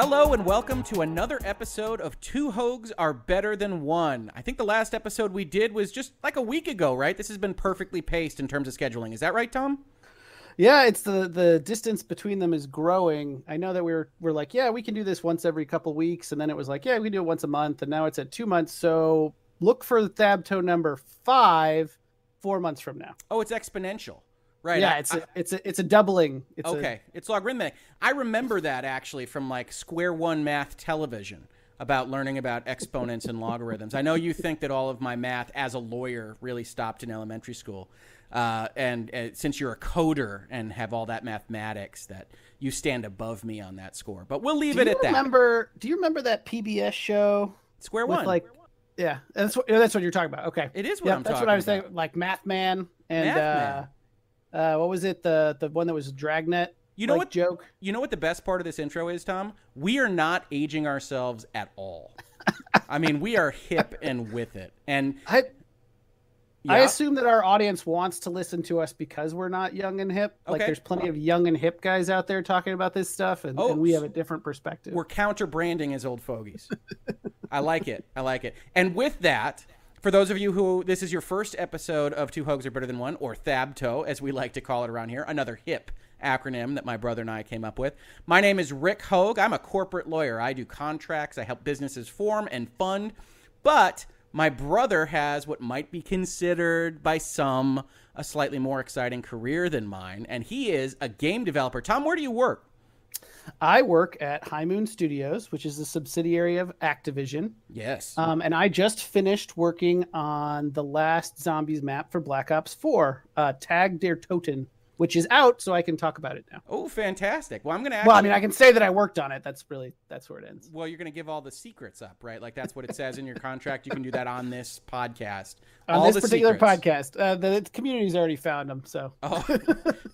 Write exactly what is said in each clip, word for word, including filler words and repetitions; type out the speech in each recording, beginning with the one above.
Hello and welcome to another episode of Two Hoegs Are Better Than One. I think the last episode we did was just like a week ago, right? This has been perfectly paced in terms of scheduling. Is that right, Tom? Yeah, it's the the distance between them is growing. I know that we were, we're like, yeah, we can do this once every couple weeks. And then it was like, yeah, we can do it once a month. And now it's at two months. So look for the Thabto number five, four months from now. Oh, it's exponential. Right. Yeah, it's I, a, it's a, it's a doubling. It's okay, a... it's logarithmic. I remember that actually from like square one math television about learning about exponents and logarithms. I know you think that all of my math as a lawyer really stopped in elementary school, uh, and, and since you're a coder and have all that mathematics, that you stand above me on that score. But we'll leave do it at remember, that. Do you remember that P B S show? Square one. Like, square one. Yeah, that's what that's what you're talking about. Okay, it is what yep, I'm that's talking what I was about. Thinking, like Math Man and. Math uh, Man. Uh, what was it? The the one that was Dragnet. You know what joke? You know what the best part of this intro is, Tom? We are not aging ourselves at all. I mean, we are hip and with it. And I, yeah. I assume that our audience wants to listen to us because we're not young and hip. Okay. Like, there's plenty of young and hip guys out there talking about this stuff, and, oh, and we have a different perspective. We're counter-branding as old fogies. I like it. I like it. And with that. For those of you who this is your first episode of Two Hoegs Are Better Than One, or Thabto, as we like to call it around here, another hip acronym that my brother and I came up with. My name is Rick Hoeg. I'm a corporate lawyer. I do contracts. I help businesses form and fund. But my brother has what might be considered by some a slightly more exciting career than mine, and he is a game developer. Tom, where do you work? I work at High Moon Studios, which is a subsidiary of Activision. Yes. Um, and I just finished working on the last zombies map for Black Ops four, uh, Tag der Toten, which is out, so I can talk about it now. Oh, fantastic. Well, I'm going to actually... Well, I mean, I can say that I worked on it. That's really, that's where it ends. Well, you're going to give all the secrets up, right? Like, that's what it says in your contract. You can do that on this podcast. On all this the particular secrets. Podcast. Uh, the, the community's already found them, so... Oh,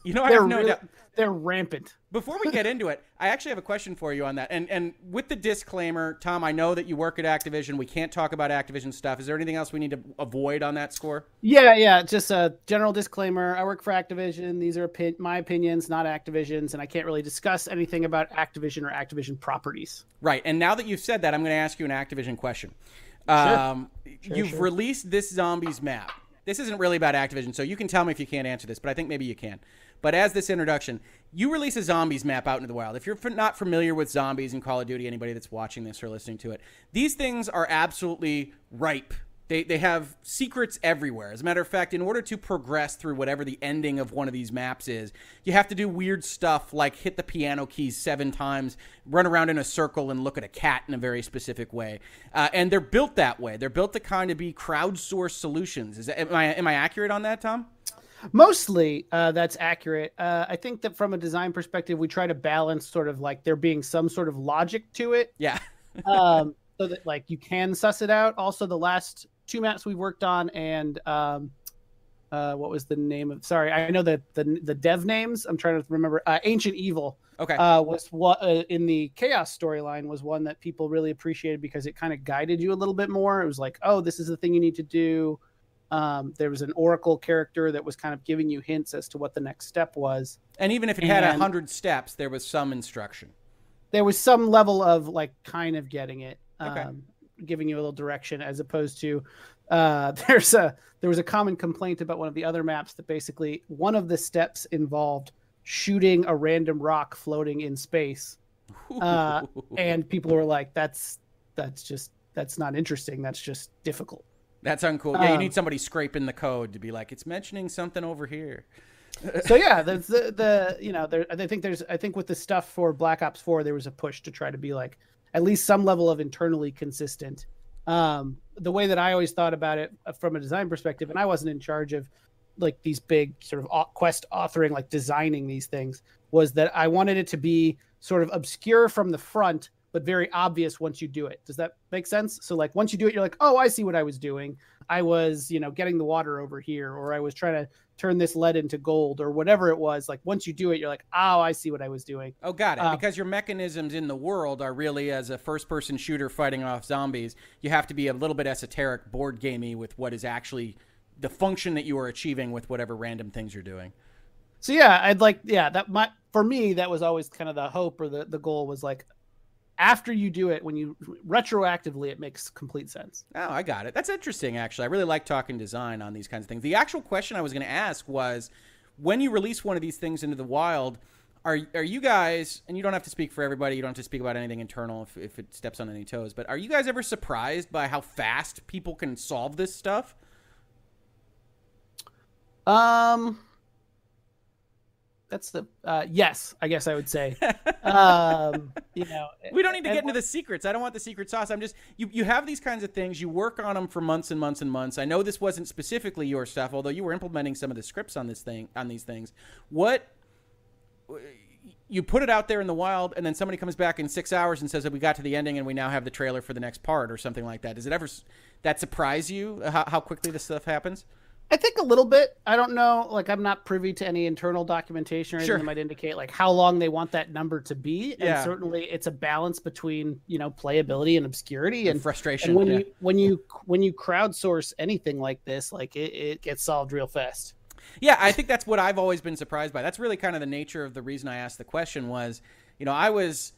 you know, I have no really, doubt. They're rampant. Before we get into it, I actually have a question for you on that. And, and with the disclaimer, Tom, I know that you work at Activision. We can't talk about Activision stuff. Is there anything else we need to avoid on that score? Yeah, yeah. Just a general disclaimer. I work for Activision. These are opi- my opinions, not Activision's. And I can't really discuss anything about Activision or Activision properties. Right. And now that you've said that, I'm going to ask you an Activision question. Sure. Um, sure, you've sure. released this zombies map. This isn't really about Activision, so you can tell me if you can't answer this, but I think maybe you can. But as this introduction, you release a zombies map out into the wild. If you're not familiar with zombies in Call of Duty, anybody that's watching this or listening to it, these things are absolutely ripe. They they have secrets everywhere. As a matter of fact, in order to progress through whatever the ending of one of these maps is, you have to do weird stuff like hit the piano keys seven times, run around in a circle, and look at a cat in a very specific way. Uh, and they're built that way. They're built to kind of be crowdsourced solutions. Is that, am I am I accurate on that, Tom? Mostly, uh, that's accurate. Uh, I think that from a design perspective, we try to balance sort of like there being some sort of logic to it. Yeah. um, so that like you can suss it out. Also, the last... two maps we've worked on, and um, uh, what was the name of? Sorry, I know the the, the dev names. I'm trying to remember. Uh, Ancient Evil. Okay. Uh, was what uh, in the Chaos storyline was one that people really appreciated because it kind of guided you a little bit more. It was like, oh, this is the thing you need to do. Um, there was an Oracle character that was kind of giving you hints as to what the next step was. And even if it and had a hundred steps, there was some instruction. There was some level of like kind of getting it. Okay. Um, giving you a little direction as opposed to uh there's a there was a common complaint about one of the other maps that basically one of the steps involved shooting a random rock floating in space uh and people were like that's that's just that's not interesting, that's just difficult, that's uncool. Yeah, you um, need somebody scraping the code to be like it's mentioning something over here. So yeah, there's the the you know there I think there's I think with the stuff for Black Ops four there was a push to try to be like at least some level of internally consistent. Um, the way that I always thought about it from a design perspective, and I wasn't in charge of like these big sort of quest authoring, like designing these things, was that I wanted it to be sort of obscure from the front, but very obvious once you do it. Does that make sense? So like once you do it, you're like, oh, I see what I was doing. I was, you know, getting the water over here, or I was trying to turn this lead into gold or whatever it was. Like once you do it, you're like, oh, I see what I was doing. Oh, got it. Um, because your mechanisms in the world are really as a first person shooter fighting off zombies. You have to be a little bit esoteric, board gamey with what is actually the function that you are achieving with whatever random things you're doing. So, yeah, I'd like, yeah, that my, for me, that was always kind of the hope or the, the goal was like, after you do it, when you retroactively, it makes complete sense. Oh, I got it. That's interesting, actually. I really like talking design on these kinds of things. The actual question I was going to ask was, when you release one of these things into the wild, are are you guys, and you don't have to speak for everybody, you don't have to speak about anything internal if, if it steps on any toes, but are you guys ever surprised by how fast people can solve this stuff? Um, that's the, uh, yes, I guess I would say, um, you know, we don't need to get into the secrets. I don't want the secret sauce. I'm just, you, you have these kinds of things, you work on them for months and months and months. I know this wasn't specifically your stuff, although you were implementing some of the scripts on this thing, on these things. What, you put it out there in the wild and then somebody comes back in six hours and says that we got to the ending and we now have the trailer for the next part or something like that. Does it ever, that surprise you how, how quickly this stuff happens? I think a little bit. I don't know. Like, I'm not privy to any internal documentation or anything sure. that might indicate like how long they want that number to be. Yeah. And certainly it's a balance between, you know, playability and obscurity and, and frustration. And when yeah. you, when you, when you crowdsource anything like this, like it, it gets solved real fast. Yeah. I think that's what I've always been surprised by. That's really kind of the nature of the reason I asked the question was, you know, I was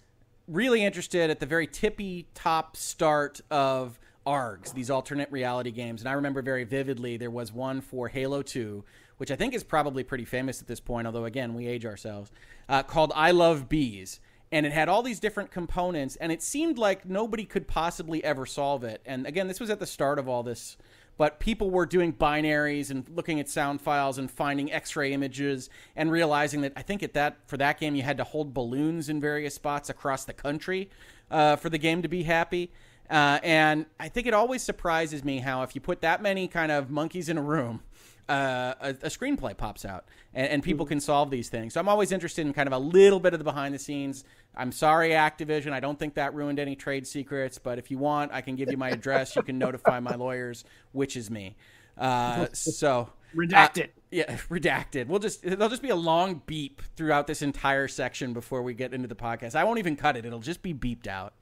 really interested at the very tippy top start of A R Gs, these alternate reality games. And I remember very vividly, there was one for Halo two, which I think is probably pretty famous at this point, although again, we age ourselves, uh, called I Love Bees. And it had all these different components and it seemed like nobody could possibly ever solve it. And again, this was at the start of all this, but people were doing binaries and looking at sound files and finding X-ray images and realizing that I think at that for that game, you had to hold balloons in various spots across the country uh, for the game to be happy. Uh, and I think it always surprises me how if you put that many kind of monkeys in a room, uh, a, a screenplay pops out and, and people can solve these things. So I'm always interested in kind of a little bit of the behind the scenes. I'm sorry, Activision. I don't think that ruined any trade secrets, but if you want, I can give you my address. You can notify my lawyers, which is me. Uh, so redacted. Uh, yeah. Redacted. We'll just, there'll just be a long beep throughout this entire section before we get into the podcast. I won't even cut it. It'll just be beeped out.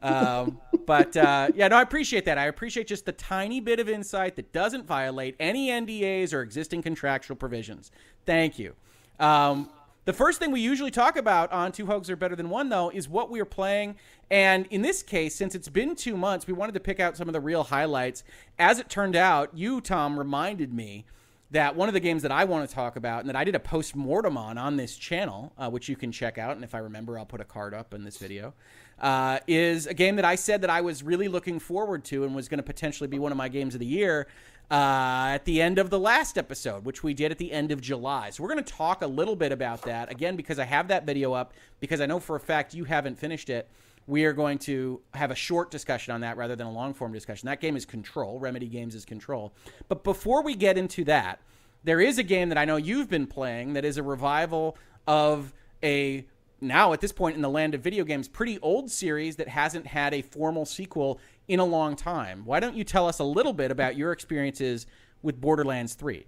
um, but, uh, yeah, no, I appreciate that. I appreciate just the tiny bit of insight that doesn't violate any N D As or existing contractual provisions. Thank you. Um, the first thing we usually talk about on Two Hoegs Are Better Than One, though, is what we are playing. And in this case, since it's been two months, we wanted to pick out some of the real highlights. As it turned out, you, Tom, reminded me that one of the games that I want to talk about and that I did a post-mortem on on this channel, uh, which you can check out, and if I remember, I'll put a card up in this video, uh, is a game that I said that I was really looking forward to and was going to potentially be one of my games of the year uh, at the end of the last episode, which we did at the end of July. So we're going to talk a little bit about that, again, because I have that video up, because I know for a fact you haven't finished it. We are going to have a short discussion on that rather than a long-form discussion. That game is Control. Remedy Games is Control. But before we get into that, there is a game that I know you've been playing that is a revival of a, now at this point in the land of video games, pretty old series that hasn't had a formal sequel in a long time. Why don't you tell us a little bit about your experiences with Borderlands three?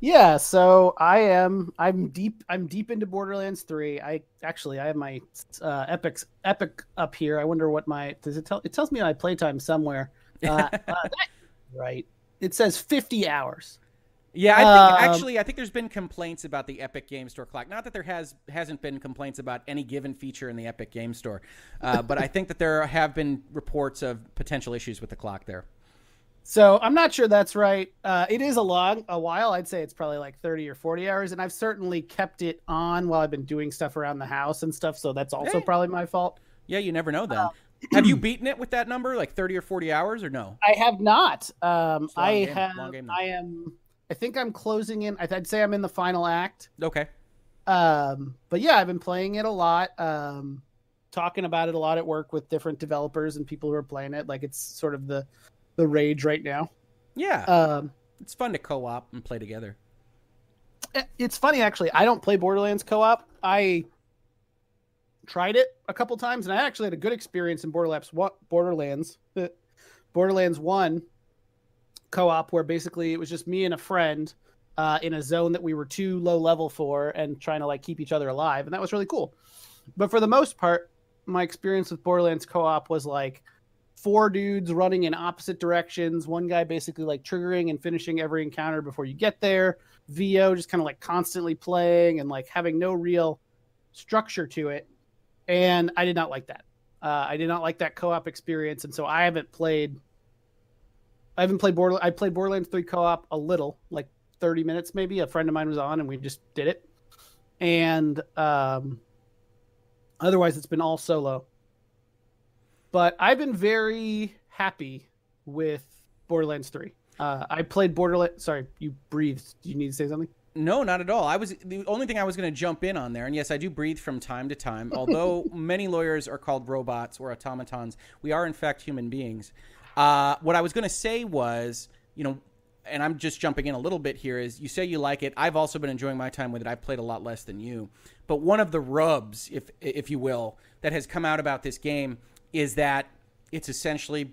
Yeah, so I am. I'm deep. I'm deep into Borderlands three. I actually I have my uh, Epic Epic up here. I wonder what my does it tell? It tells me my playtime somewhere. Uh, uh, that, right. It says fifty hours. Yeah, I think, um, actually, I think there's been complaints about the Epic Game Store clock. Not that there has hasn't been complaints about any given feature in the Epic Game Store, uh, but I think that there have been reports of potential issues with the clock there. So I'm not sure that's right. Uh, it is a long, a while. I'd say it's probably like thirty or forty hours. And I've certainly kept it on while I've been doing stuff around the house and stuff. So that's also hey. probably my fault. Yeah, you never know then. Uh, have you beaten it with that number, like thirty or forty hours or no? I have not. Um, I game. have, I am, I think I'm closing in. I'd say I'm in the final act. Okay. Um, but yeah, I've been playing it a lot. Um, talking about it a lot at work with different developers and people who are playing it. Like it's sort of the, the rage right now. Yeah. Um, it's fun to co-op and play together. It's funny, actually. I don't play Borderlands co-op. I tried it a couple times, and I actually had a good experience in Borderlands Borderlands, Borderlands one co-op, where basically it was just me and a friend uh, in a zone that we were too low level for and trying to like keep each other alive, and that was really cool. But for the most part, my experience with Borderlands co-op was like, four dudes running in opposite directions. One guy basically like triggering and finishing every encounter before you get there. V O just kind of like constantly playing and like having no real structure to it. And I did not like that. Uh, I did not like that co-op experience, and so I haven't played. I haven't played Borderlands. I played Borderlands three co-op a little, like thirty minutes maybe. A friend of mine was on, and we just did it. And um, otherwise, it's been all solo. But I've been very happy with Borderlands three. Uh, I played Borderlands. Sorry, you breathed. Do you need to say something? No, not at all. I was the only thing I was going to jump in on there. And yes, I do breathe from time to time. Although many lawyers are called robots or automatons, we are in fact human beings. Uh, what I was going to say was, you know, and I'm just jumping in a little bit here, is you say you like it. I've also been enjoying my time with it. I've played a lot less than you. But one of the rubs, if if you will, that has come out about this game is that it's essentially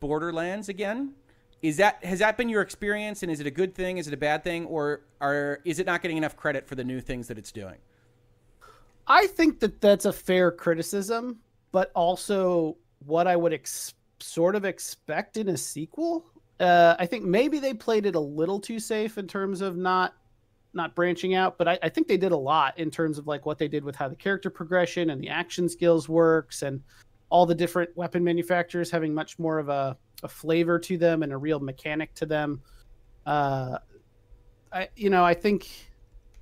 Borderlands again. Is that has that been your experience, and is it a good thing? Is it a bad thing? Or are is it not getting enough credit for the new things that it's doing? I think that that's a fair criticism, but also what I would expect. Sort of expect in a sequel. Uh, I think maybe they played it a little too safe in terms of not not branching out, but I, I think they did a lot in terms of like what they did with how the character progression and the action skills works and all the different weapon manufacturers having much more of a, a flavor to them and a real mechanic to them. Uh, I you know I think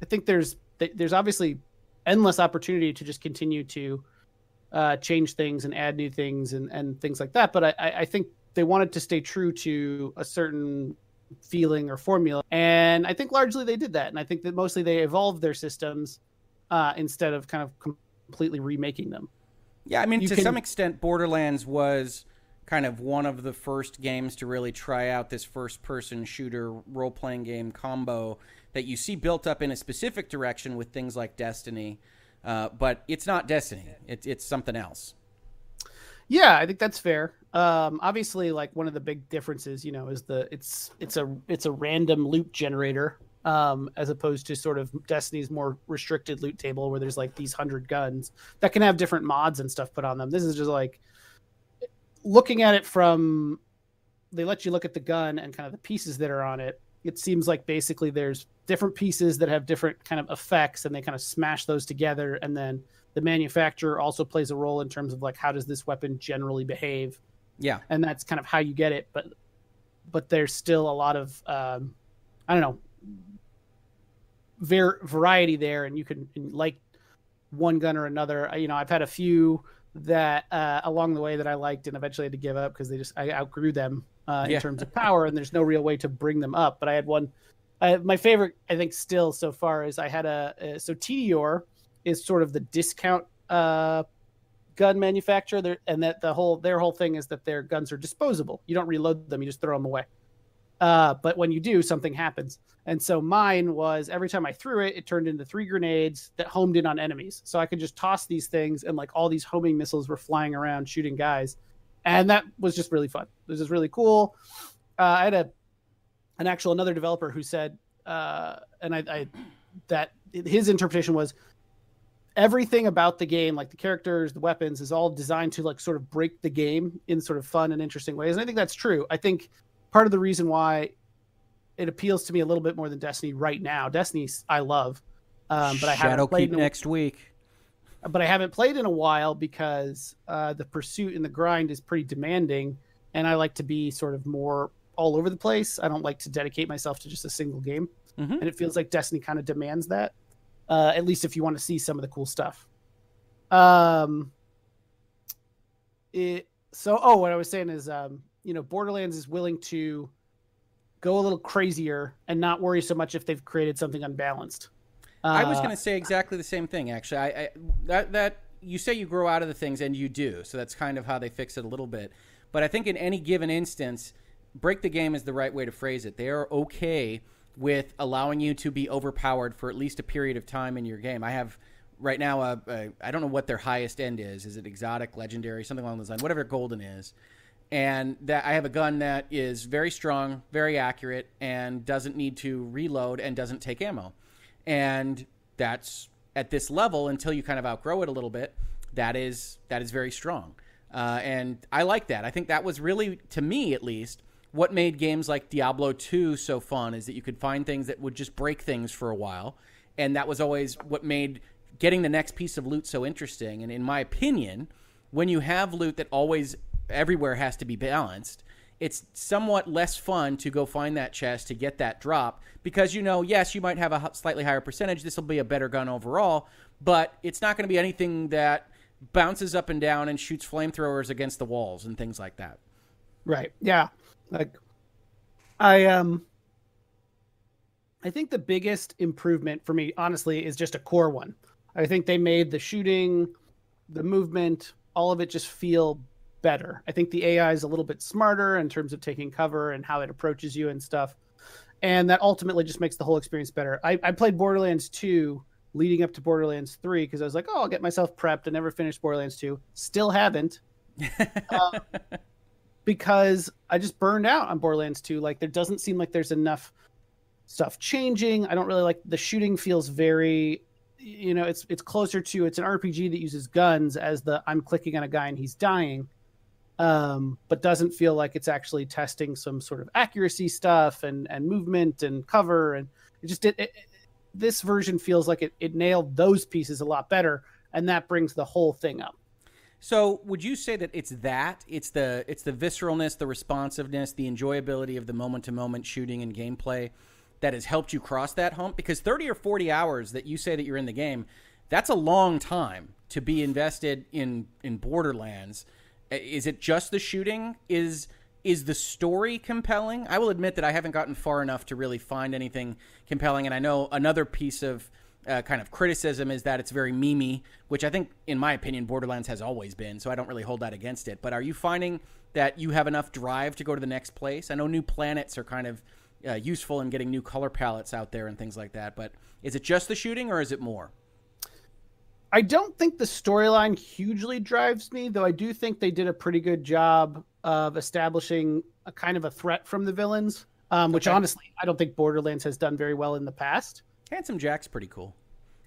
I think there's there's obviously endless opportunity to just continue to Uh, change things and add new things and, and things like that. But I, I think they wanted to stay true to a certain feeling or formula. And I think largely they did that. And I think that mostly they evolved their systems uh, instead of kind of completely remaking them. Yeah, I mean, you to can... some extent, Borderlands was kind of one of the first games to really try out this first-person shooter role-playing game combo that you see built up in a specific direction with things like Destiny. Uh, but it's not Destiny. It, it's something else. Yeah, I think that's fair. Um, obviously, like one of the big differences, you know, is the it's it's a it's a random loot generator um, as opposed to sort of Destiny's more restricted loot table where there's like these hundred guns that can have different mods and stuff put on them. This is just like looking at it from they let you look at the gun and kind of the pieces that are on it. It seems like basically there's different pieces that have different kind of effects and they kind of smash those together. And then the manufacturer also plays a role in terms of like, how does this weapon generally behave? Yeah. And that's kind of how you get it. But, but there's still a lot of, um, I don't know, var- variety there. And you can like one gun or another, you know, I've had a few that, uh, along the way that I liked and eventually had to give up cause they just, I outgrew them. Uh, in yeah. terms of power, and there's no real way to bring them up. But I had one, I, my favorite, I think still so far is I had a, a so T D R is sort of the discount uh, gun manufacturer there. And that the whole, their whole thing is that their guns are disposable. You don't reload them. You just throw them away. Uh, but when you do, something happens. And so mine was every time I threw it, it turned into three grenades that homed in on enemies. So I could just toss these things and like all these homing missiles were flying around shooting guys. And that was just really fun. It was just really cool. Uh, I had a an actual another developer who said, uh, and I, I that his interpretation was everything about the game, like the characters, the weapons, is all designed to like sort of break the game in sort of fun and interesting ways. And I think that's true. I think part of the reason why it appeals to me a little bit more than Destiny right now. Destiny I love, um, but I haven't played in a- next week. But I haven't played in a while because uh, the pursuit and the grind is pretty demanding. And I like to be sort of more all over the place. I don't like to dedicate myself to just a single game. Mm-hmm. And it feels like Destiny kind of demands that, uh, at least if you want to see some of the cool stuff. Um, it so, oh, what I was saying is, um, you know, Borderlands is willing to go a little crazier and not worry so much if they've created something unbalanced. I was going to say exactly the same thing, actually. I, I that that you say you grow out of the things, and you do. So that's kind of how they fix it a little bit. But I think in any given instance, break the game is the right way to phrase it. They are okay with allowing you to be overpowered for at least a period of time in your game. I have right now, a, a, I don't know what their highest end is. Is it exotic, legendary, something along those lines, whatever golden is. And that I have a gun that is very strong, very accurate, and doesn't need to reload and doesn't take ammo. And that's at this level until you kind of outgrow it a little bit. That is that is very strong. Uh, and I like that. I think that was really, to me at least, what made games like Diablo two so fun is that you could find things that would just break things for a while. And that was always what made getting the next piece of loot so interesting. And in my opinion, when you have loot that always everywhere has to be balanced, it's somewhat less fun to go find that chest to get that drop because, you know, yes, you might have a slightly higher percentage. This will be a better gun overall, but it's not going to be anything that bounces up and down and shoots flamethrowers against the walls and things like that. Right. Yeah. Like I, um, I think the biggest improvement for me, honestly, is just a core one. I think they made the shooting, the movement, all of it just feel better. I think the A I is a little bit smarter in terms of taking cover and how it approaches you and stuff. And that ultimately just makes the whole experience better. I, I played Borderlands two leading up to Borderlands three because I was like, oh, I'll get myself prepped. I never finished Borderlands two. Still haven't. um, because I just burned out on Borderlands two. Like, there doesn't seem like there's enough stuff changing. I don't really like the shooting feels very... You know, it's it's closer to, it's an R P G that uses guns as the I'm clicking on a guy and he's dying, um, but doesn't feel like it's actually testing some sort of accuracy stuff and, and movement and cover. And it just it, it, this version feels like it, it nailed those pieces a lot better, and that brings the whole thing up. So would you say that it's that it's the it's the visceralness, the responsiveness, the enjoyability of the moment to moment shooting and gameplay that has helped you cross that hump? Because thirty or forty hours that you say that you're in the game, that's a long time to be invested in, in Borderlands. Is it just the shooting? Is, is the story compelling? I will admit that I haven't gotten far enough to really find anything compelling. And I know another piece of uh, kind of criticism is that it's very memey, which I think, in my opinion, Borderlands has always been. So I don't really hold that against it. But are you finding that you have enough drive to go to the next place? I know new planets are kind of... Uh, useful in getting new color palettes out there and things like that. But is it just the shooting or is it more? I don't think the storyline hugely drives me, though I do think they did a pretty good job of establishing a kind of a threat from the villains, um, which okay. honestly, I don't think Borderlands has done very well in the past. Handsome Jack's pretty cool.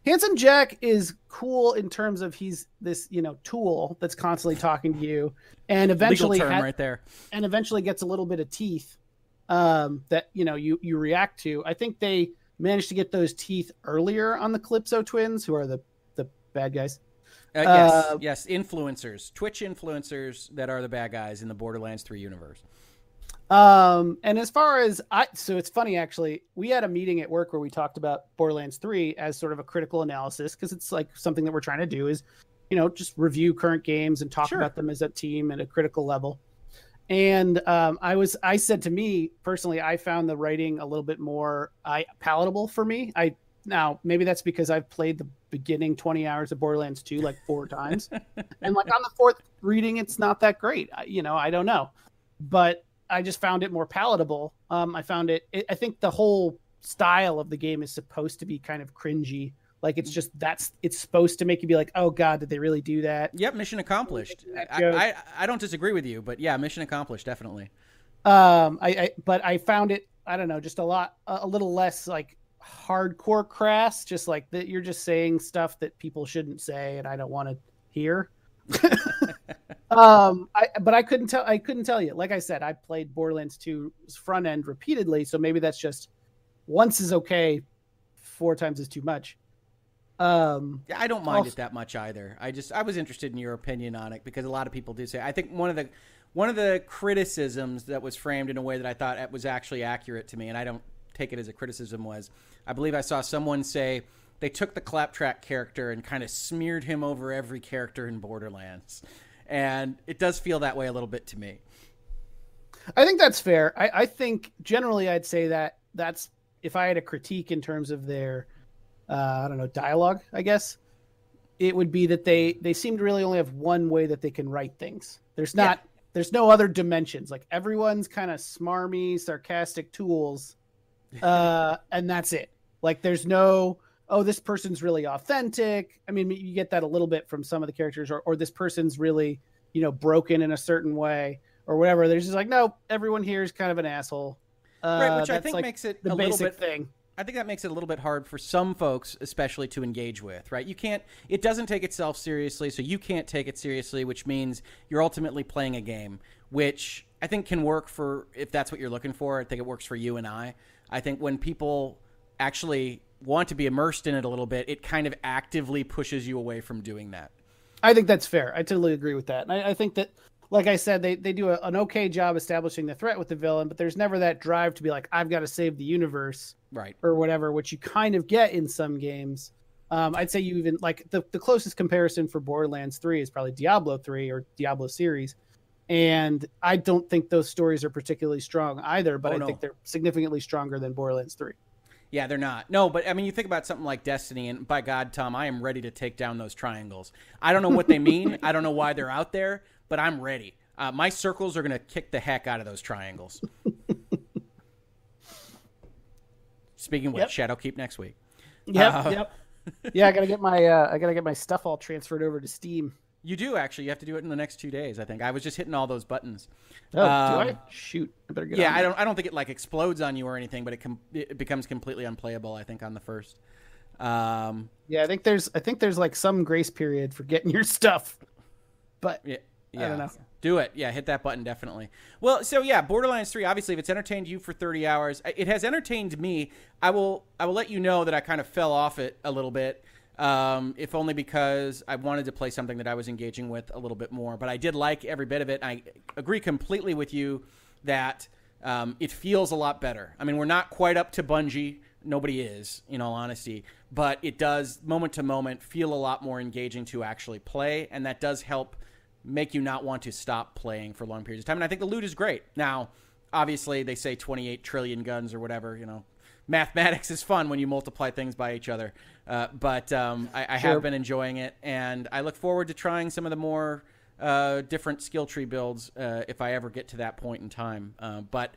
Handsome Jack is cool in terms of he's this, you know, tool that's constantly talking to you and eventually legal term right there. And eventually gets a little bit of teeth um that you know you you react to. I think they managed to get those teeth earlier on the Calypso twins, who are the the bad guys. Uh, uh, yes, yes, influencers, Twitch influencers that are the bad guys in the Borderlands three universe. Um, and as far as I, so it's funny actually. We had a meeting at work where we talked about Borderlands three as sort of a critical analysis because it's like something that we're trying to do is, you know, just review current games and talk sure. about them as a team at a critical level. And um, I was, I said to me personally, I found the writing a little bit more I, palatable for me. I now maybe that's because I've played the beginning twenty hours of Borderlands two like four times, and like on the fourth reading, it's not that great. I, you know, I don't know, but I just found it more palatable. Um, I found it, it. I think the whole style of the game is supposed to be kind of cringy. Like it's just that's it's supposed to make you be like, oh god, did they really do that? Yep, mission accomplished. I, I I don't disagree with you, but yeah, mission accomplished definitely. Um, I, I but I found it I don't know just a lot a little less like hardcore crass, just like that you're just saying stuff that people shouldn't say, and I don't want to hear. um, I but I couldn't tell I couldn't tell you. Like I said, I played Borderlands two's front end repeatedly, so maybe that's just once is okay, four times is too much. Um, I don't mind also, it that much either. I just, I was interested in your opinion on it because a lot of people do say, I think one of the, one of the criticisms that was framed in a way that I thought it was actually accurate to me, and I don't take it as a criticism, was I believe I saw someone say they took the Claptrap character and kind of smeared him over every character in Borderlands. And it does feel that way a little bit to me. I think that's fair. I, I think generally I'd say that that's, if I had a critique in terms of their, Uh, I don't know, dialogue, I guess, it would be that they, they seem to really only have one way that they can write things. There's not, yeah. there's no other dimensions. Like everyone's kind of smarmy, sarcastic tools. Uh, and that's it. Like there's no, oh, this person's really authentic. I mean, you get that a little bit from some of the characters or, or this person's really, you know, broken in a certain way or whatever. They're just like, no, everyone here is kind of an asshole. Uh, right, which I think like makes it the a basic little bit thing. I think that makes it a little bit hard for some folks, especially to engage with, right? You can't, it doesn't take itself seriously, so you can't take it seriously, which means you're ultimately playing a game, which I think can work for, if that's what you're looking for, I think it works for you and I. I think when people actually want to be immersed in it a little bit, it kind of actively pushes you away from doing that. I think that's fair. I totally agree with that. And I, I think that, like I said, they, they do a, an okay job establishing the threat with the villain, but there's never that drive to be like, I've got to save the universe, right, or whatever, which you kind of get in some games. Um, I'd say you even, like, the, the closest comparison for Borderlands three is probably Diablo three or Diablo series. And I don't think those stories are particularly strong either, but oh, I no. think they're significantly stronger than Borderlands three. Yeah, they're not. No, but I mean, you think about something like Destiny, and by God, Tom, I am ready to take down those triangles. I don't know what they mean. I don't know why they're out there, but I'm ready. Uh, my circles are going to kick the heck out of those triangles. Speaking of yep. Shadowkeep next week. Yep, uh, yep. Yeah, I gotta get my uh, I gotta get my stuff all transferred over to Steam. You do actually. You have to do it in the next two days, I think. I was just hitting all those buttons. Oh, um, do I? Shoot, I better get. Yeah, I don't. I don't think it like explodes on you or anything, but it com- it becomes completely unplayable, I think, on the first. Um, yeah, I think there's. I think there's like some grace period for getting your stuff. But yeah, yeah. I don't know. Do it. Yeah, hit that button definitely. Well, so yeah, Borderlands three. Obviously, if it's entertained you for thirty hours, it has entertained me. I will. I will let you know that I kind of fell off it a little bit. Um, if only because I wanted to play something that I was engaging with a little bit more, but I did like every bit of it. I agree completely with you that, um, it feels a lot better. I mean, we're not quite up to Bungie. Nobody is, in all honesty, but it does moment to moment feel a lot more engaging to actually play. And that does help make you not want to stop playing for long periods of time. And I think the loot is great. Now, obviously they say twenty-eight trillion guns or whatever, you know. Mathematics is fun when you multiply things by each other, uh, but um, I, I sure. have been enjoying it, and I look forward to trying some of the more uh, different skill tree builds uh, if I ever get to that point in time. Uh, but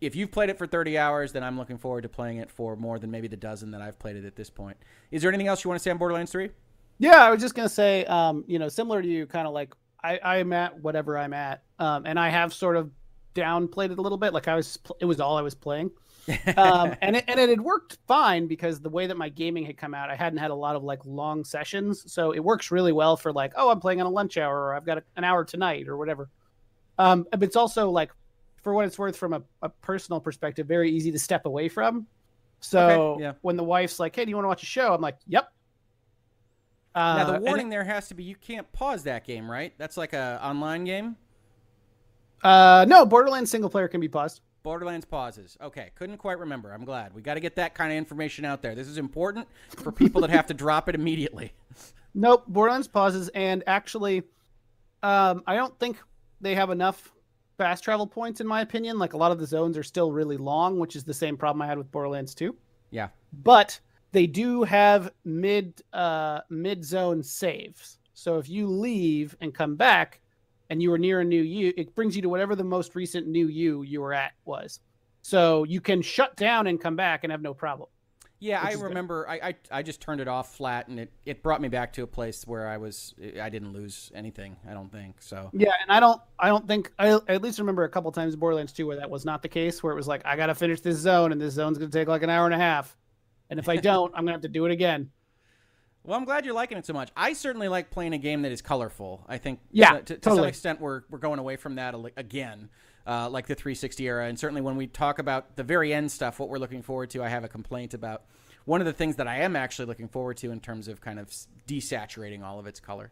if you've played it for thirty hours, then I'm looking forward to playing it for more than maybe the dozen that I've played it at this point. Is there anything else you want to say on Borderlands three? Yeah, I was just going to say, um, you know, similar to you, kind of like I, I'm at whatever I'm at, um, and I have sort of downplayed it a little bit. Like I was, it was all I was playing. um, and it, and it had worked fine because the way that my gaming had come out, I hadn't had a lot of like long sessions. So it works really well for like, oh, I'm playing on a lunch hour, or I've got a, an hour tonight or whatever. Um, but it's also like, for what it's worth, from a, a personal perspective, very easy to step away from. So okay, yeah. when the wife's like, hey, do you want to watch a show? I'm like, yep. Uh, now the warning it, there has to be, you can't pause that game, right? That's like a online game. Uh, no, Borderlands single player can be paused. Borderlands pauses. Okay, couldn't quite remember. I'm glad. We got to get that kind of information out there. This is important for people that have to drop it immediately. Nope, Borderlands pauses, and actually, um, I don't think they have enough fast travel points, in my opinion. Like, a lot of the zones are still really long, which is the same problem I had with Borderlands two. Yeah. But they do have mid, uh, mid-zone saves. So if you leave and come back, and you were near a new you, it brings you to whatever the most recent new you you were at was. So you can shut down and come back and have no problem. Yeah, I remember I, I I just turned it off flat, and it, it brought me back to a place where I was I didn't lose anything, I don't think. So yeah, and I don't I don't think I, I at least remember a couple times in Borderlands two where that was not the case, where it was like, I gotta finish this zone, and this zone's gonna take like an hour and a half. And if I don't, I'm gonna have to do it again. Well, I'm glad you're liking it so much. I certainly like playing a game that is colorful. I think yeah, to, to totally. some extent we're we're going away from that again, uh, like the three sixty era. And certainly when we talk about the very end stuff, what we're looking forward to, I have a complaint about one of the things that I am actually looking forward to in terms of kind of desaturating all of its color.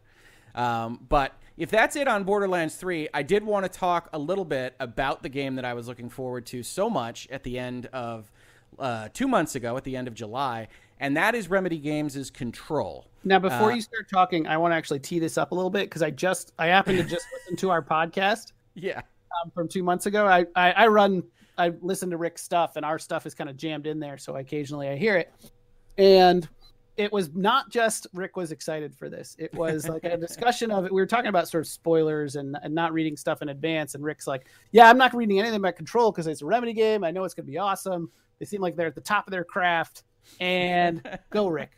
Um, but if that's it on Borderlands three, I did want to talk a little bit about the game that I was looking forward to so much at the end of uh, two months ago, at the end of July. And that is Remedy Games' Control. Now, before uh, you start talking, I want to actually tee this up a little bit, because I just I happened to just listen to our podcast. Yeah, um, from two months ago. I, I I run I listen to Rick's stuff, and our stuff is kind of jammed in there, so occasionally I hear it. And it was not just Rick was excited for this. It was like a discussion of it. We were talking about sort of spoilers and, and not reading stuff in advance. And Rick's like, "Yeah, I'm not reading anything about Control because it's a Remedy game. I know it's going to be awesome. They seem like they're at the top of their craft." And go, Rick.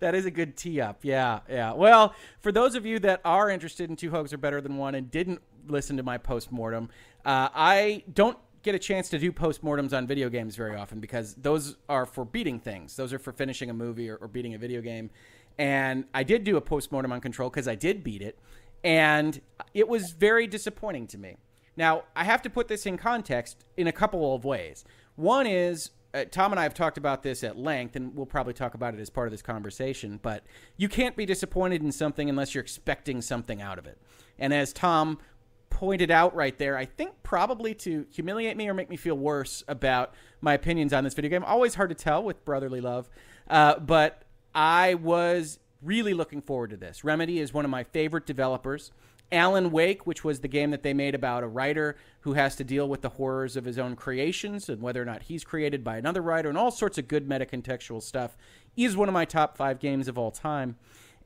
That is a good tee up. Yeah, yeah. Well, for those of you that are interested in Two Hoegs Are Better Than One and didn't listen to my postmortem, uh, I don't get a chance to do postmortems on video games very often, because those are for beating things. Those are for finishing a movie or, or beating a video game. And I did do a postmortem on Control because I did beat it. And it was very disappointing to me. Now, I have to put this in context in a couple of ways. One is, uh, Tom and I have talked about this at length, and we'll probably talk about it as part of this conversation, but you can't be disappointed in something unless you're expecting something out of it. And as Tom pointed out right there, I think probably to humiliate me or make me feel worse about my opinions on this video game. Always hard to tell with brotherly love, uh, but I was really looking forward to this. Remedy is one of my favorite developers. Alan Wake, which was the game that they made about a writer who has to deal with the horrors of his own creations and whether or not he's created by another writer and all sorts of good metacontextual stuff, is one of my top five games of all time.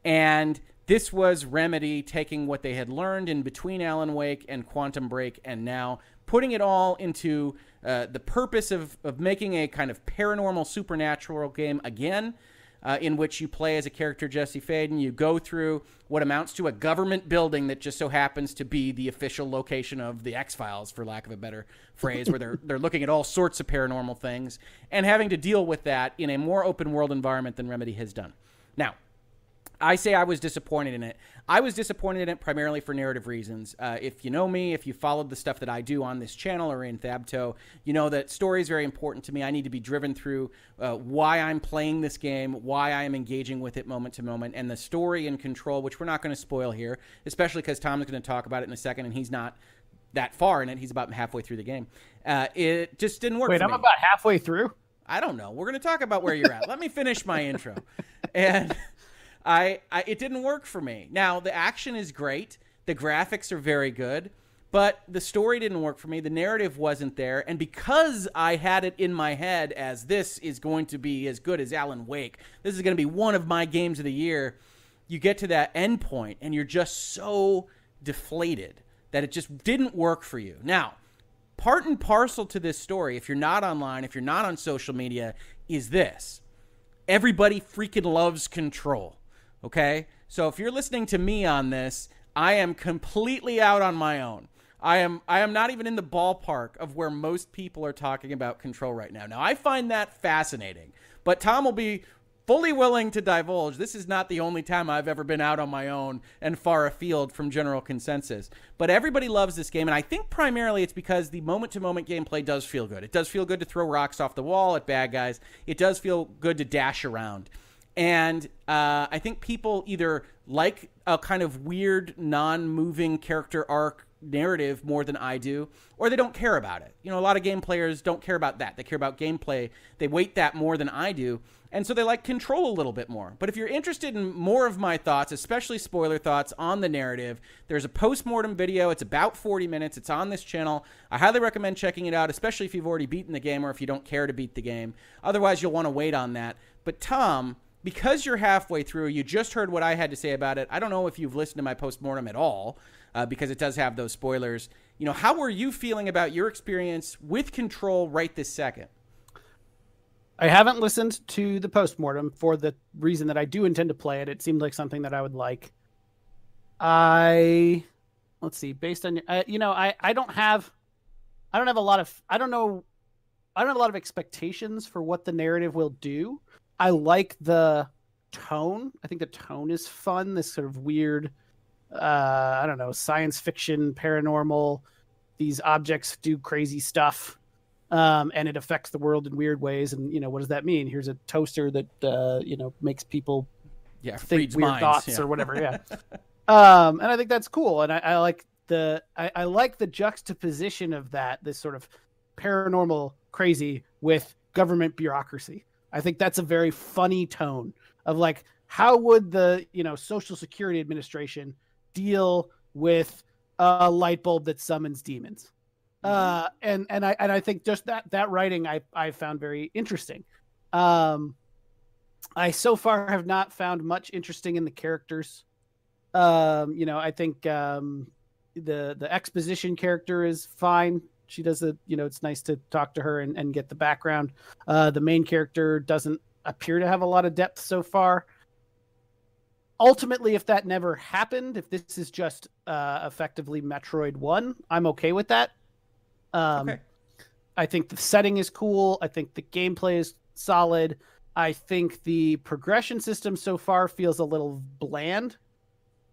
And this was Remedy taking what they had learned in between Alan Wake and Quantum Break and now putting it all into uh, the purpose of, of making a kind of paranormal supernatural game again, Uh, in which you play as a character, Jesse Faden. You go through what amounts to a government building that just so happens to be the official location of the X-Files, for lack of a better phrase, where they're, they're looking at all sorts of paranormal things and having to deal with that in a more open world environment than Remedy has done. Now, I say I was disappointed in it. I was disappointed in it primarily for narrative reasons. Uh, if you know me, if you followed the stuff that I do on this channel or in Thabto, you know that story is very important to me. I need to be driven through uh, why I'm playing this game, why I am engaging with it moment to moment, and the story in Control, which we're not going to spoil here, especially because Tom's going to talk about it in a second, and he's not that far in it. He's about halfway through the game. Uh, it just didn't work. Wait, for I'm me. about halfway through? I don't know. We're going to talk about where you're at. Let me finish my intro. And... I, I, it didn't work for me. Now, the action is great. The graphics are very good. But the story didn't work for me. The narrative wasn't there. And because I had it in my head as this is going to be as good as Alan Wake, this is going to be one of my games of the year, you get to that end point, and you're just so deflated that it just didn't work for you. Now, part and parcel to this story, if you're not online, if you're not on social media, is this. Everybody freaking loves Control. Okay, so if you're listening to me on this, I am completely out on my own. I am I am not even in the ballpark of where most people are talking about Control right now. Now, I find that fascinating, but Tom will be fully willing to divulge. This is not the only time I've ever been out on my own and far afield from general consensus. But everybody loves this game, and I think primarily it's because the moment-to-moment gameplay does feel good. It does feel good to throw rocks off the wall at bad guys. It does feel good to dash around. And uh, I think people either like a kind of weird, non-moving character arc narrative more than I do, or they don't care about it. You know, a lot of game players don't care about that. They care about gameplay. They weight that more than I do. And so they like Control a little bit more. But if you're interested in more of my thoughts, especially spoiler thoughts on the narrative, there's a post-mortem video. It's about forty minutes. It's on this channel. I highly recommend checking it out, especially if you've already beaten the game or if you don't care to beat the game. Otherwise, you'll want to wait on that. But Tom... because you're halfway through, you just heard what I had to say about it. I don't know if you've listened to my postmortem at all, uh, because it does have those spoilers. You know, how were you feeling about your experience with Control right this second? I haven't listened to the postmortem for the reason that I do intend to play it. It seemed like something that I would like. I let's see. Based on uh, you know, I I don't have, I don't have a lot of I don't know, I don't have a lot of expectations for what the narrative will do. I like the tone. I think the tone is fun. This sort of weird, uh, I don't know, science fiction, paranormal. These objects do crazy stuff, um, and it affects the world in weird ways. And, you know, what does that mean? Here's a toaster that, uh, you know, makes people yeah, think weird minds, thoughts yeah. or whatever. Yeah. um, and I think that's cool. And I, I like the I, I like the juxtaposition of that, this sort of paranormal crazy with government bureaucracy. I think that's a very funny tone of like, how would the, you know, Social Security Administration deal with a light bulb that summons demons? Mm-hmm. Uh, and, and I, and I think just that, that writing I, I found very interesting. Um, I so far have not found much interesting in the characters. Um, you know, I think, um, the, the exposition character is fine. She does the, you know, it's nice to talk to her and, and get the background. Uh, the main character doesn't appear to have a lot of depth so far. Ultimately, if that never happened, if this is just uh, effectively Metroid one, I'm okay with that. Um, okay. I think the setting is cool. I think the gameplay is solid. I think the progression system so far feels a little bland.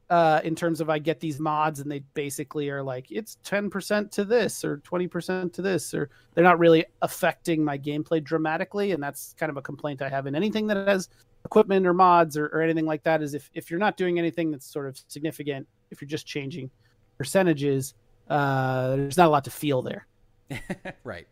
uh, in terms of I get these mods and they basically are like, it's ten percent to this or twenty percent to this, or they're not really affecting my gameplay dramatically. And that's kind of a complaint I have in anything that has equipment or mods or, or anything like that, is if, if you're not doing anything that's sort of significant, if you're just changing percentages, uh, there's not a lot to feel there. Right.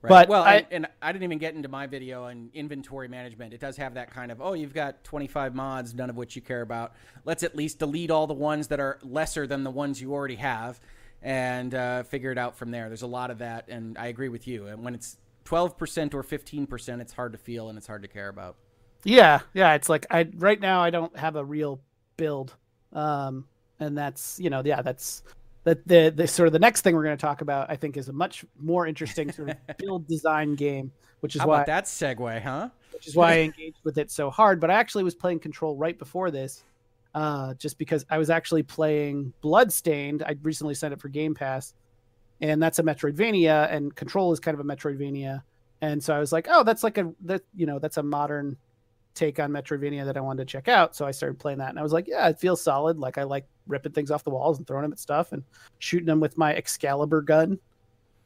Right. But well, I, and, and I didn't even get into my video on inventory management. It does have that kind of, oh, you've got twenty-five mods, none of which you care about. Let's at least delete all the ones that are lesser than the ones you already have and uh, figure it out from there. There's a lot of that, and I agree with you. And when it's twelve percent or fifteen percent, it's hard to feel and it's hard to care about. Yeah, yeah. It's like I right now I don't have a real build, um, and that's, you know, yeah, that's... That the, the sort of the next thing we're going to talk about, I think, is a much more interesting sort of build design game, which is How why about that segue, huh? Which is why I engaged with it so hard. But I actually was playing Control right before this, uh, just because I was actually playing Bloodstained. I recently signed up for Game Pass, and that's a Metroidvania, and Control is kind of a Metroidvania. And so I was like, oh, that's like a that you know that's a modern take on Metroidvania that I wanted to check out. So I started playing that, and I was like, yeah, it feels solid. Like I like ripping things off the walls and throwing them at stuff and shooting them with my Excalibur gun.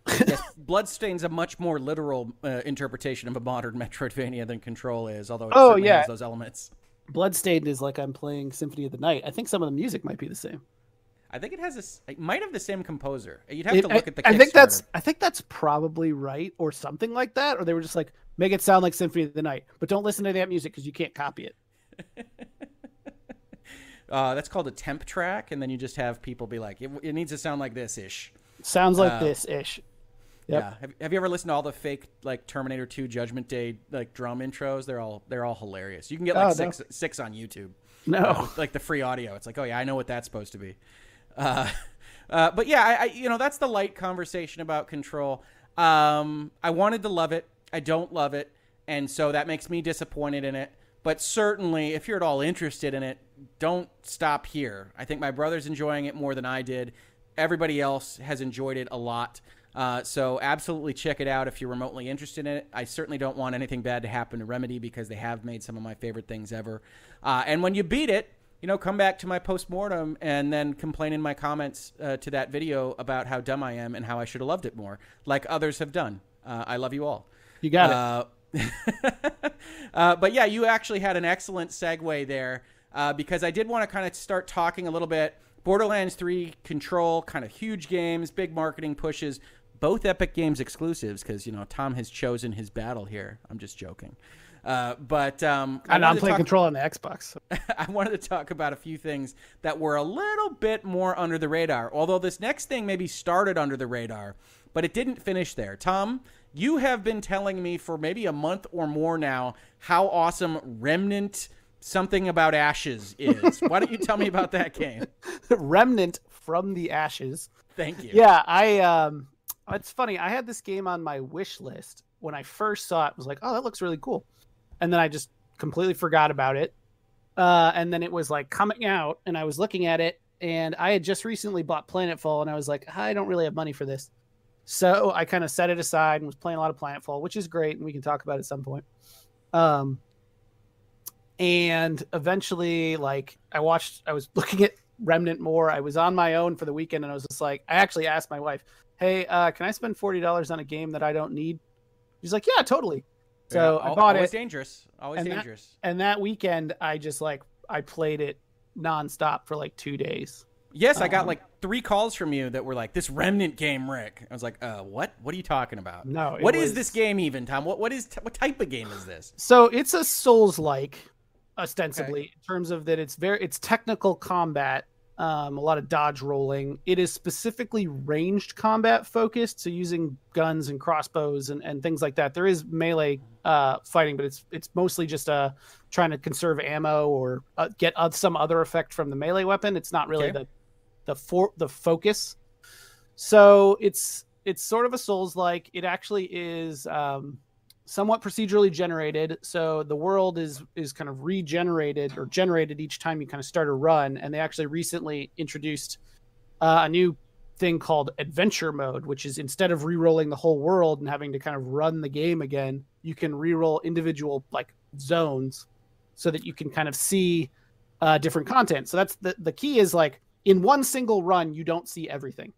Yes, Bloodstained's a much more literal uh, interpretation of a modern Metroidvania than Control is, although it oh, certainly yeah. has those elements. Bloodstained is like I'm playing Symphony of the Night. I think some of the music might be the same. I think it has a, it might have the same composer. You'd have it, to look I, at the Kickstarter. I think that's I think that's probably right, or something like that. Or they were just like, make it sound like Symphony of the Night, but don't listen to that music because you can't copy it. Uh, that's called a temp track, and then you just have people be like, it, it needs to sound like this-ish. Sounds like uh, this-ish. Yep. Yeah. Have, have you ever listened to all the fake like Terminator two Judgment Day like drum intros? They're all they're all hilarious. You can get like oh, six no. six on YouTube. No, uh, with, like the free audio. It's like, oh yeah, I know what that's supposed to be. Uh, uh, but yeah, I, I you know that's the light conversation about Control. Um, I wanted to love it. I don't love it, and so that makes me disappointed in it. But certainly, if you're at all interested in it, don't stop here. I think my brother's enjoying it more than I did. Everybody else has enjoyed it a lot. Uh, so absolutely check it out if you're remotely interested in it. I certainly don't want anything bad to happen to Remedy, because they have made some of my favorite things ever. Uh, and when you beat it, you know, come back to my postmortem and then complain in my comments uh, to that video about how dumb I am and how I should have loved it more, like others have done. Uh, I love you all. You got it. Uh, uh, but yeah, you actually had an excellent segue there, uh, because I did want to kind of start talking a little bit. Borderlands three, Control, kind of huge games, big marketing pushes, both Epic Games exclusives, because, you know, Tom has chosen his battle here. I'm just joking. Uh, but um, I I know, I'm playing talk... Control on the Xbox. I wanted to talk about a few things that were a little bit more under the radar, although this next thing maybe started under the radar, but it didn't finish there. Tom, you have been telling me for maybe a month or more now how awesome Remnant something about Ashes is. Why don't you tell me about that game? Remnant from the Ashes. Thank you. Yeah, I. Um, it's funny. I had this game on my wish list when I first saw it. I was like, oh, that looks really cool. And then I just completely forgot about it. Uh, and then it was like coming out, and I was looking at it, and I had just recently bought Planetfall, and I was like, I don't really have money for this. So I kind of set it aside and was playing a lot of Planetfall, which is great, and we can talk about it at some point. Um, and eventually, like, I watched, I was looking at Remnant more. I was on my own for the weekend, and I was just like, I actually asked my wife, hey, uh, can I spend forty dollars on a game that I don't need? She's like, yeah, totally. So yeah, I bought always it. Always dangerous. Always and dangerous. That, and that weekend, I just, like, I played it nonstop for, like, two days. Yes, I got um, like three calls from you that were like, this Remnant game, Rick. I was like, uh, what? What are you talking about? No. What was... is this game even, Tom? What What is t- what type of game is this? So it's a Souls-like, ostensibly, okay. in terms of that it's very it's technical combat, um, a lot of dodge rolling. It is specifically ranged combat focused, so using guns and crossbows and, and things like that. There is melee uh, fighting, but it's it's mostly just uh, trying to conserve ammo or uh, get uh, some other effect from the melee weapon. It's not really okay. the... the for the focus. So it's it's sort of a Souls-like. It actually is um somewhat procedurally generated, so the world is is kind of regenerated or generated each time you kind of start a run. And they actually recently introduced uh, a new thing called adventure mode, which is instead of re-rolling the whole world and having to kind of run the game again, you can re-roll individual like zones so that you can kind of see uh, different content. So that's the, the key is like in one single run, you don't see everything.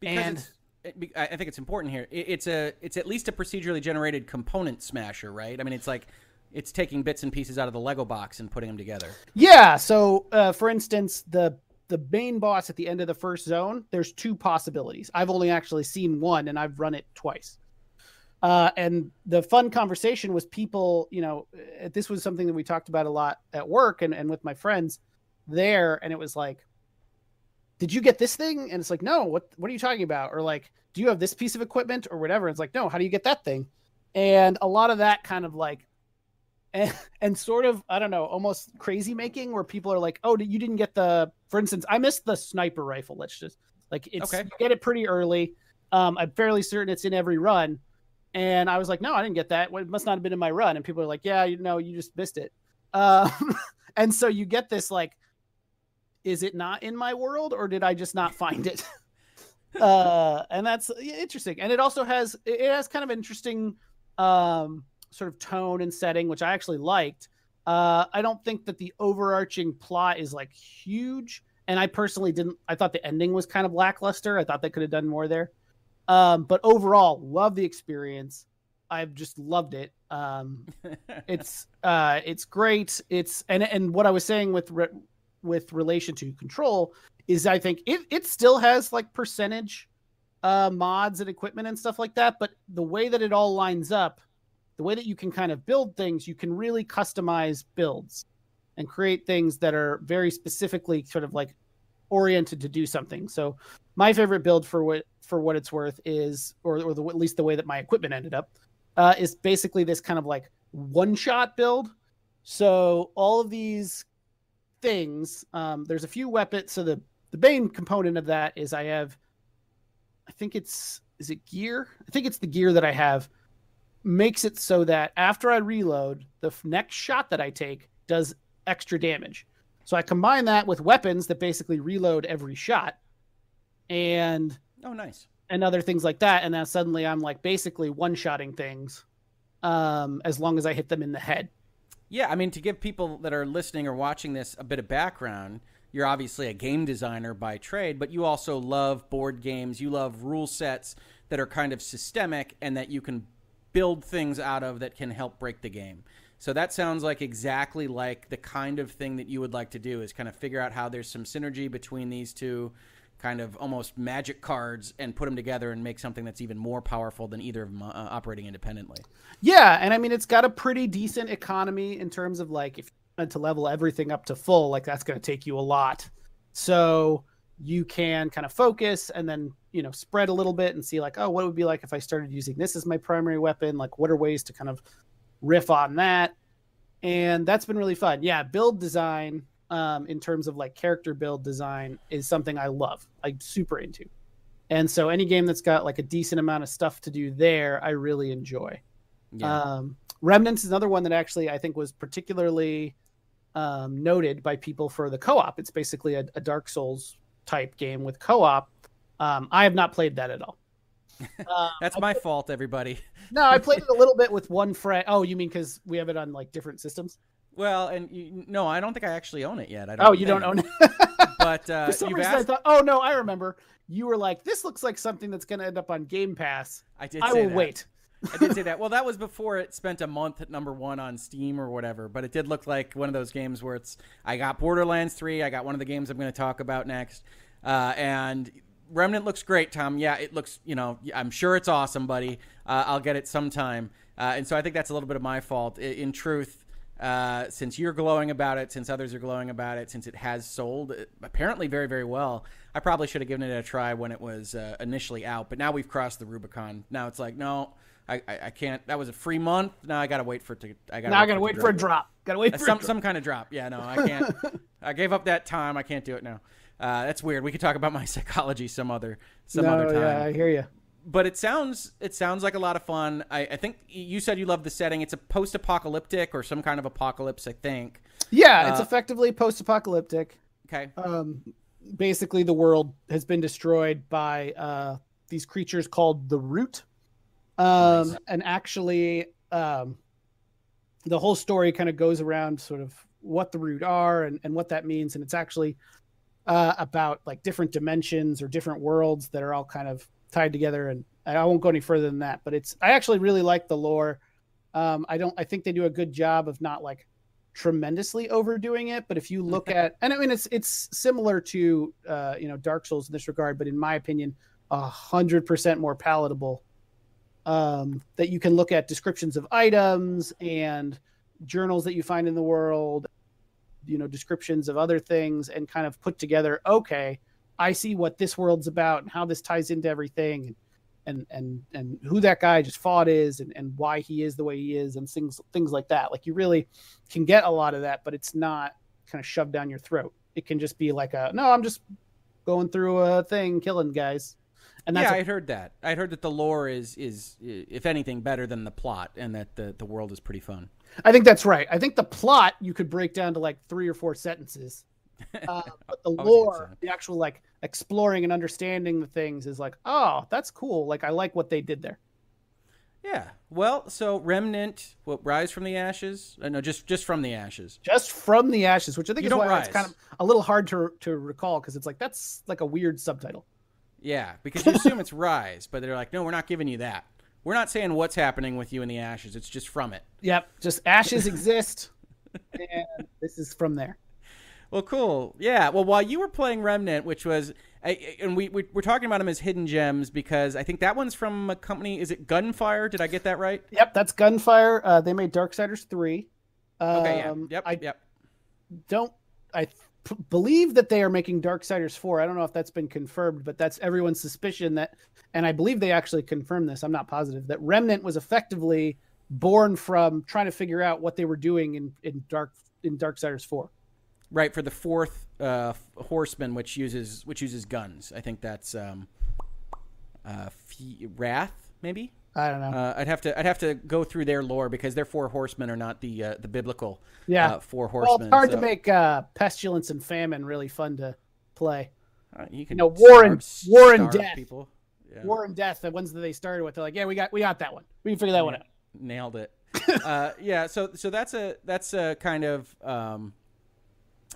Because and it, I think it's important here. It, it's a it's at least a procedurally generated component smasher, right? I mean, it's like it's taking bits and pieces out of the Lego box and putting them together. Yeah. So, uh, for instance, the the main boss at the end of the first zone, there's two possibilities. I've only actually seen one, and I've run it twice. Uh, and the fun conversation was people, you know, this was something that we talked about a lot at work and, and with my friends there. And it was like, did you get this thing? And it's like, no, what, what are you talking about? Or like, do you have this piece of equipment or whatever? And it's like, no, how do you get that thing? And a lot of that kind of like, and, and sort of, I don't know, almost crazy making where people are like, oh, you didn't get the, for instance, I missed the sniper rifle. Let's just like, it's, okay. You get it pretty early. Um, I'm fairly certain it's in every run. And I was like, no, I didn't get that. Well, it must not have been in my run. And people are like, yeah, you know, you just missed it. Um, and so you get this, like, is it not in my world or did I just not find it? uh, and that's interesting. And it also has, it has kind of interesting um, sort of tone and setting, which I actually liked. Uh, I don't think that the overarching plot is like huge. And I personally didn't, I thought the ending was kind of lackluster. I thought they could have done more there. Um, but overall, love the experience. I've just loved it. Um, it's uh, it's great. It's and and what I was saying with re- with relation to Control is I think it it still has like percentage uh, mods and equipment and stuff like that. But the way that it all lines up, the way that you can kind of build things, you can really customize builds and create things that are very specifically sort of like oriented to do something. So my favorite build for what for what it's worth is, or, or the, at least the way that my equipment ended up, uh, is basically this kind of like one-shot build. So all of these things, um, there's a few weapons. So the, the main component of that is I have, I think it's, is it gear? I think it's the gear that I have makes it so that after I reload, the next shot that I take does extra damage. So I combine that with weapons that basically reload every shot and oh, nice. And other things like that. And now suddenly I'm like basically one-shotting things um, as long as I hit them in the head. Yeah, I mean, to give people that are listening or watching this a bit of background, you're obviously a game designer by trade, but you also love board games. You love rule sets that are kind of systemic and that you can build things out of that can help break the game. So that sounds like exactly like the kind of thing that you would like to do is kind of figure out how there's some synergy between these two kind of almost magic cards and put them together and make something that's even more powerful than either of them uh, operating independently. Yeah. And I mean, it's got a pretty decent economy in terms of like if you wanted to level everything up to full, like that's going to take you a lot. So you can kind of focus and then, you know, spread a little bit and see like, oh, what it would be like if I started using this as my primary weapon? Like what are ways to kind of riff on that? And that's been really fun. Yeah, build design um in terms of like character build design is something I love. I'm super into, and so any game that's got like a decent amount of stuff to do there I really enjoy. Yeah. um Remnants is another one that actually I think was particularly um noted by people for the co-op. It's basically a, a Dark Souls type game with co-op. um I have not played that at all. Uh, That's my played, fault, everybody. No, I played it a little bit with one friend. Oh, you mean because we have it on like different systems? Well, and you, no, I don't think I actually own it yet. I don't oh, you don't own it? But uh, for some reason asked... I thought, oh no, I remember. You were like, this looks like something that's going to end up on Game Pass. I did. I say will that. wait. I did say that. Well, that was before it spent a month at number one on Steam or whatever. But it did look like one of those games where it's. I got Borderlands three. I got one of the games I'm going to talk about next, uh, and. Remnant looks great, Tom. Yeah, it looks, you know, I'm sure it's awesome, buddy. Uh, I'll get it sometime. Uh, and so I think that's a little bit of my fault. In, in truth, uh, since you're glowing about it, since others are glowing about it, since it has sold apparently very, very well, I probably should have given it a try when it was uh, initially out. But now we've crossed the Rubicon. Now it's like, no, I, I, I can't. That was a free month. Now I got to wait for it to. I gotta now I got to wait for a drop. Got to wait for some, a drop. Some kind of drop. Yeah, no, I can't. I gave up that time. I can't do it now. Uh, that's weird. We could talk about my psychology some other some no, other time. Yeah, I hear you. But it sounds it sounds like a lot of fun. I, I think you said you love the setting. It's a post-apocalyptic or some kind of apocalypse, I think. Yeah, uh, it's effectively post-apocalyptic. Okay. Um, basically, the world has been destroyed by uh, these creatures called the Root. Um, nice. And actually, um, the whole story kind of goes around sort of what the root are and, and what that means. And it's actually uh, about like different dimensions or different worlds that are all kind of tied together. And I won't go any further than that, but it's, I actually really like the lore. Um, I don't, I think they do a good job of not like tremendously overdoing it, but if you look at, and I mean, it's, it's similar to, uh, you know, Dark Souls in this regard, but in my opinion, a hundred percent more palatable, um, that you can look at descriptions of items and journals that you find in the world, you know, descriptions of other things, and kind of put together, okay, I see what this world's about and how this ties into everything. And, and and and who that guy just fought is, and, and why he is the way he is, and things things like that. Like, you really can get a lot of that, but it's not kind of shoved down your throat. It can just be like, a no, I'm just going through a thing, killing guys. And that's yeah, a- I'd heard that. I'd heard that the lore is, is, if anything, better than the plot, and that the, the world is pretty fun. I think that's right. I think the plot you could break down to like three or four sentences. Uh, but the lore, the actual like exploring and understanding the things is like, oh, that's cool. Like, I like what they did there. Yeah. Well, so Remnant, what, Rise from the Ashes? Uh, no, just just from the Ashes. Just from the Ashes, which I think you is why rise. It's kind of a little hard to to recall, because it's like, that's like a weird subtitle. Yeah, because you assume it's Rise, but they're like, no, we're not giving you that. We're not saying what's happening with you in the Ashes. It's just from it. Yep. Just Ashes exist, and this is from there. Well, cool. Yeah. Well, while you were playing Remnant, which was, and we, we we're talking about them as hidden gems, because I think that one's from a company. Is it Gunfire? Did I get that right? Yep, that's Gunfire. Uh, they made Darksiders three. Um, okay. Yeah. Yep. I yep. Don't I p- believe that they are making Darksiders four? I don't know if that's been confirmed, but that's everyone's suspicion that, and I believe they actually confirmed this. I'm not positive that Remnant was effectively born from trying to figure out what they were doing in in Dark in Darksiders four. Right, for the fourth uh, horseman, which uses which uses guns. I think that's um, uh, F- Wrath, maybe. I don't know. Uh, I'd have to I'd have to go through their lore, because their four horsemen are not the uh, the biblical yeah. uh, four horsemen. Well, it's hard so. to make uh, Pestilence and Famine really fun to play. Uh, you can you know, War and War and Death. People. Yeah. War and Death. The ones that they started with, they're like, yeah, we got we got that one. We can figure that yeah. one out. Nailed it. uh, yeah. So so that's a that's a kind of. Um,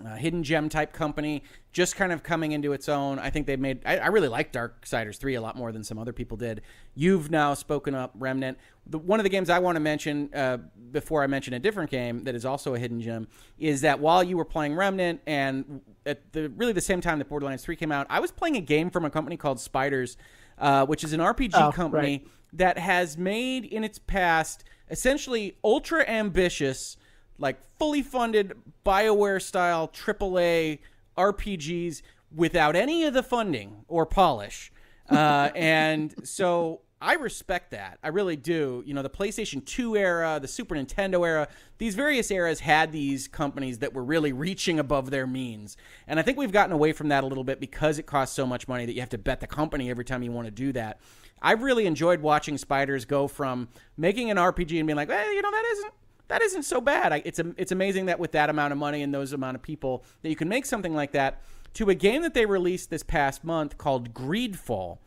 Uh, hidden gem type company, just kind of coming into its own. I think they've made, I, I really like Darksiders three a lot more than some other people did. You've now spoken up Remnant. The, one of the games I want to mention uh, before I mention a different game that is also a hidden gem is that while you were playing Remnant, and at the really the same time that Borderlands three came out, I was playing a game from a company called Spiders, uh, which is an R P G oh, company right. that has made in its past essentially ultra ambitious, like fully funded BioWare style triple A R P Gs without any of the funding or polish. Uh, and so I respect that. I really do. You know, the PlayStation two era, the Super Nintendo era, these various eras had these companies that were really reaching above their means. And I think we've gotten away from that a little bit, because it costs so much money that you have to bet the company every time you want to do that. I've really enjoyed watching Spiders go from making an R P G and being like, well, you know, that isn't, That isn't so bad. I, it's it's amazing that with that amount of money and those amount of people that you can make something like that, to a game that they released this past month called Greedfall,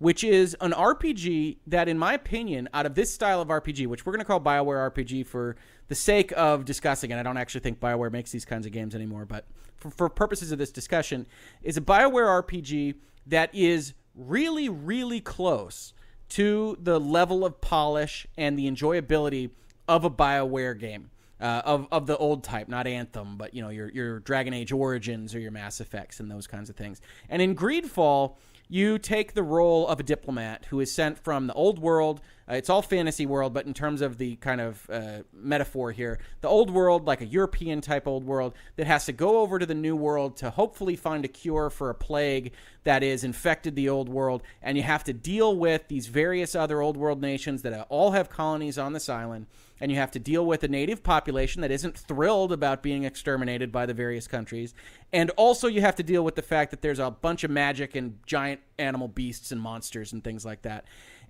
which is an R P G that, in my opinion, out of this style of R P G, which we're going to call BioWare R P G for the sake of discussing it. I don't actually think BioWare makes these kinds of games anymore, but for, for purposes of this discussion, is a BioWare R P G that is really, really close to the level of polish and the enjoyability of a BioWare game, uh, of of the old type, not Anthem, but you know, your your Dragon Age Origins or your Mass Effects and those kinds of things. And in Greedfall, you take the role of a diplomat who is sent from the old world. Uh, it's all fantasy world, but in terms of the kind of uh, metaphor here, the old world, like a European type old world, that has to go over to the new world to hopefully find a cure for a plague that has infected the old world. And you have to deal with these various other old world nations that all have colonies on this island. And you have to deal with a native population that isn't thrilled about being exterminated by the various countries. And also you have to deal with the fact that there's a bunch of magic and giant animal beasts and monsters and things like that.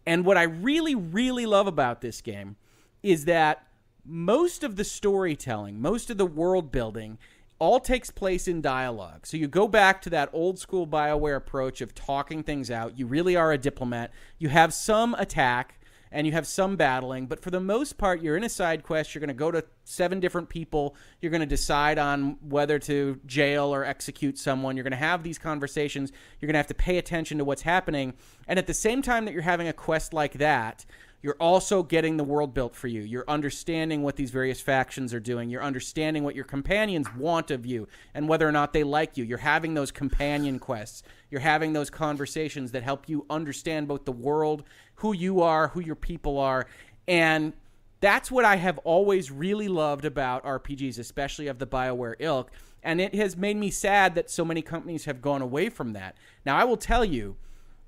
And what I really, really love about this game is that most of the storytelling, most of the world building, all takes place in dialogue. So you go back to that old school BioWare approach of talking things out. You really are a diplomat. You have some attack. and you have some battling, but for the most part, you're in a side quest. You're going to go to seven different people. You're going to decide on whether to jail or execute someone. You're going to have these conversations. You're going to have to pay attention to what's happening. And at the same time that you're having a quest like that, you're also getting the world built for you. You're understanding what these various factions are doing. You're understanding what your companions want of you and whether or not they like you. You're having those companion quests. You're having those conversations that help you understand both the world, who you are, who your people are. And that's what I have always really loved about R P Gs, especially of the BioWare ilk. And it has made me sad that so many companies have gone away from that. Now, I will tell you,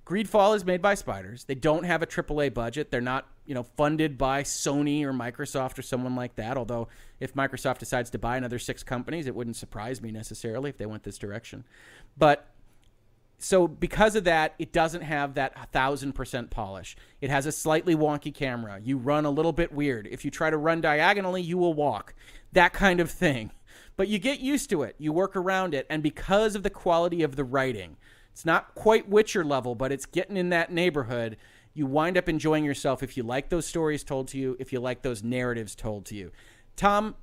Greedfall is made by Spiders. They don't have a triple A budget. They're not, you know, funded by Sony or Microsoft or someone like that. Although, if Microsoft decides to buy another six companies, it wouldn't surprise me necessarily if they went this direction. But so because of that, it doesn't have that one thousand percent polish. It has a slightly wonky camera. You run a little bit weird. If you try to run diagonally, you will walk. That kind of thing. But you get used to it. You work around it. And because of the quality of the writing, it's not quite Witcher level, but it's getting in that neighborhood. You wind up enjoying yourself if you like those stories told to you, if you like those narratives told to you. Tom,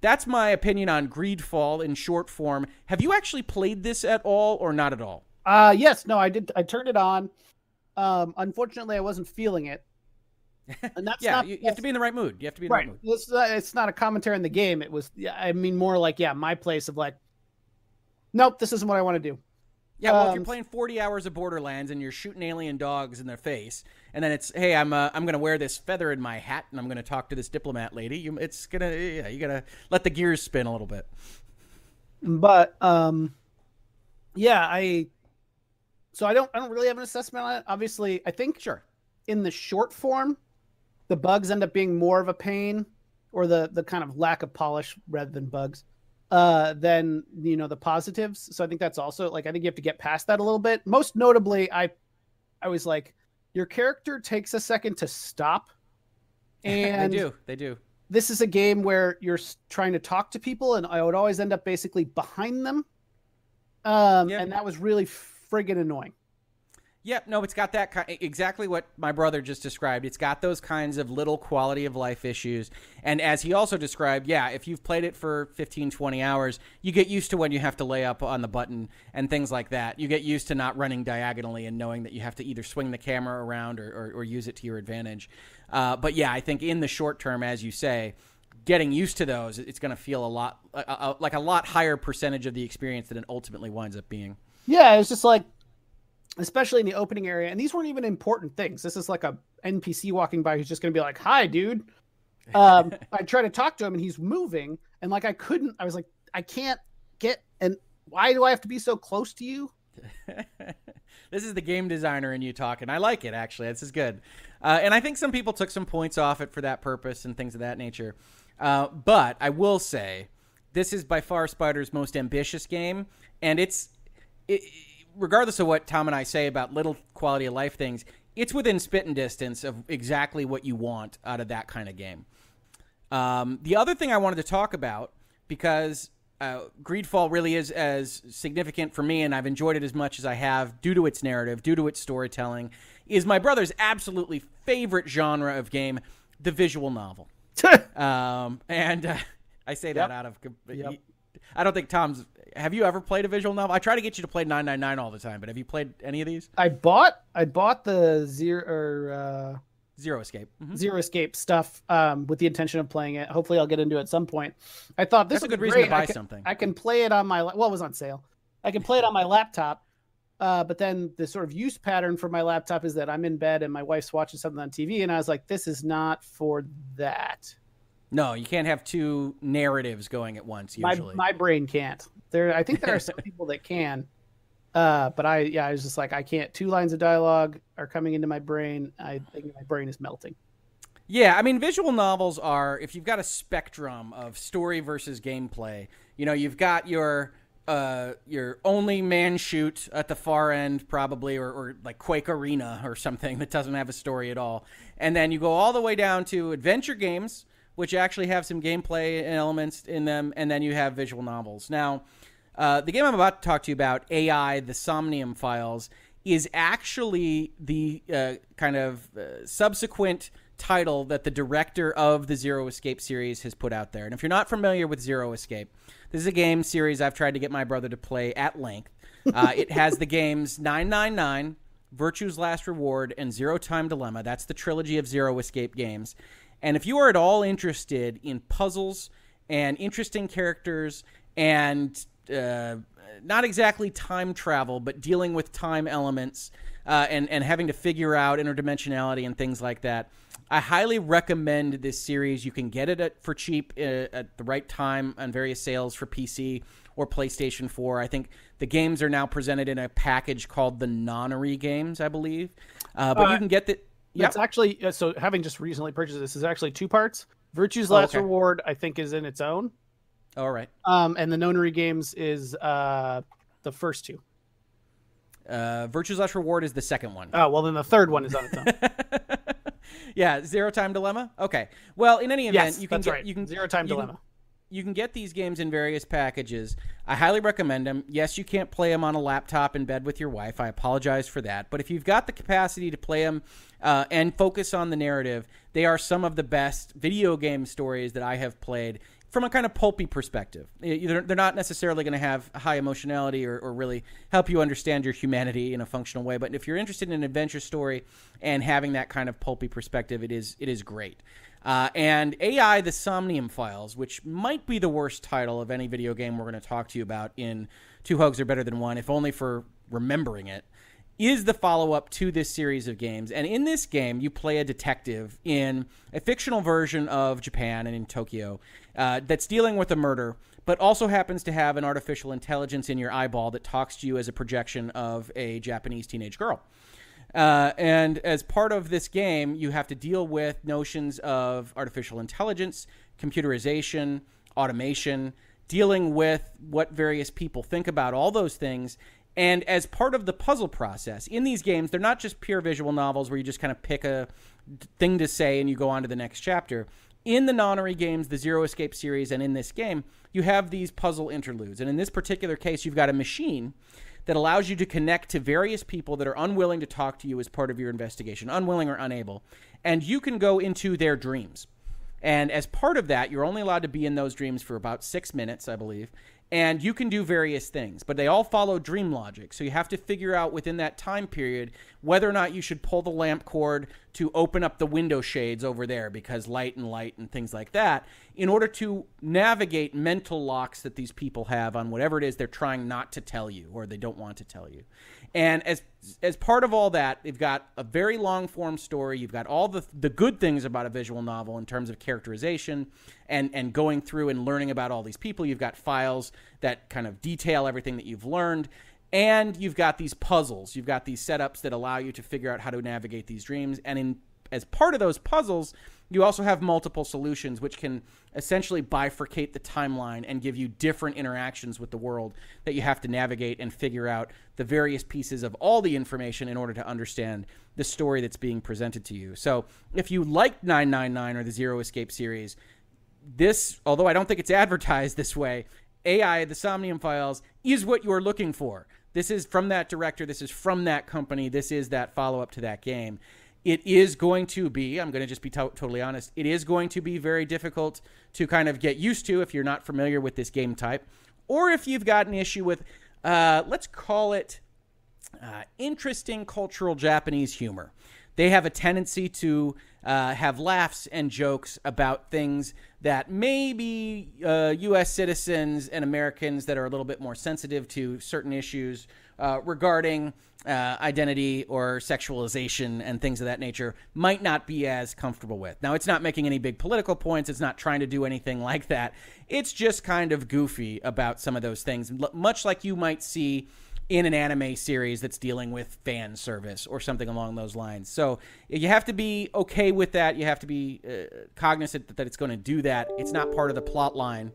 that's my opinion on Greedfall in short form. Have you actually played this at all or not at all? Uh, yes. No, I did. I turned it on. Um, unfortunately, I wasn't feeling it. And that's yeah, not, you, you have to be in the right mood. You have to be in right. the right mood. It's, uh, it's not a commentary on the game. It was, I mean, more like, yeah, my place of like, nope, this isn't what I want to do. Yeah, well, if you're playing forty hours of Borderlands and you're shooting alien dogs in their face, and then it's, hey, I'm uh, I'm gonna wear this feather in my hat and I'm gonna talk to this diplomat lady. You, it's gonna, yeah, you gotta let the gears spin a little bit. But, um, yeah, I, so I don't, I don't really have an assessment on it. Obviously, I think sure, in the short form, the bugs end up being more of a pain, or the the kind of lack of polish rather than bugs. Uh, then, you know, the positives. So I think that's also like, I think you have to get past that a little bit. Most notably, I, I was like, your character takes a second to stop. And they do, they do. This is a game where you're trying to talk to people, and I would always end up basically behind them. Um, yep. And that was really friggin' annoying. Yep. No, it's got that ki- exactly what my brother just described. It's got those kinds of little quality of life issues. And as he also described, yeah, if you've played it for fifteen, twenty hours, you get used to when you have to lay up on the button and things like that. You get used to not running diagonally and knowing that you have to either swing the camera around or, or, or use it to your advantage. Uh, but yeah, I think in the short term, as you say, getting used to those, it's going to feel a lot a, a, like a lot higher percentage of the experience than it ultimately winds up being. Yeah, it's just like, especially in the opening area. And these weren't even important things. This is like a N P C walking by who's just going to be like, hi, dude. Um, I try to talk to him and he's moving. And like, I couldn't, I was like, I can't get, and why do I have to be so close to you? This is the game designer in you talking. I like it, actually. This is good. Uh, and I think some people took some points off it for that purpose and things of that nature. Uh, but I will say, this is by far Spider's most ambitious game. And it's, it, regardless of what Tom and I say about little quality of life things, it's within spitting distance of exactly what you want out of that kind of game. Um, the other thing I wanted to talk about, because uh, Greedfall really is as significant for me, and I've enjoyed it as much as I have due to its narrative, due to its storytelling, is my brother's absolutely favorite genre of game, the visual novel. um, and uh, I say that yep. out of... Yep. I don't think Tom's... Have you ever played a visual novel? I try to get you to play nine ninety-nine all the time, but have you played any of these? I bought I bought the Zero or, uh, Zero Escape. Mm-hmm. Zero Escape stuff um, with the intention of playing it. Hopefully I'll get into it at some point. I thought this That's was a good reason great. to buy I can, something. I can play it on my... Well, it was on sale. I can play it on my laptop, uh, but then the sort of use pattern for my laptop is that I'm in bed and my wife's watching something on T V, and I was like, this is not for that. No, you can't have two narratives going at once, usually. My, my brain can't. There, I think there are some people that can, uh, but I, yeah, I was just like, I can't. Two lines of dialogue are coming into my brain. I think my brain is melting. Yeah, I mean, visual novels are, if you've got a spectrum of story versus gameplay, you know, you've got your uh, your only man shoot at the far end, probably, or, or like Quake Arena or something that doesn't have a story at all. And then you go all the way down to adventure games, which actually have some gameplay elements in them, and then you have visual novels. Now, uh, the game I'm about to talk to you about, A I: The Somnium Files, is actually the uh, kind of uh, subsequent title that the director of the Zero Escape series has put out there. And if you're not familiar with Zero Escape, this is a game series I've tried to get my brother to play at length. Uh, it has the games nine nine nine, Virtue's Last Reward, and Zero Time Dilemma. That's the trilogy of Zero Escape games. And if you are at all interested in puzzles and interesting characters and uh, not exactly time travel, but dealing with time elements uh, and, and having to figure out interdimensionality and things like that, I highly recommend this series. You can get it at, for cheap uh, at the right time on various sales for P C or PlayStation four. I think the games are now presented in a package called the Nonary Games, I believe. Uh, but uh, you can get the... Yep. It's actually... So having just recently purchased this, is actually two parts. Virtue's Last oh, okay. Reward, I think, is in its own. All right. Um, and the Nonary Games is uh, the first two. Uh, Virtue's Last Reward is the second one. Oh, well, then the third one is on its own. Yeah, Zero Time Dilemma? Okay. Well, in any event, yes, you can that's get... Right. You can, Zero Time Dilemma. Can, You can get these games in various packages. I highly recommend them. Yes, you can't play them on a laptop in bed with your wife. I apologize for that. But if you've got the capacity to play them uh, and focus on the narrative, they are some of the best video game stories that I have played from a kind of pulpy perspective. They're not necessarily going to have high emotionality or, or really help you understand your humanity in a functional way. But if you're interested in an adventure story and having that kind of pulpy perspective, it is it is great. Uh, and A I: The Somnium Files, which might be the worst title of any video game we're going to talk to you about in Two Hoegs Are Better Than One, if only for remembering it, is the follow-up to this series of games. And in this game, you play a detective in a fictional version of Japan and in Tokyo uh, that's dealing with a murder, but also happens to have an artificial intelligence in your eyeball that talks to you as a projection of a Japanese teenage girl. Uh, and as part of this game, you have to deal with notions of artificial intelligence, computerization, automation, dealing with what various people think about all those things. And as part of the puzzle process in these games, they're not just pure visual novels where you just kind of pick a thing to say and you go on to the next chapter. In the Nonary games, the Zero Escape series, and in this game, you have these puzzle interludes. And in this particular case, you've got a machine that allows you to connect to various people that are unwilling to talk to you as part of your investigation, unwilling or unable. And you can go into their dreams. And as part of that, you're only allowed to be in those dreams for about six minutes, I believe. And you can do various things, but they all follow dream logic. So you have to figure out within that time period whether or not you should pull the lamp cord to open up the window shades over there because light and light and things like that in order to navigate mental locks that these people have on whatever it is they're trying not to tell you or they don't want to tell you. And as as part of all that, you've got a very long-form story. You've got all the the good things about a visual novel in terms of characterization and, and going through and learning about all these people. You've got files that kind of detail everything that you've learned. And you've got these puzzles. You've got these setups that allow you to figure out how to navigate these dreams. And in as part of those puzzles, you also have multiple solutions, which can essentially bifurcate the timeline and give you different interactions with the world that you have to navigate and figure out the various pieces of all the information in order to understand the story that's being presented to you. So if you like nine nine nine or the Zero Escape series, this, although I don't think it's advertised this way, A I, the Somnium Files, is what you're looking for. This is from that director. This is from that company. This is that follow-up to that game. It is going to be, I'm going to just be to- totally honest, it is going to be very difficult to kind of get used to if you're not familiar with this game type. Or if you've got an issue with, uh, let's call it uh, interesting cultural Japanese humor. They have a tendency to uh, have laughs and jokes about things that maybe uh, U S citizens and Americans that are a little bit more sensitive to certain issues uh, regarding uh, identity or sexualization and things of that nature might not be as comfortable with. Now, it's not making any big political points. It's not trying to do anything like that. It's just kind of goofy about some of those things, much like you might see in an anime series that's dealing with fan service or something along those lines. So you have to be okay with that. You have to be uh, cognizant that, that it's going to do that. It's not part of the plot line,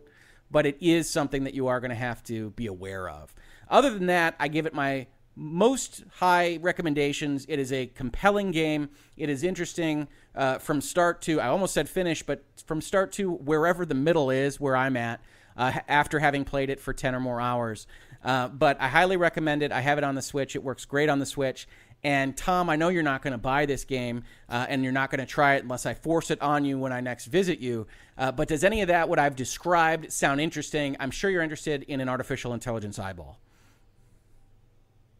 but it is something that you are going to have to be aware of. Other than that, I give it my most high recommendations. It is a compelling game. It is interesting uh, from start to, I almost said finish, but from start to wherever the middle is where I'm at uh, after having played it for ten or more hours. Uh, but I highly recommend it. I have it on the Switch. It works great on the Switch. And Tom, I know you're not going to buy this game, uh, and you're not going to try it unless I force it on you when I next visit you. Uh, but does any of that, what I've described, sound interesting? I'm sure you're interested in an artificial intelligence eyeball.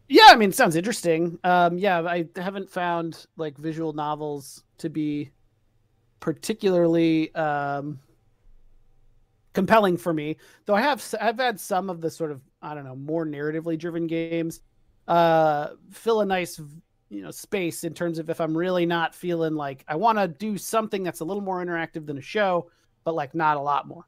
Yeah, I mean, it sounds interesting. Um, yeah, I haven't found like visual novels to be particularly um, compelling for me, though. I have I've had some of the sort of, I don't know, more narratively driven games uh fill a nice, you know, space in terms of if I'm really not feeling like I want to do something that's a little more interactive than a show, but like not a lot more.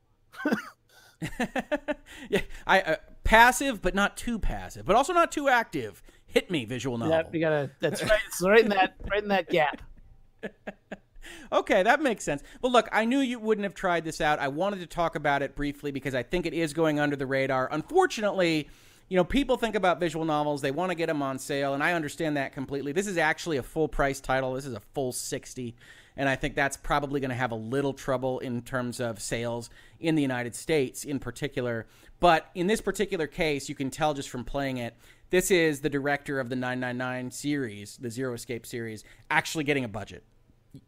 Yeah, I uh, passive, but not too passive, but also not too active. Hit me, visual novel. Yeah, you gotta. That's right. It's right in that right in that gap. Okay, that makes sense. Well, look, I knew you wouldn't have tried this out. I wanted to talk about it briefly because I think it is going under the radar. Unfortunately, you know, people think about visual novels. They want to get them on sale, and I understand that completely. This is actually a full-price title. This is a full sixty, and I think that's probably going to have a little trouble in terms of sales in the United States in particular. But in this particular case, you can tell just from playing it, this is the director of the nine nine nine series, the Zero Escape series, actually getting a budget.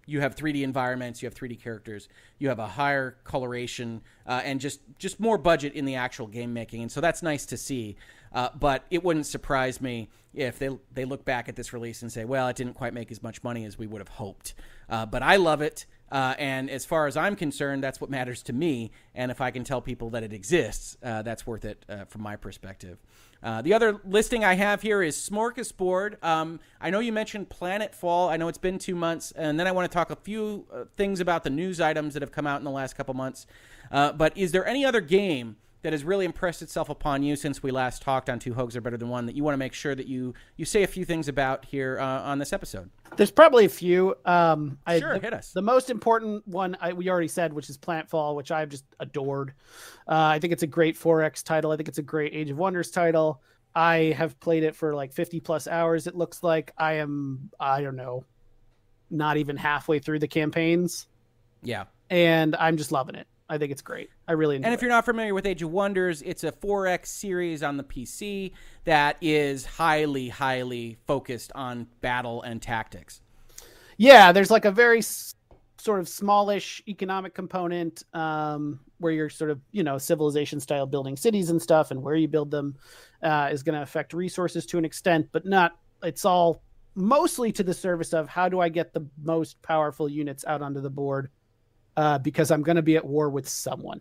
You have three D environments, you have three D characters, you have a higher coloration, uh, and just, just more budget in the actual game making. And so that's nice to see. Uh, but it wouldn't surprise me if they they look back at this release and say, well, it didn't quite make as much money as we would have hoped. Uh, but I love it. Uh, and as far as I'm concerned, that's what matters to me. And if I can tell people that it exists, uh, that's worth it uh, from my perspective. Uh, the other listing I have here is Smorgasbord. Um, I know you mentioned Planetfall. I know it's been two months. And then I want to talk a few uh, things about the news items that have come out in the last couple months. Uh, but is there any other game that has really impressed itself upon you since we last talked on Two Hoegs Are Better Than One that you want to make sure that you, you say a few things about here uh, on this episode? There's probably a few. Um, sure, I, the, hit us. The most important one I, we already said, which is Planetfall, which I've just adored. Uh, I think it's a great four X title. I think it's a great Age of Wonders title. I have played it for like fifty plus hours, it looks like. I am, I don't know, not even halfway through the campaigns. Yeah. And I'm just loving it. I think it's great. I really enjoy it. And if you're not familiar with Age of Wonders, it's a four X series on the P C that is highly, highly focused on battle and tactics. Yeah, there's like a very s- sort of smallish economic component um, where you're sort of, you know, civilization style building cities and stuff, and where you build them uh, is going to affect resources to an extent, but not, it's all mostly to the service of how do I get the most powerful units out onto the board. Uh, because I'm going to be at war with someone.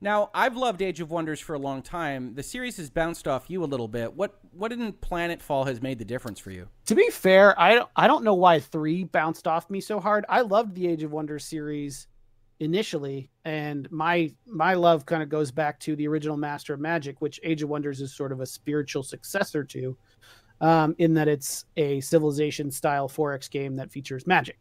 Now, I've loved Age of Wonders for a long time. The series has bounced off you a little bit. What what in Planetfall has made the difference for you? To be fair, I don't, I don't know why three bounced off me so hard. I loved the Age of Wonders series initially, and my my love kind of goes back to the original Master of Magic, which Age of Wonders is sort of a spiritual successor to, um, in that it's a civilization-style four X game that features magic.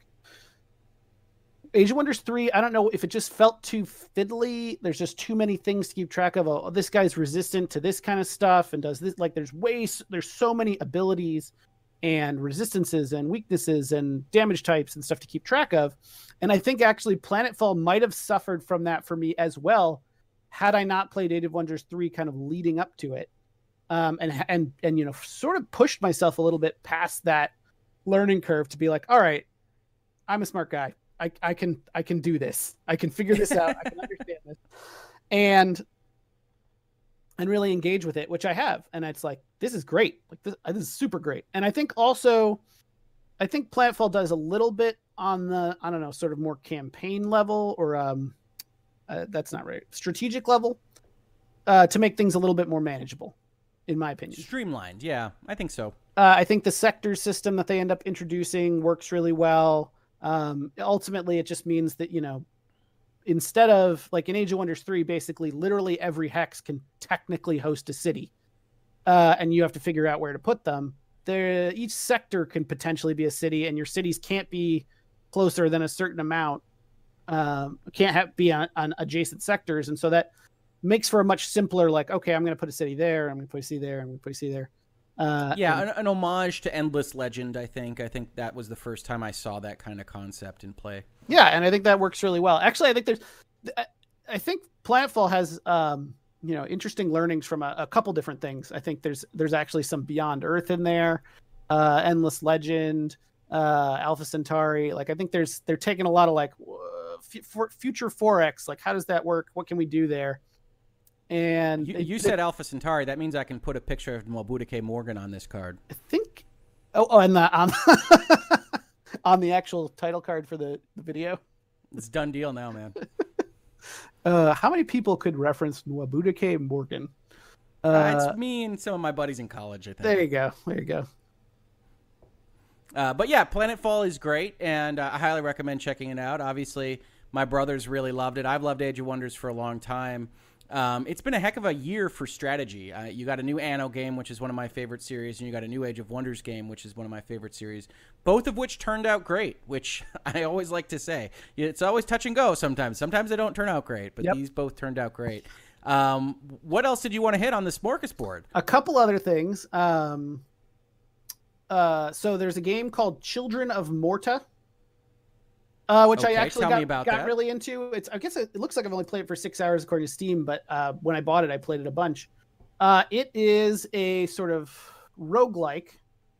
Age of Wonders three, I don't know if it just felt too fiddly. There's just too many things to keep track of. Oh, this guy's resistant to this kind of stuff and does this. Like, there's ways, there's so many abilities and resistances and weaknesses and damage types and stuff to keep track of. And I think actually Planetfall might have suffered from that for me as well, had I not played Age of Wonders three kind of leading up to it. Um, and, and, and, you know, sort of pushed myself a little bit past that learning curve to be like, all right, I'm a smart guy. I, I can I can do this. I can figure this out. I can understand this, and and really engage with it, which I have. And it's like, this is great. Like this, this is super great. And I think also, I think Planetfall does a little bit on the I don't know, sort of more campaign level or um, uh, that's not right, strategic level, uh, to make things a little bit more manageable, in my opinion. Streamlined, yeah, I think so. Uh, I think the sector system that they end up introducing works really well. Um, ultimately it just means that, you know, instead of like in Age of Wonders three, basically literally every hex can technically host a city, uh, and you have to figure out where to put them there. Each sector can potentially be a city, and your cities can't be closer than a certain amount. Um, can't have be on, on adjacent sectors. And so that makes for a much simpler, like, okay, I'm going to put a city there. I'm going to put a city there. I'm going to put a city there. Uh, yeah, and, an, an homage to Endless Legend, I think. I think that was the first time I saw that kind of concept in play. Yeah, and I think that works really well. Actually, I think there's, I, I think Planetfall has, um, you know, interesting learnings from a, a couple different things. I think there's there's actually some Beyond Earth in there. uh, Endless Legend, uh, Alpha Centauri. Like, I think there's they're taking a lot of like f for future forex. Like, how does that work? What can we do there? And you, you said Alpha Centauri. That means I can put a picture of Mobudike Morgan on this card. I think. Oh, oh and the, on, on the actual title card for the, the video. It's done deal now, man. Uh, how many people could reference Nwabudike Morgan? Uh, uh, it's me and some of my buddies in college, I think. There you go. There you go. Uh, but yeah, Planetfall is great, and uh, I highly recommend checking it out. Obviously, my brothers really loved it. I've loved Age of Wonders for a long time. Um, it's been a heck of a year for strategy. Uh, you got a new Anno game, which is one of my favorite series, and you got a new Age of Wonders game, which is one of my favorite series, both of which turned out great, which I always like to say. It's always touch and go sometimes. Sometimes they don't turn out great, but yep. These both turned out great. Um, what else did you want to hit on the smorgasbord? A couple other things. Um, uh, so there's a game called Children of Morta. Uh, which okay, I actually got, got really into. It's I guess it, it looks like I've only played it for six hours according to Steam, but uh, when I bought it, I played it a bunch. Uh, it is a sort of roguelike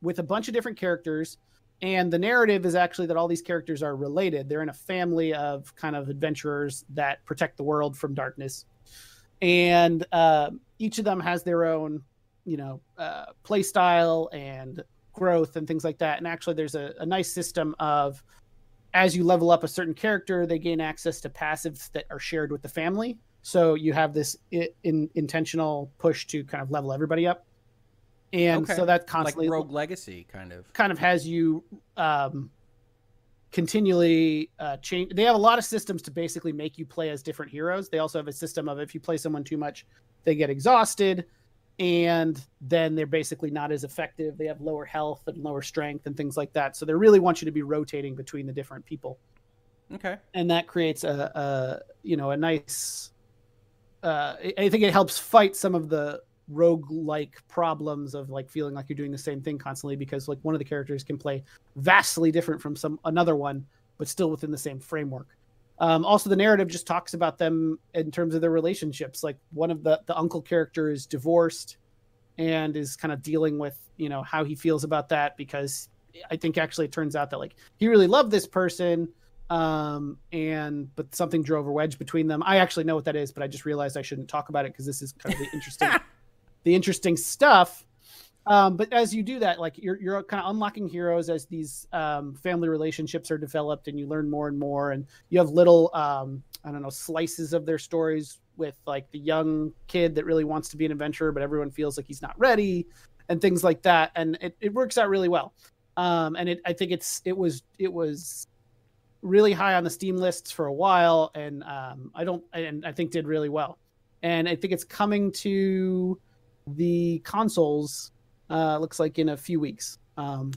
with a bunch of different characters, and the narrative is actually that all these characters are related. They're in a family of kind of adventurers that protect the world from darkness, and uh, each of them has their own, you know, uh, play style and growth and things like that. And actually, there's a, a nice system of as you level up a certain character, they gain access to passives that are shared with the family. So you have this in, in, intentional push to kind of level everybody up. And okay. so that constantly... Like Rogue Legacy, kind of. Kind of has you um, continually uh, change... They have a lot of systems to basically make you play as different heroes. They also have a system of if you play someone too much, they get exhausted. And then they're basically not as effective. They have lower health and lower strength and things like that. So they really want you to be rotating between the different people. Okay. And that creates a, a you know, a nice, uh, I think it helps fight some of the roguelike problems of like feeling like you're doing the same thing constantly, because like one of the characters can play vastly different from some another one, but still within the same framework. Um, also, the narrative just talks about them in terms of their relationships. Like one of the, the uncle character is divorced and is kind of dealing with, you know, how he feels about that, because I think actually it turns out that like he really loved this person. Um, and but something drove a wedge between them. I actually know what that is, but I just realized I shouldn't talk about it because this is kind of the interesting, the interesting stuff. Um, but as you do that, like you're, you're kind of unlocking heroes as these um, family relationships are developed, and you learn more and more, and you have little, um, I don't know, slices of their stories with like the young kid that really wants to be an adventurer, but everyone feels like he's not ready and things like that. And it, it works out really well. Um, and it, I think it's, it was, it was really high on the Steam lists for a while. And um, I don't, and I think did really well. And I think it's coming to the consoles. Uh, looks like in a few weeks. Um,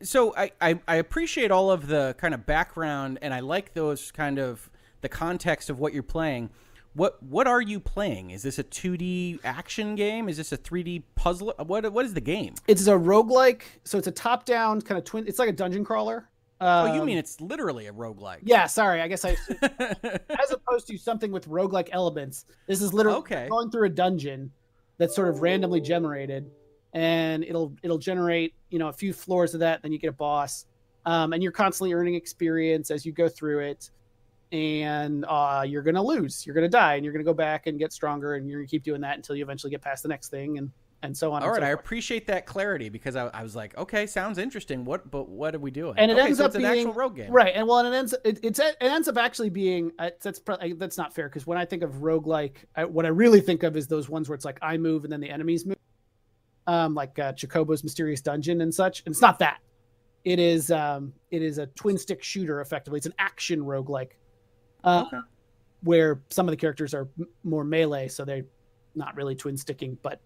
so I, I, I appreciate all of the kind of background, and I like those kind of the context of what you're playing. What what are you playing? Is this a two D action game? Is this a three D puzzle? What What is the game? It's a roguelike. So it's a top-down kind of twin. It's like a dungeon crawler. Um, oh, you mean it's literally a roguelike. Yeah, sorry. I guess I – as opposed to something with roguelike elements, this is literally okay. going through a dungeon that's sort of randomly generated. And it'll it'll generate, you know, a few floors of that. Then you get a boss, um, and you're constantly earning experience as you go through it. And uh, you're gonna lose, you're gonna die, and you're gonna go back and get stronger, and you're gonna keep doing that until you eventually get past the next thing, and and so on. All right, I appreciate that clarity, because I, I was like, okay, sounds interesting. What, but what are we doing? And it ends up being an actual rogue game, right? And well, and it ends it, it's it ends up actually being uh, that's probably, that's not fair, because when I think of roguelike, I, what I really think of is those ones where it's like I move and then the enemies move. Um, like uh, Chocobo's Mysterious Dungeon and such. And it's not that. It is um, it is a twin-stick shooter, effectively. It's an action roguelike, uh, okay. where some of the characters are m more melee, so they're not really twin-sticking, but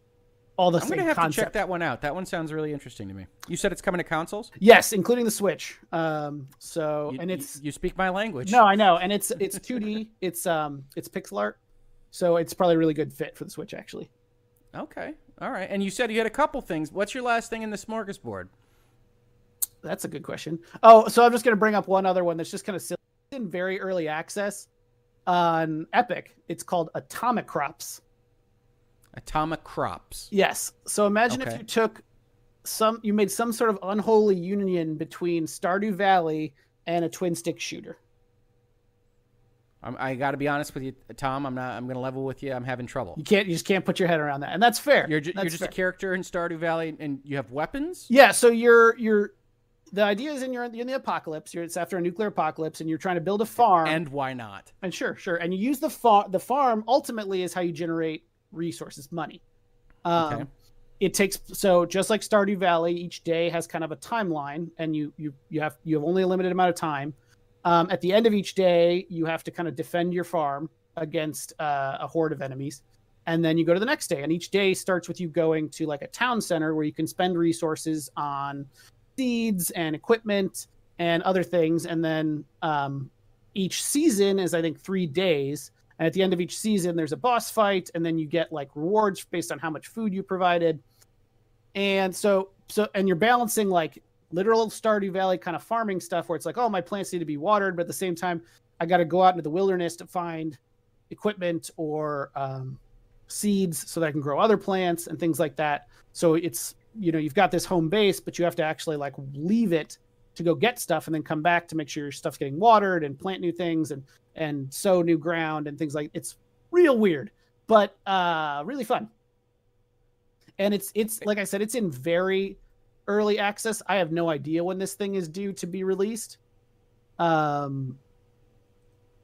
all the I'm same I'm going to have concept. to check that one out. That one sounds really interesting to me. You said it's coming to consoles? Yes, including the Switch. Um, so you, and it's you speak my language. No, I know. And it's it's two D. it's um it's pixel art, so it's probably a really good fit for the Switch, actually. Okay. All right. And you said you had a couple things. What's your last thing in the smorgasbord? That's a good question. Oh, so I'm just going to bring up one other one that's just kind of silly. It's in very early access on Epic. It's called Atomic Crops. Atomic Crops. Yes. So imagine okay. if you took some you made some sort of unholy union between Stardew Valley and a twin stick shooter. I'm, I got to be honest with you, Tom. I'm not. I'm going to level with you. I'm having trouble. You can't. You just can't put your head around that, and that's fair. You're, ju- that's you're just fair. A character in Stardew Valley, and you have weapons. Yeah. So you're you're. The idea is in you're in the apocalypse. You're, it's after a nuclear apocalypse, and you're trying to build a farm. And why not? And sure, sure. And you use the farm. The farm ultimately is how you generate resources, money. Um, okay. It takes so just like Stardew Valley, each day has kind of a timeline, and you you you have you have only a limited amount of time. Um, at the end of each day, you have to kind of defend your farm against uh, a horde of enemies. And then you go to the next day. And each day starts with you going to like a town center where you can spend resources on seeds and equipment and other things. And then um, each season is, I think, three days. And at the end of each season, there's a boss fight. And then you get like rewards based on how much food you provided. And so, so and you're balancing like literal Stardew Valley kind of farming stuff where it's like, oh, my plants need to be watered, but at the same time, I got to go out into the wilderness to find equipment or um, seeds so that I can grow other plants and things like that. So it's, you know, you've got this home base, but you have to actually like leave it to go get stuff and then come back to make sure your stuff's getting watered and plant new things and, and sow new ground and things like that. It's real weird, but uh, really fun. And it's, it's like I said, it's in very early access. I have no idea when this thing is due to be released. Um,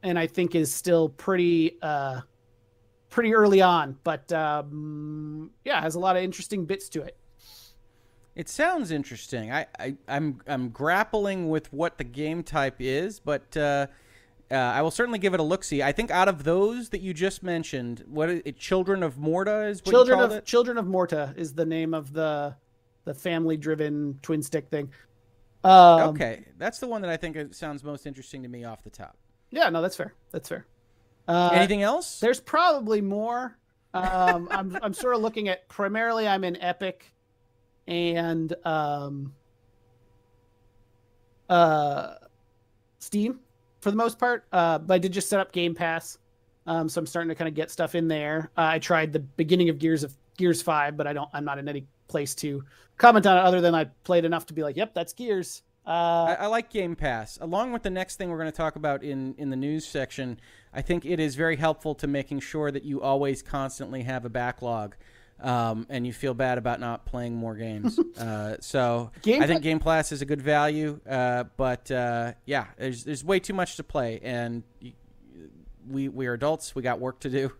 and I think is still pretty, uh, pretty early on, but, um, yeah, has a lot of interesting bits to it. It sounds interesting. I, I I'm, I'm grappling with what the game type is, but, uh, uh, I will certainly give it a look-see. I think out of those that you just mentioned, what it, Children of Morta is what Children you called of, it? Children of Morta is the name of the, the family-driven twin-stick thing. Um, okay, that's the one that I think sounds most interesting to me off the top. Yeah, no, that's fair. That's fair. Uh, Anything else? There's probably more. Um, I'm I'm sort of looking at primarily I'm in Epic, and um, uh, Steam for the most part. Uh, but I did just set up Game Pass, um, so I'm starting to kind of get stuff in there. Uh, I tried the beginning of Gears of Gears five, but I don't. I'm not in any place to comment on it other than I played enough to be like, yep, that's Gears. Uh, I, I like Game Pass. Along with the next thing we're going to talk about in, in the news section, I think it is very helpful to making sure that you always constantly have a backlog um, and you feel bad about not playing more games. uh, so Game I think Game Pass is a good value, uh, but uh, yeah, there's, there's way too much to play, and we, we are adults. We got work to do,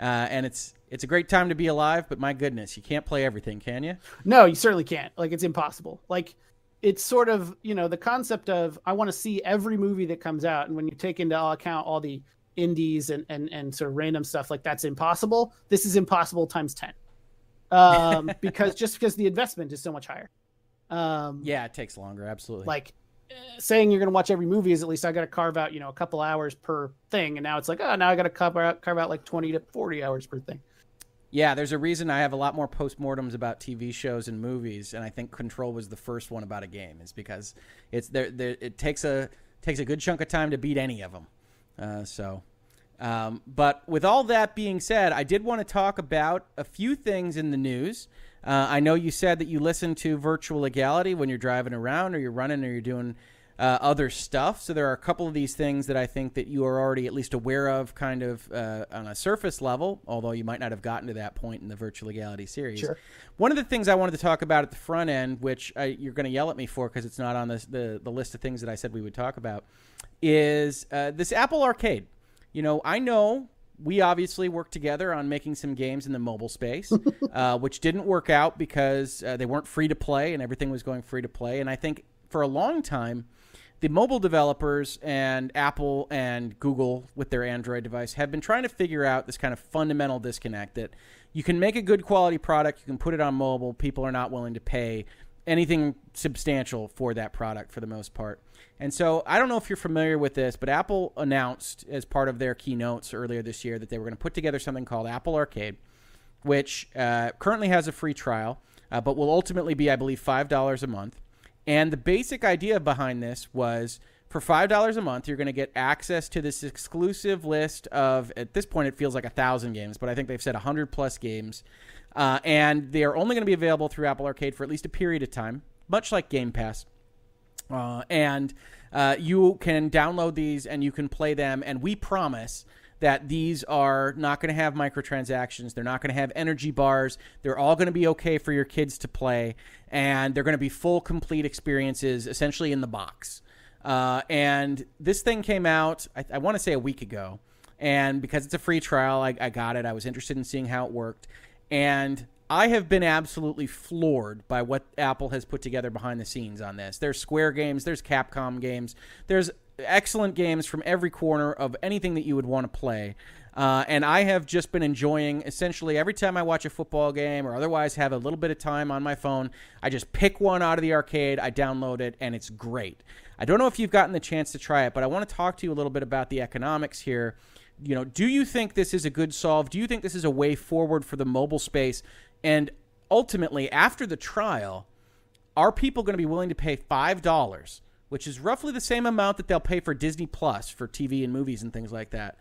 uh, and it's... It's a great time to be alive, but my goodness, you can't play everything, can you? No, you certainly can't. Like, it's impossible. Like, it's sort of, you know, the concept of I want to see every movie that comes out. And when you take into account all the indies and, and, and sort of random stuff, like, that's impossible. This is impossible times ten. Um, because just because the investment is so much higher. Um, yeah, it takes longer. Absolutely. Like, saying you're going to watch every movie is at least I got to carve out, you know, a couple hours per thing. And now it's like, oh, now I got to carve out, carve out like twenty to forty hours per thing. Yeah, there's a reason I have a lot more postmortems about T V shows and movies, and I think Control was the first one about a game. Is because it's there. There it takes a takes a good chunk of time to beat any of them. Uh, so, um, but with all that being said, I did want to talk about a few things in the news. Uh, I know you said that you listen to Virtual Legality when you're driving around, or you're running, or you're doing uh, other stuff. So there are a couple of these things that I think that you are already at least aware of kind of uh, on a surface level, although you might not have gotten to that point in the Virtual Legality series. Sure. One of the things I wanted to talk about at the front end, which I, you're going to yell at me for because it's not on this, the, the list of things that I said we would talk about, is uh, this Apple Arcade. You know, I know we obviously worked together on making some games in the mobile space, uh, which didn't work out because uh, they weren't free to play and everything was going free to play. And I think for a long time, the mobile developers and Apple and Google with their Android device have been trying to figure out this kind of fundamental disconnect that you can make a good quality product, you can put it on mobile, people are not willing to pay anything substantial for that product for the most part. And so I don't know if you're familiar with this, but Apple announced as part of their keynotes earlier this year that they were going to put together something called Apple Arcade, which uh, currently has a free trial, uh, but will ultimately be, I believe, five dollars a month. And the basic idea behind this was For five dollars a month, you're going to get access to this exclusive list of, at this point, it feels like one thousand games, but I think they've said one hundred plus games. Uh, and they are only going to be available through Apple Arcade for at least a period of time, much like Game Pass. Uh, and uh, you can download these and you can play them. And we promise that these are not going to have microtransactions. They're not going to have energy bars. They're all going to be okay for your kids to play. And they're going to be full, complete experiences, essentially in the box. Uh, and this thing came out, I, I want to say a week ago, and because it's a free trial, I, I got it. I was interested in seeing how it worked, and I have been absolutely floored by what Apple has put together behind the scenes on this. There's Square games, there's Capcom games, there's excellent games from every corner of anything that you would want to play. Uh, and I have just been enjoying, essentially, every time I watch a football game or otherwise have a little bit of time on my phone, I just pick one out of the arcade, I download it, and it's great. I don't know if you've gotten the chance to try it, but I want to talk to you a little bit about the economics here. You know, do you think this is a good solve? Do you think this is a way forward for the mobile space? And ultimately, after the trial, are people going to be willing to pay five dollars, which is roughly the same amount that they'll pay for Disney Plus for T V and movies and things like that?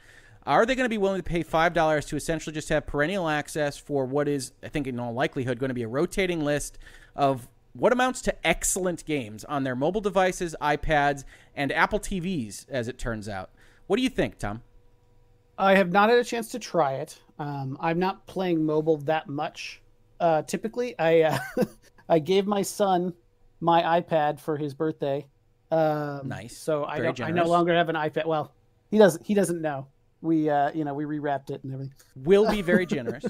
Are they going to be willing to pay five dollars to essentially just have perennial access for what is, I think in all likelihood, going to be a rotating list of what amounts to excellent games on their mobile devices, iPads, and Apple T Vs, as it turns out? What do you think, Tom? I have not had a chance to try it. Um, I'm not playing mobile that much. Uh, typically, I, uh, I gave my son my iPad for his birthday. Um, nice. So I, don't, I no longer have an iPad. Well, he doesn't, he doesn't know. We, uh, you know, we rewrapped it and everything. We'll be very generous.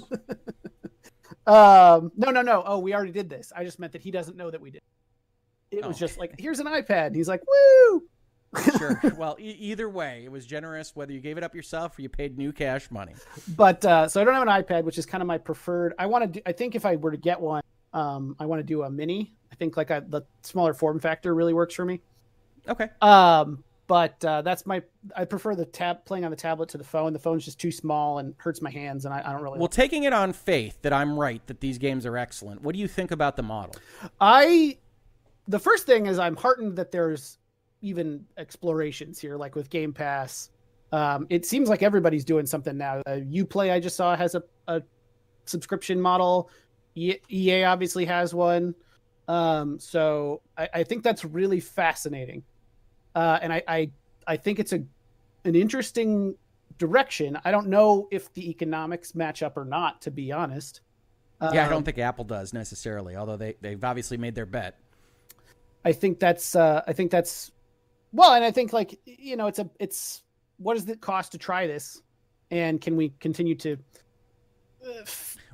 um, no, no, no. Oh, we already did this. I just meant that he doesn't know that we did. It oh. was just like, here's an iPad. And he's like, woo. Sure. Well, e either way, it was generous, whether you gave it up yourself or you paid new cash money. But, uh, so I don't have an iPad, which is kind of my preferred. I want to do, I think if I were to get one, um, I want to do a mini. I think like a, the smaller form factor really works for me. Okay. Um, But uh, that's my, I prefer the tab, playing on the tablet to the phone. The phone's just too small and hurts my hands, and I, I don't really. Well, like taking it on faith that I'm right, that these games are excellent, what do you think about the model? I, the first thing is I'm heartened that there's even explorations here, like with Game Pass. Um, it seems like everybody's doing something now. Uh, Uplay, I just saw, has a, a subscription model. E A obviously has one. Um, so I, I think that's really fascinating. Uh, and I, I, I think it's a, an interesting direction. I don't know if the economics match up or not, to be honest. Um, yeah, I don't think Apple does necessarily, although they, they've obviously made their bet. I think that's, uh, I think that's, well, and I think like, you know, it's a, it's, what does it cost to try this? And can we continue to... Uh,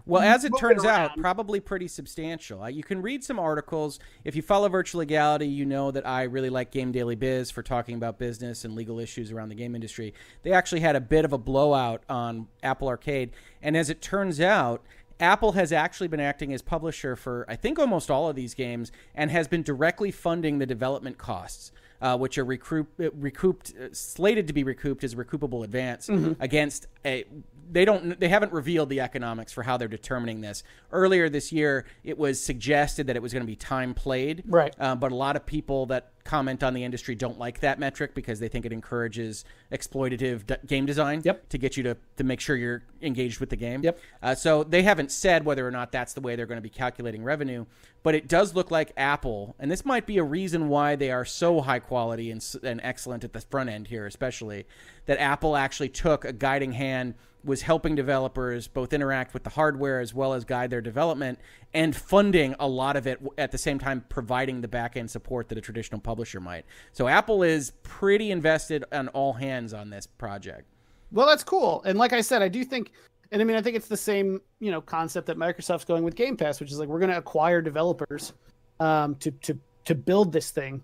Well, as it turns out, probably pretty substantial. You can read some articles. If you follow Virtual Legality, you know that I really like Game Daily Biz for talking about business and legal issues around the game industry. They actually had a bit of a blowout on Apple Arcade. And as it turns out, Apple has actually been acting as publisher for, I think, almost all of these games and has been directly funding the development costs, uh, which are recoup recouped, uh, slated to be recouped as recoupable advance mm-hmm. against a... They don't. They haven't revealed the economics for how they're determining this. Earlier this year, it was suggested that it was going to be time played. Right. Uh, but a lot of people that comment on the industry don't like that metric because they think it encourages exploitative d game design. Yep. To get you to to make sure you're engaged with the game. Yep. Uh, so they haven't said whether or not that's the way they're going to be calculating revenue. But it does look like Apple, and this might be a reason why they are so high quality and, and excellent at the front end here, especially, that Apple actually took a guiding hand, was helping developers both interact with the hardware as well as guide their development, and funding a lot of it at the same time, providing the back-end support that a traditional publisher might. So Apple is pretty invested on all hands on this project. Well, that's cool. And like I said, I do think... And I mean, I think it's the same, you know, concept that Microsoft's going with Game Pass, which is like, we're going to acquire developers um, to, to, to build this thing.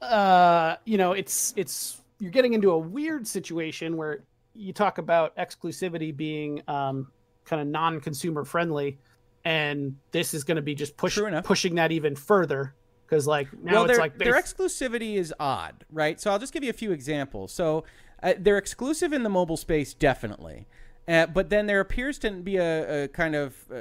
Uh, you know, it's, it's, you're getting into a weird situation where you talk about exclusivity being um, kind of non-consumer friendly. And this is going to be just push, pushing that even further. Because like, now well, it's like, their exclusivity is odd, right? So I'll just give you a few examples. So, Uh, they're exclusive in the mobile space, definitely. Uh, but then there appears to be a, a kind of uh,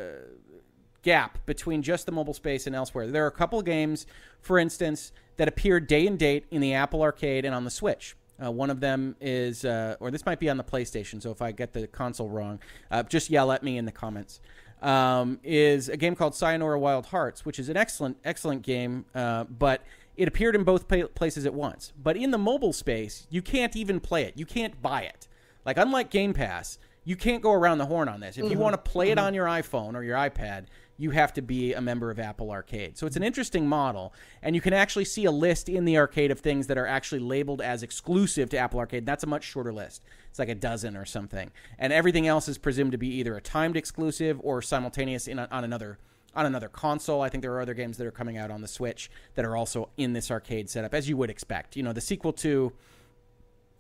gap between just the mobile space and elsewhere. There are a couple games, for instance, that appear day and date in the Apple Arcade and on the Switch. Uh, one of them is, uh, or this might be on the PlayStation, so if I get the console wrong, uh, just yell at me in the comments, um, is a game called Sayonara Wild Hearts, which is an excellent, excellent game, uh, but it appeared in both places at once. But in the mobile space, you can't even play it. You can't buy it. Like, unlike Game Pass, you can't go around the horn on this. If mm-hmm. you want to play mm-hmm. it on your iPhone or your iPad, you have to be a member of Apple Arcade. So it's an interesting model, and you can actually see a list in the arcade of things that are actually labeled as exclusive to Apple Arcade. That's a much shorter list. It's like a dozen or something. And everything else is presumed to be either a timed exclusive or simultaneous in a, on another on another console. I think there are other games that are coming out on the Switch that are also in this arcade setup, as you would expect. You know, the sequel to...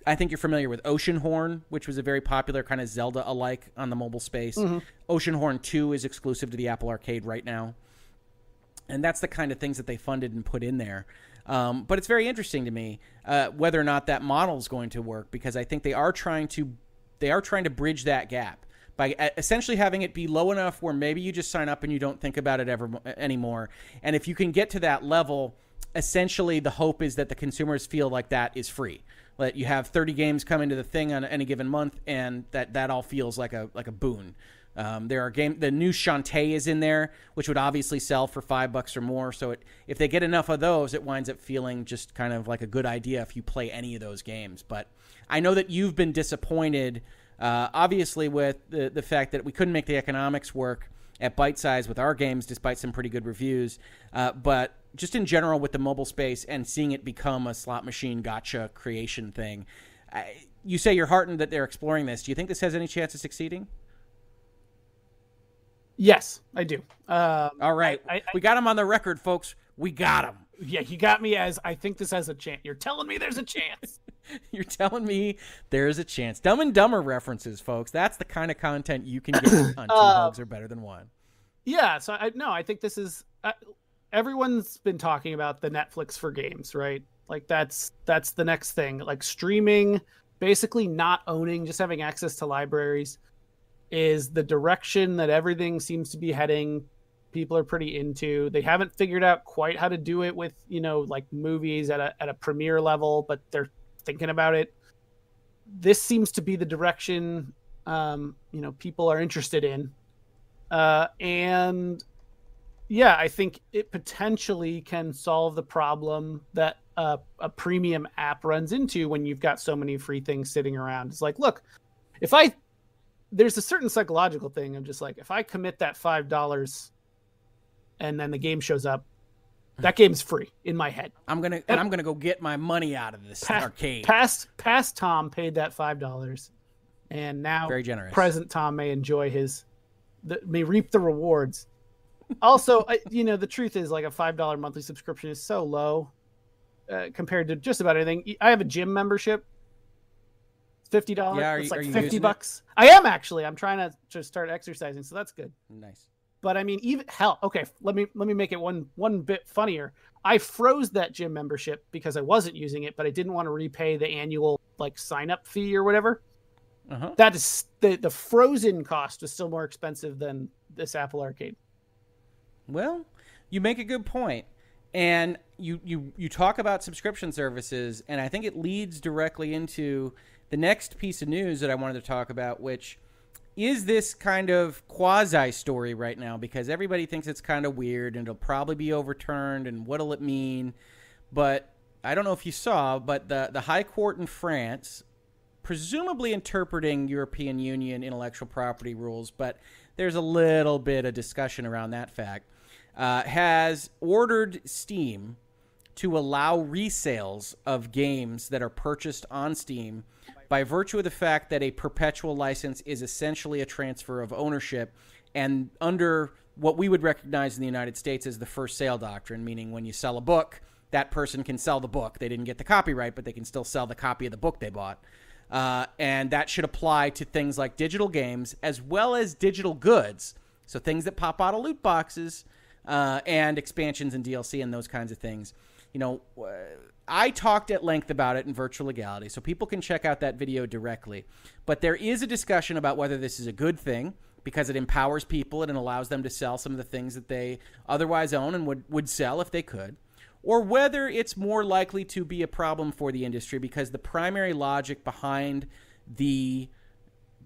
I think you're familiar with Oceanhorn, which was a very popular kind of Zelda-alike on the mobile space. Mm-hmm. Oceanhorn two is exclusive to the Apple Arcade right now. And that's the kind of things that they funded and put in there. Um, but it's very interesting to me uh, whether or not that model is going to work, because I think they are trying to they are trying to bridge that gap by essentially having it be low enough where maybe you just sign up and you don't think about it ever anymore. And if you can get to that level, essentially the hope is that the consumers feel like that is free. That you have thirty games come into the thing on any given month, and that, that all feels like a like a boon. Um, there are game the new Shantae is in there, which would obviously sell for five bucks or more. So it, if they get enough of those, it winds up feeling just kind of like a good idea if you play any of those games. But I know that you've been disappointed, uh, obviously, with the the fact that we couldn't make the economics work at Bite Size with our games, despite some pretty good reviews. Uh, but just in general with the mobile space and seeing it become a slot machine gotcha creation thing, I, you say you're heartened that they're exploring this. Do you think this has any chance of succeeding? Yes, I do. Um, All right. I, I, we got him on the record, folks. We got him. Yeah, you got me as, I think this has a chance. You're telling me there's a chance. You're telling me there's a chance. Dumb and Dumber references, folks. That's the kind of content you can get on Two Hoegs Are Better Than One. Yeah, so I no, I think this is... I, everyone's been talking about the Netflix for games, right? Like that's that's the next thing. Like streaming, basically not owning, just having access to libraries is the direction that everything seems to be heading. People are pretty into. They haven't figured out quite how to do it with, you know, like movies at a at a premiere level, but they're thinking about it. This seems to be the direction um, you know, people are interested in. Uh, and yeah, I think it potentially can solve the problem that uh, a premium app runs into when you've got so many free things sitting around. It's like, look, if I, there's a certain psychological thing. I'm just like, if I commit that five dollars and then the game shows up, that game's free in my head. I'm going to, and I'm going to go get my money out of this past, arcade. Past, past Tom paid that five dollars and now very generous present Tom may enjoy his, the, may reap the rewards. Also, I, you know, the truth is, like, a five dollar monthly subscription is so low uh, compared to just about anything. I have a gym membership. It's fifty dollars. Yeah, it's like fifty bucks. It? I am actually. I'm trying to, to start exercising, so that's good. Nice. But I mean, even hell, okay, let me let me make it one one bit funnier. I froze that gym membership because I wasn't using it, but I didn't want to repay the annual like sign up fee or whatever. Uh-huh. That is the the frozen cost was still more expensive than this Apple Arcade. Well, you make a good point, and you, you, you talk about subscription services, and I think it leads directly into the next piece of news that I wanted to talk about, which is this kind of quasi-story right now, because everybody thinks it's kind of weird, and it'll probably be overturned, and what'll it mean? But I don't know if you saw, but the, the High Court in France, presumably interpreting European Union intellectual property rules, but there's a little bit of discussion around that fact, Uh, has ordered Steam to allow resales of games that are purchased on Steam by virtue of the fact that a perpetual license is essentially a transfer of ownership, and under what we would recognize in the United States as the first sale doctrine, meaning when you sell a book, that person can sell the book. They didn't get the copyright, but they can still sell the copy of the book they bought. Uh, and that should apply to things like digital games as well as digital goods. So things that pop out of loot boxes, Uh, and expansions and D L C and those kinds of things. You know, I talked at length about it in Virtual Legality, so people can check out that video directly. But there is a discussion about whether this is a good thing because it empowers people and it allows them to sell some of the things that they otherwise own and would, would sell if they could, or whether it's more likely to be a problem for the industry because the primary logic behind the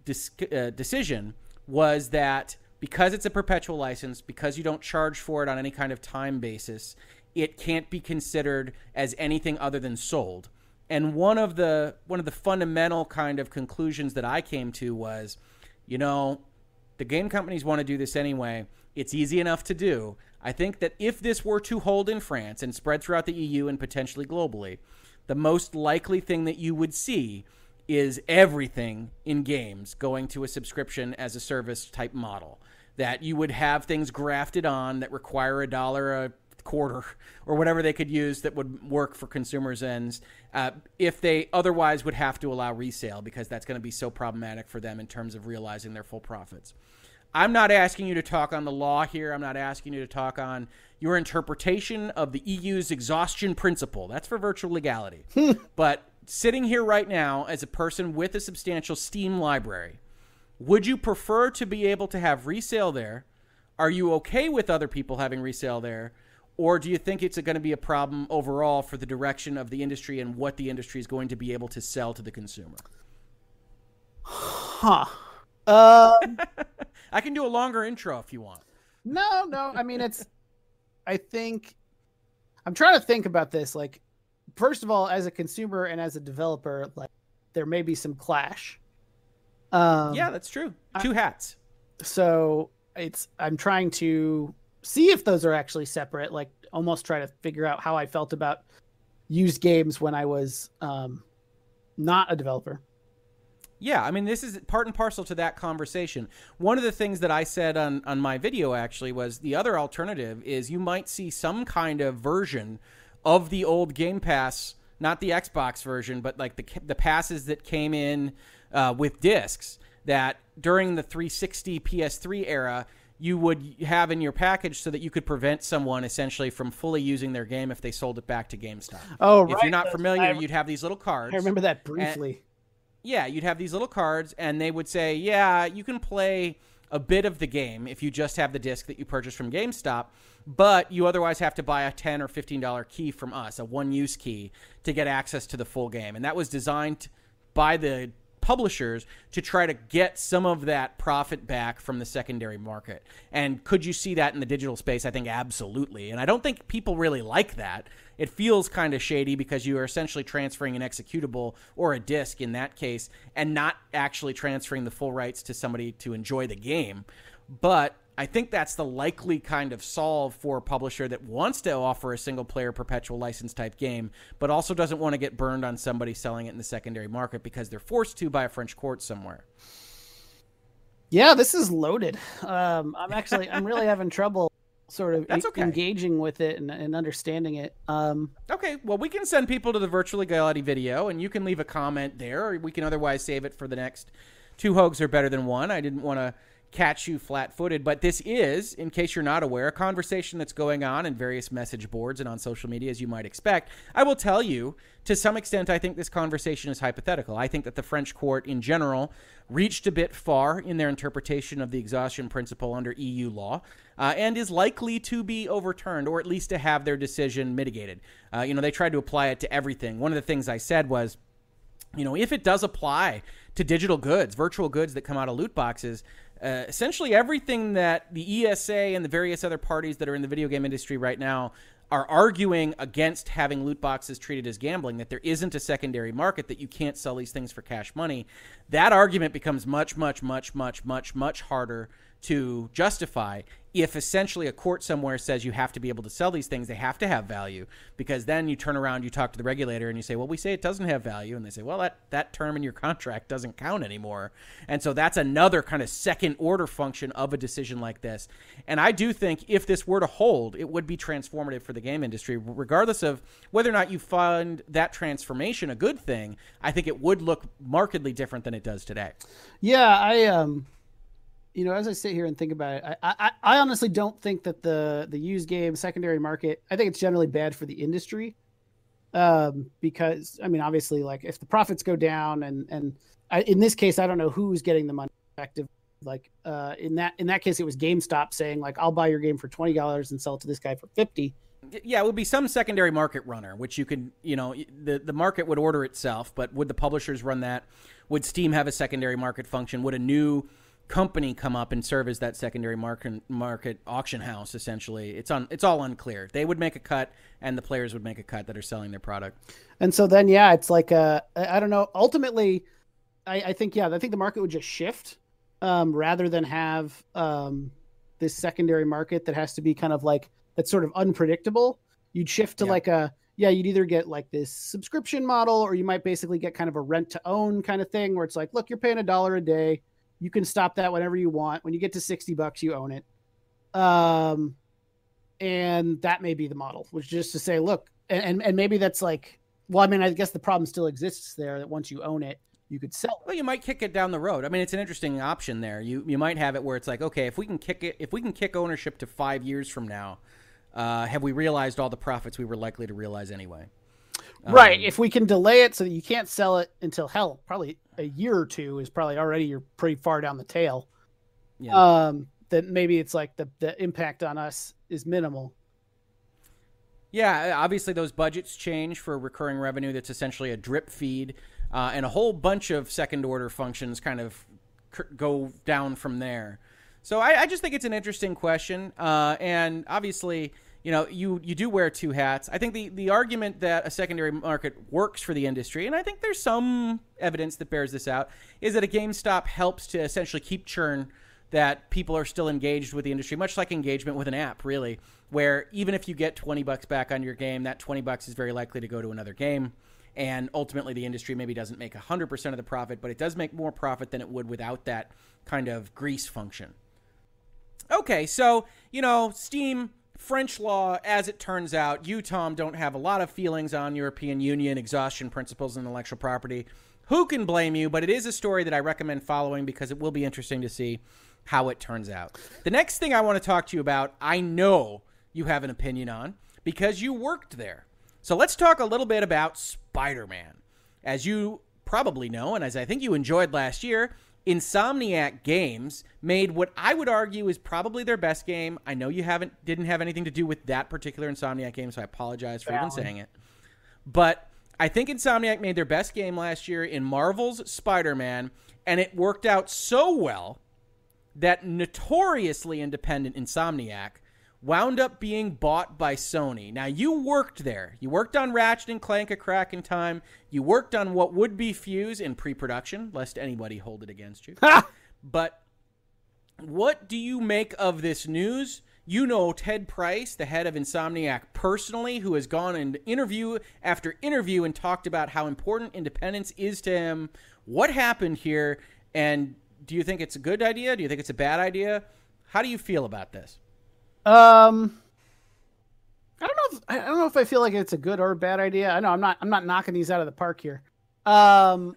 dis- uh, decision was that because it's a perpetual license, because you don't charge for it on any kind of time basis, it can't be considered as anything other than sold. And one of the one of the fundamental kind of conclusions that I came to was, you know, the game companies want to do this anyway. It's easy enough to do. I think that if this were to hold in France and spread throughout the E U and potentially globally, the most likely thing that you would see is everything in games going to a subscription as a service type model, that you would have things grafted on that require a dollar a quarter or whatever they could use that would work for consumers' ends, uh, if they otherwise would have to allow resale, because that's going to be so problematic for them in terms of realizing their full profits. I'm not asking you to talk on the law here. I'm not asking you to talk on your interpretation of the E U's exhaustion principle. That's for virtual legality. But sitting here right now as a person with a substantial Steam library, would you prefer to be able to have resale there? Are you okay with other people having resale there? Or do you think it's going to be a problem overall for the direction of the industry and what the industry is going to be able to sell to the consumer? Huh. Uh, I can do a longer intro if you want. No, no. I mean, it's, I think, I'm trying to think about this. Like, first of all, as a consumer and as a developer, like, there may be some clash. Um, yeah, that's true. Two I, hats. So it's, I'm trying to see if those are actually separate, like almost try to figure out how I felt about used games when I was um, not a developer. Yeah, I mean, this is part and parcel to that conversation. One of the things that I said on, on my video actually was the other alternative is you might see some kind of version of the old Game Pass, not the Xbox version, but like the the passes that came in uh, with discs, that during the three sixty P S three era, you would have in your package so that you could prevent someone essentially from fully using their game if they sold it back to GameStop. Oh, right. If you're not familiar, I, you'd have these little cards. I remember that briefly. And, yeah, you'd have these little cards, and they would say, yeah, you can play a bit of the game if you just have the disc that you purchased from GameStop, but you otherwise have to buy a ten dollars or fifteen dollars key from us, a one-use key, to get access to the full game. And that was designed by the publishers to try to get some of that profit back from the secondary market. And could you see that in the digital space? I think absolutely. And I don't think people really like that. It feels kind of shady because you are essentially transferring an executable or a disc in that case and not actually transferring the full rights to somebody to enjoy the game. But I think that's the likely kind of solve for a publisher that wants to offer a single-player perpetual license type game, but also doesn't want to get burned on somebody selling it in the secondary market because they're forced to by a French court somewhere. Yeah, this is loaded. Um, I'm actually, I'm really having trouble sort of That's okay. engaging with it and, and understanding it. Um, okay, well, we can send people to the virtual legality video, and you can leave a comment there, or we can otherwise save it for the next Two Hoegs Are Better Than One. I didn't want to catch you flat-footed, but this is, in case you're not aware, a conversation that's going on in various message boards and on social media, as you might expect. I will tell you, to some extent, I think this conversation is hypothetical. I think that the French court in general reached a bit far in their interpretation of the exhaustion principle under E U law, uh, and is likely to be overturned, or at least to have their decision mitigated. Uh, you know, they tried to apply it to everything. One of the things I said was, you know, if it does apply to digital goods, virtual goods that come out of loot boxes, Uh, essentially everything that the E S A and the various other parties that are in the video game industry right now are arguing against having loot boxes treated as gambling, that there isn't a secondary market, that you can't sell these things for cash money, that argument becomes much, much, much, much, much, much harder to justify if essentially a court somewhere says you have to be able to sell these things, they have to have value, because then you turn around, you talk to the regulator and you say, well, we say it doesn't have value. And they say, well, that, that term in your contract doesn't count anymore. And so that's another kind of second order function of a decision like this. And I do think if this were to hold, it would be transformative for the game industry, regardless of whether or not you find that transformation a good thing. I think it would look markedly different than it does today. Yeah, I, um, you know, as I sit here and think about it, I, I, I honestly don't think that the, the used game secondary market, I think it's generally bad for the industry. Um, because I mean, obviously like if the profits go down and, and I, in this case, I don't know who's getting the money effective. Like, uh, in that, in that case, it was GameStop saying like, I'll buy your game for twenty dollars and sell it to this guy for fifty. Yeah, it would be some secondary market runner, which you could, you know, the, the market would order itself, but would the publishers run that? Would Steam have a secondary market function? Would a new company come up and serve as that secondary market market auction house, essentially? It's on, it's all unclear. They would make a cut, and the players would make a cut that are selling their product. And so then, yeah, it's like, a, I don't know, ultimately, I, I think, yeah, I think the market would just shift um, rather than have um, this secondary market that has to be kind of like, that's sort of unpredictable. You'd shift to yeah. like a, yeah, you'd either get like this subscription model, or you might basically get kind of a rent to own kind of thing where it's like, look, you're paying a dollar a day. You can stop that whenever you want. When you get to sixty bucks, you own it. Um, and that may be the model, which is just to say, look, and, and maybe that's like, well, I mean, I guess the problem still exists there that once you own it, you could sell it. Well, you might kick it down the road. I mean, it's an interesting option there. You, you might have it where it's like, okay, if we can kick it, if we can kick ownership to five years from now, Uh, have we realized all the profits we were likely to realize anyway? Um, right. If we can delay it so that you can't sell it until hell, probably a year or two is probably already, you're pretty far down the tail. Yeah. Um, then maybe it's like the, the impact on us is minimal. Yeah. Obviously those budgets change for recurring revenue. That's essentially a drip feed, uh, and a whole bunch of second order functions kind of go down from there. So I, I just think it's an interesting question, uh, and obviously, you know, you, you do wear two hats. I think the, the argument that a secondary market works for the industry, and I think there's some evidence that bears this out, is that a GameStop helps to essentially keep churn, that people are still engaged with the industry, much like engagement with an app, really, where even if you get twenty bucks back on your game, that twenty bucks is very likely to go to another game, and ultimately the industry maybe doesn't make one hundred percent of the profit, but it does make more profit than it would without that kind of grease function. Okay, so, you know, Steam, French law, as it turns out, you, Tom, don't have a lot of feelings on European Union, exhaustion principles, and intellectual property. Who can blame you? But it is a story that I recommend following because it will be interesting to see how it turns out. The next thing I want to talk to you about, I know you have an opinion on because you worked there. So let's talk a little bit about Spider-Man. As you probably know, and as I think you enjoyed last year, Insomniac Games made what I would argue is probably their best game. I know you haven't didn't have anything to do with that particular Insomniac game, so I apologize for even saying it. But I think Insomniac made their best game last year in Marvel's Spider-Man, and it worked out so well that notoriously independent Insomniac wound up being bought by Sony. Now, you worked there. You worked on Ratchet and Clank, A Crack in Time. You worked on what would be Fuse in pre-production, lest anybody hold it against you. But what do you make of this news? You know Ted Price, the head of Insomniac personally, who has gone in interview after interview and talked about how important independence is to him. What happened here? And do you think it's a good idea? Do you think it's a bad idea? How do you feel about this? Um, I don't know. If, I don't know if I feel like it's a good or a bad idea. I know I'm not, I'm not knocking these out of the park here. Um,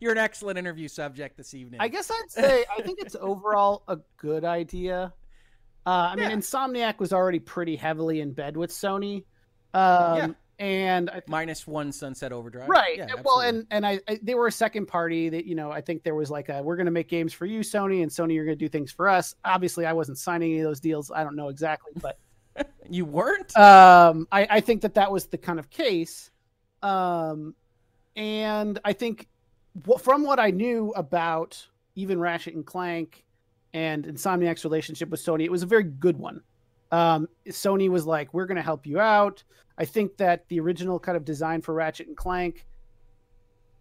you're an excellent interview subject this evening. I guess I'd say, I think it's overall a good idea. Uh, I yeah. mean, Insomniac was already pretty heavily in bed with Sony. Um, yeah. and I th- minus one Sunset Overdrive. Right. Yeah, well, absolutely. and, and I, I, they were a second party that, you know, I think there was like a, we're going to make games for you, Sony, and Sony, you're going to do things for us. Obviously I wasn't signing any of those deals. I don't know exactly, but you weren't, um, I, I think that that was the kind of case. Um, and I think w- from what I knew about even Ratchet and Clank and Insomniac's relationship with Sony, it was a very good one. Um, Sony was like, we're going to help you out. I think that the original kind of design for Ratchet and Clank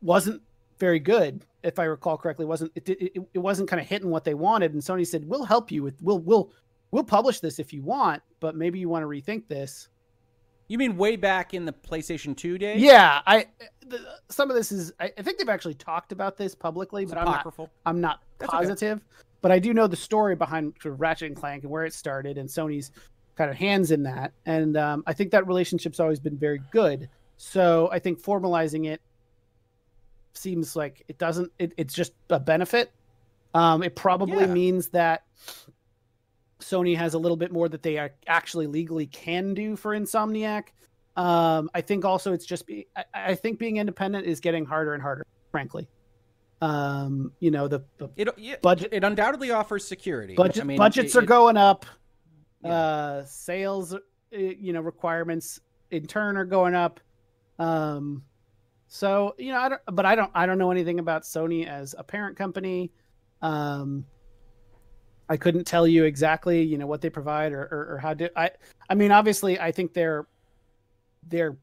wasn't very good, if I recall correctly. wasn't it, it, it wasn't kind of hitting what they wanted, and Sony said, "We'll help you with we'll we'll we'll publish this if you want, but maybe you want to rethink this." You mean way back in the PlayStation two days? Yeah, I the, some of this is I, I think they've actually talked about this publicly, it's but apocryphal. I'm not I'm not positive, okay. But I do know the story behind sort of Ratchet and Clank and where it started, and Sony's kind of hands in that. And um, I think that relationship's always been very good. So I think formalizing it seems like it doesn't, it, it's just a benefit. Um, it probably yeah. means that Sony has a little bit more that they are actually legally can do for Insomniac. Um, I think also it's just, be, I, I think being independent is getting harder and harder, frankly. Um, you know, the, the it, it, budget, it undoubtedly offers security. Budget, I mean, budgets it, are it, going up. Yeah. Uh, sales you know, requirements in turn are going up. Um, so, you know, I don't, but I don't, I don't know anything about Sony as a parent company. Um, I couldn't tell you exactly, you know, what they provide or, or, or how do I, I mean, obviously I think their, their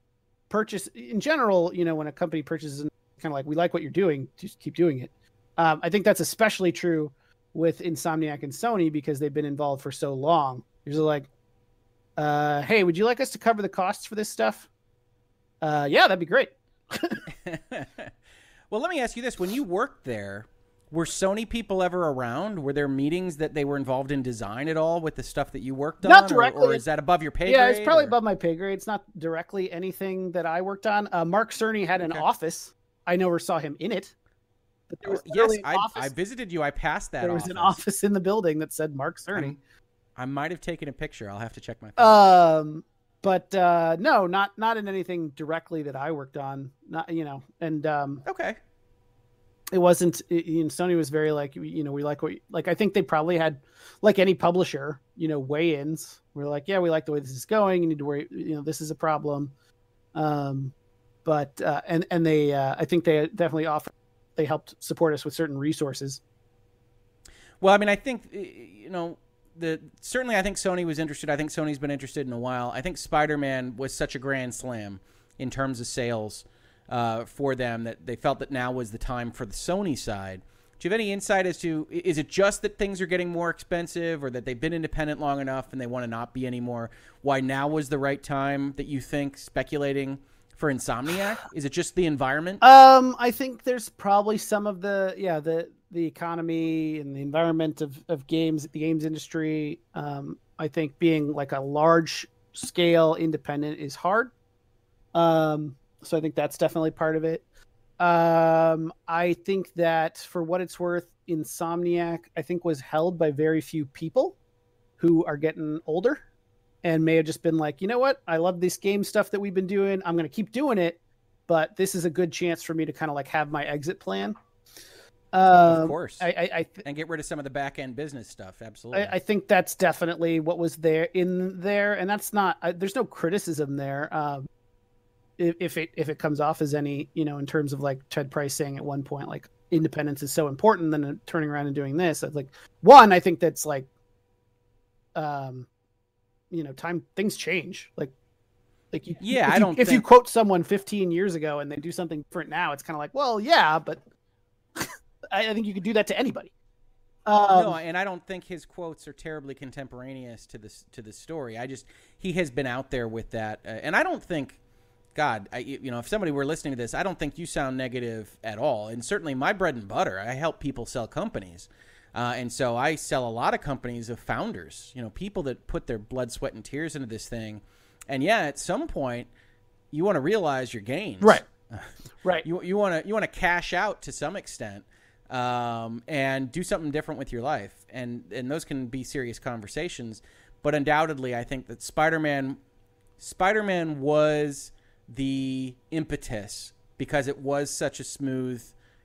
purchase in general, you know, when a company purchases kind of like, we like what you're doing, just keep doing it. Um, I think that's especially true with Insomniac and Sony because they've been involved for so long. You're just like, uh, hey, would you like us to cover the costs for this stuff? Uh, yeah, that'd be great. Well, let me ask you this. When you worked there, were Sony people ever around? Were there meetings that they were involved in design at all with the stuff that you worked on? Not directly. Or, or is that above your pay grade? Yeah, it's probably or? above my pay grade. It's not directly anything that I worked on. Uh, Mark Cerny had an okay. office. I never saw him in it. But there was yes, I, I visited you. I passed that office. There was office. an office in the building that said Mark Cerny. I'm, I might have taken a picture. I'll have to check my phone. Um... But uh, no, not not in anything directly that I worked on. Not you know, and um, okay, it wasn't. It, you know, Sony was very like you know we like what you, like I think they probably had like any publisher you know weigh-ins. We're like yeah we like the way this is going. You need to worry you know this is a problem. Um, but uh, and and they uh, I think they definitely offered they helped support us with certain resources. Well, I mean I think you know. The, certainly, I think Sony was interested. I think Sony's been interested in a while. I think Spider-Man was such a grand slam in terms of sales uh, for them that they felt that now was the time for the Sony side. Do you have any insight as to, is it just that things are getting more expensive or that they've been independent long enough and they want to not be anymore? Why now was the right time that you think, speculating for Insomniac? Is it just the environment? Um, I think there's probably some of the, yeah, the... the economy and the environment of, of games, the games industry, um, I think being like a large scale independent is hard. Um, so I think that's definitely part of it. Um, I think that for what it's worth, Insomniac, I think was held by very few people who are getting older and may have just been like, you know what? I love this game stuff that we've been doing. I'm going to keep doing it, but this is a good chance for me to kind of like have my exit plan. Uh, of course, I, I, I th- and get rid of some of the back end business stuff. Absolutely, I, I think that's definitely what was there in there, and that's not. I, there's no criticism there. Um, if, if it if it comes off as any, you know, in terms of like Ted Price saying at one point like independence is so important, then turning around and doing this, I'd like one. I think that's like, um, you know, time things change. Like, like you, yeah, I don't. You, think... If you quote someone fifteen years ago and they do something different now, it's kind of like, well, yeah, but. I think you could do that to anybody. Um, no, and I don't think his quotes are terribly contemporaneous to this to the story. I just he has been out there with that, uh, and I don't think, God, I, you know, if somebody were listening to this, I don't think you sound negative at all. And certainly, my bread and butter, I help people sell companies, uh, and so I sell a lot of companies of founders, you know, people that put their blood, sweat, and tears into this thing. And yeah, at some point, you want to realize your gains, right? Right. You you want to you want to cash out to some extent. Um, and do something different with your life. And, and those can be serious conversations, but undoubtedly I think that Spider-Man, Spider-Man was the impetus because it was such a smooth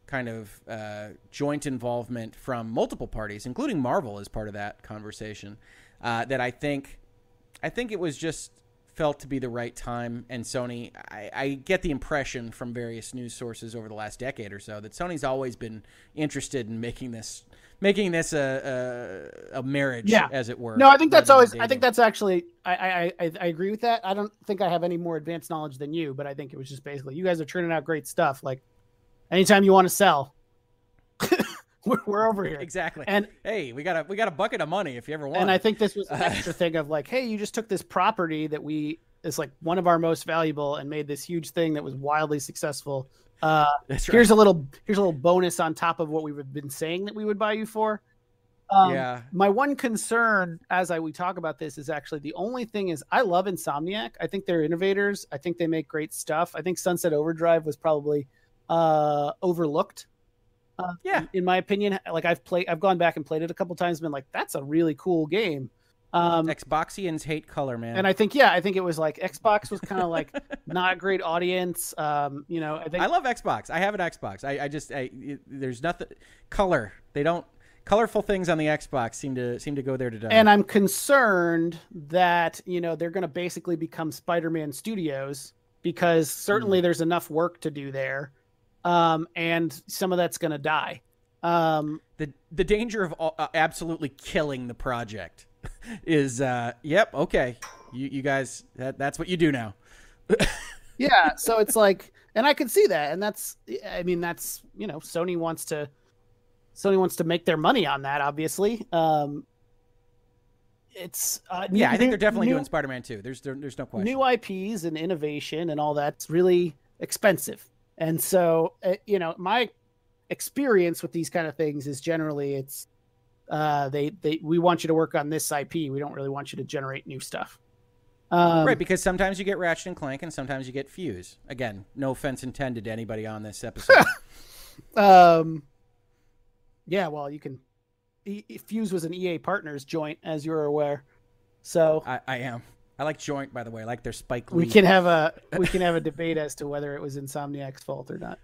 kind of, uh, joint involvement from multiple parties, including Marvel as part of that conversation, uh, that I think, I think it was just felt to be the right time. And Sony, I, I get the impression from various news sources over the last decade or so that Sony's always been interested in making this making this a a, a marriage, yeah. as it were. No, I think that's always. I think that's actually. I, I I I agree with that. I don't think I have any more advanced knowledge than you, but I think it was just basically you guys are turning out great stuff. Like anytime you want to sell, we're, we're over here. Exactly. And hey, we got a we got a bucket of money if you ever want. And I think this was an extra thing of like, hey, you just took this property that we. It's like one of our most valuable and made this huge thing that was wildly successful. Uh, That's right. Here's a little, here's a little bonus on top of what we've been saying that we would buy you for. Um, yeah. My one concern as I, we talk about this is actually the only thing is I love Insomniac. I think they're innovators. I think they make great stuff. I think Sunset Overdrive was probably uh, overlooked. Uh, yeah. In, in my opinion, like I've played, I've gone back and played it a couple times and been like, that's a really cool game. Um, Xboxians hate color, man. And I think, yeah, I think it was like Xbox was kind of like not great audience. Um, you know, I think I love Xbox. I have an Xbox. I, I just, I, it, there's nothing color. They don't, colorful things on the Xbox seem to seem to go there today. And I'm concerned that, you know, they're going to basically become Spider-Man Studios, because certainly mm. there's enough work to do there, um, and some of that's going to die. Um, the the danger of all, uh, absolutely killing the project is, uh, yep, okay, you you guys, that that's what you do now. Yeah, so it's like, and I can see that, and that's, I mean, that's, you know, Sony wants to, Sony wants to make their money on that, obviously. Um, it's uh, new, yeah, I think they're definitely new, doing Spider-Man two. There's there, there's no question. New I Ps and innovation and all that's really expensive, and so uh, you know, my experience with these kind of things is generally it's uh, they they we want you to work on this I P. We don't really want you to generate new stuff. Um, right, because sometimes you get Ratchet and Clank, and sometimes you get Fuse. Again, no offense intended to anybody on this episode. um, yeah, well, you can. Fuse was an E A Partners joint, as you're aware. So I, I am. I like joint, by the way. I like their Spike Lee. We can have a we can have a debate as to whether it was Insomniac's fault or not.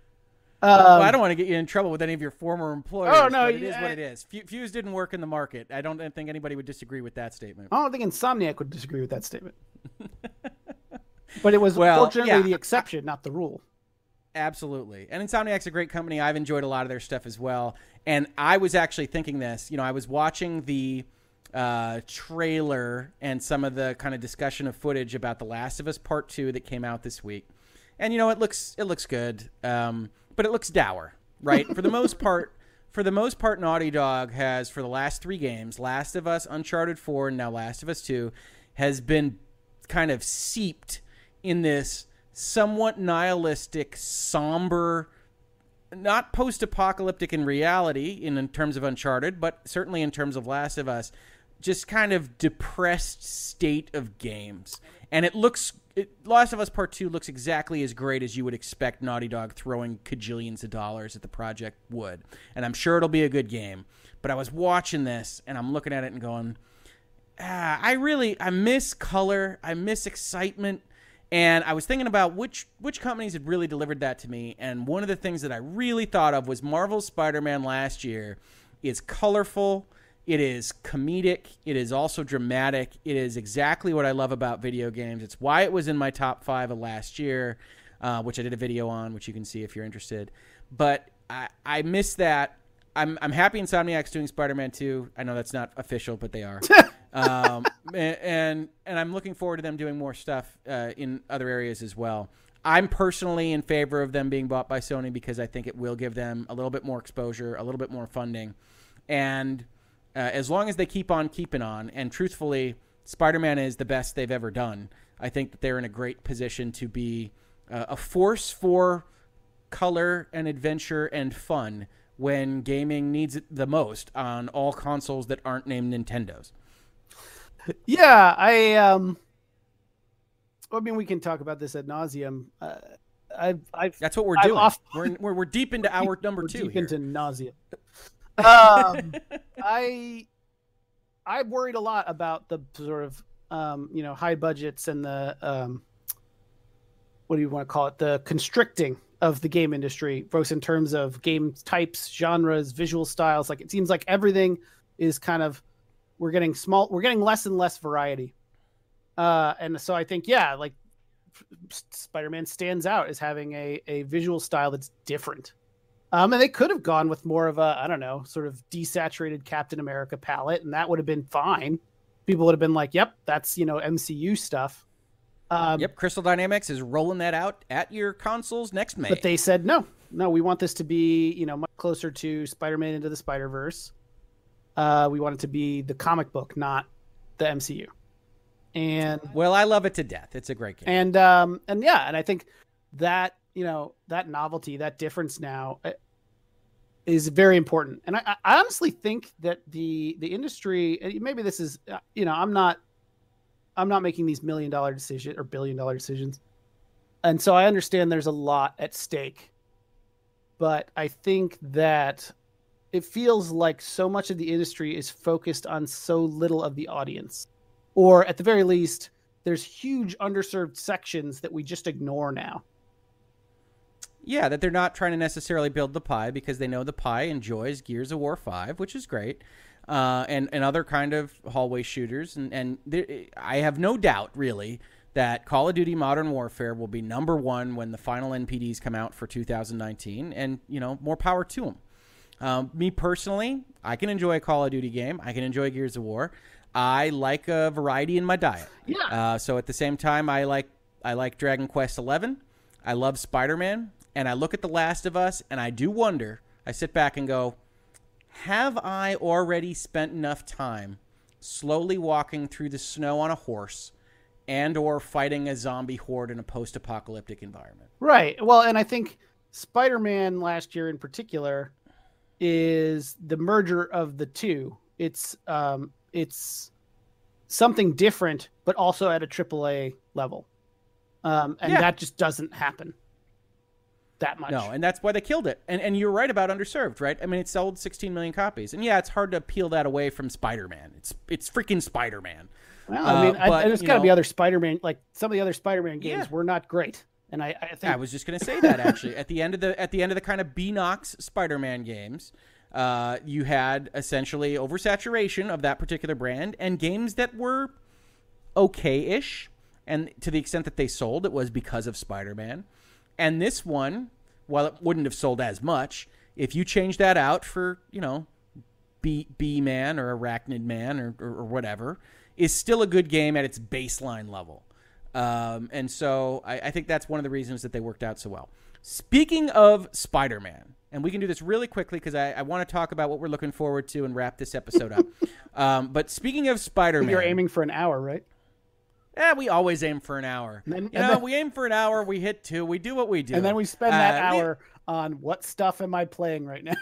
Um, well, I don't want to get you in trouble with any of your former employers. Oh no, but it yeah, is what it is. Fuse didn't work in the market. I don't think anybody would disagree with that statement. I don't think Insomniac would disagree with that statement. But it was well, fortunately yeah. the exception, not the rule. Absolutely. And Insomniac's a great company. I've enjoyed a lot of their stuff as well. And I was actually thinking this, you know, I was watching the uh, trailer and some of the kind of discussion of footage about The Last of Us Part Two that came out this week. And, you know, it looks, it looks good, um, but it looks dour, right? For the most part, for the most part, Naughty Dog has, for the last three games, Last of Us, Uncharted four, and now Last of Us two, has been kind of seeped in this somewhat nihilistic, somber, not post-apocalyptic in reality in, in terms of Uncharted, but certainly in terms of Last of Us, just kind of depressed state of games. And it looks, it, Last of Us Part two looks exactly as great as you would expect Naughty Dog throwing kajillions of dollars at the project would. And I'm sure it'll be a good game. But I was watching this, and I'm looking at it and going, ah, I really, I miss color, I miss excitement. And I was thinking about which which companies had really delivered that to me. And one of the things that I really thought of was Marvel's Spider-Man last year is colorful. It is comedic. It is also dramatic. It is exactly what I love about video games. It's why it was in my top five of last year, uh, which I did a video on, which you can see if you're interested. But I, I miss that. I'm, I'm happy Insomniac's doing Spider-Man two. I know that's not official, but they are. um, and and I'm looking forward to them doing more stuff uh, in other areas as well. I'm personally in favor of them being bought by Sony because I think it will give them a little bit more exposure, a little bit more funding. And uh, as long as they keep on keeping on, and truthfully, Spider-Man is the best they've ever done, I think that they're in a great position to be uh, a force for color and adventure and fun when gaming needs it the most on all consoles that aren't named Nintendos. Yeah, I um I mean, we can talk about this ad nauseum. Uh, I've, I've, That's what we're I've doing. Off- we're, we're we're deep into hour number we're two. Deep here. Into nauseum. Um, I I worried a lot about the sort of um, you know, high budgets and the um, what do you want to call it? The constricting of the game industry, both in terms of game types, genres, visual styles. Like, it seems like everything is kind of, we're getting small, we're getting less and less variety. Uh, and so I think, yeah, like Spider-Man stands out as having a, a visual style that's different. Um, and they could have gone with more of a, I don't know, sort of desaturated Captain America palette. And that would have been fine. People would have been like, yep, that's, you know, M C U stuff. Um, yep. Crystal Dynamics is rolling that out at your consoles next May. But they said, no, no, we want this to be, you know, much closer to Spider-Man Into the Spider-Verse. Uh, we want it to be the comic book, not the M C U. And well, I love it to death. It's a great game. And, um, and yeah, and I think that, you know, that novelty, that difference now is very important. And I, I honestly think that the, the industry, maybe this is, you know, I'm not, I'm not making these million dollar decisions or billion dollar decisions. And so I understand there's a lot at stake, but I think that it feels like so much of the industry is focused on so little of the audience, or at the very least, there's huge underserved sections that we just ignore now. Yeah, that they're not trying to necessarily build the pie because they know the pie enjoys Gears of War five, which is great, uh, and, and other kind of hallway shooters. And, and there, I have no doubt, really, that Call of Duty Modern Warfare will be number one when the final N P Ds come out for two thousand nineteen. And, you know, more power to them. Um, me personally, I can enjoy a Call of Duty game. I can enjoy Gears of War. I like a variety in my diet. Yeah. Uh, so at the same time, I like I like Dragon Quest eleven. I love Spider-Man. And I look at The Last of Us, and I do wonder, I sit back and go, have I already spent enough time slowly walking through the snow on a horse and or fighting a zombie horde in a post-apocalyptic environment? Right. Well, and I think Spider-Man last year in particular is the merger of the two. It's um, it's something different, but also at a triple A level. Um, and yeah. that just doesn't happen. That much. No, and that's why they killed it. And and you're right about underserved, right? I mean, it sold sixteen million copies. And yeah, it's hard to peel that away from Spider-Man. It's it's freaking Spider-Man. Well, I mean, uh, I, but, there's got to be other Spider-Man, like some of the other Spider-Man games yeah. were not great. And I, I think I was just going to say that actually. at the end of the at the end of the kind of B-Nox Spider-Man games, uh, you had essentially oversaturation of that particular brand and games that were okay-ish. And to the extent that they sold, it was because of Spider-Man. And this one, while it wouldn't have sold as much, if you change that out for, you know, B, B Man or Arachnid Man or, or, or whatever, is still a good game at its baseline level. Um, and so I, I think that's one of the reasons that they worked out so well. Speaking of Spider-Man, and we can do this really quickly because I, I want to talk about what we're looking forward to and wrap this episode up. Um, but speaking of Spider-Man... You're aiming for an hour, right? Yeah, we always aim for an hour. And then, you know, then, we aim for an hour, we hit two, we do what we do. And then we spend that uh, hour le- on what stuff am I playing right now?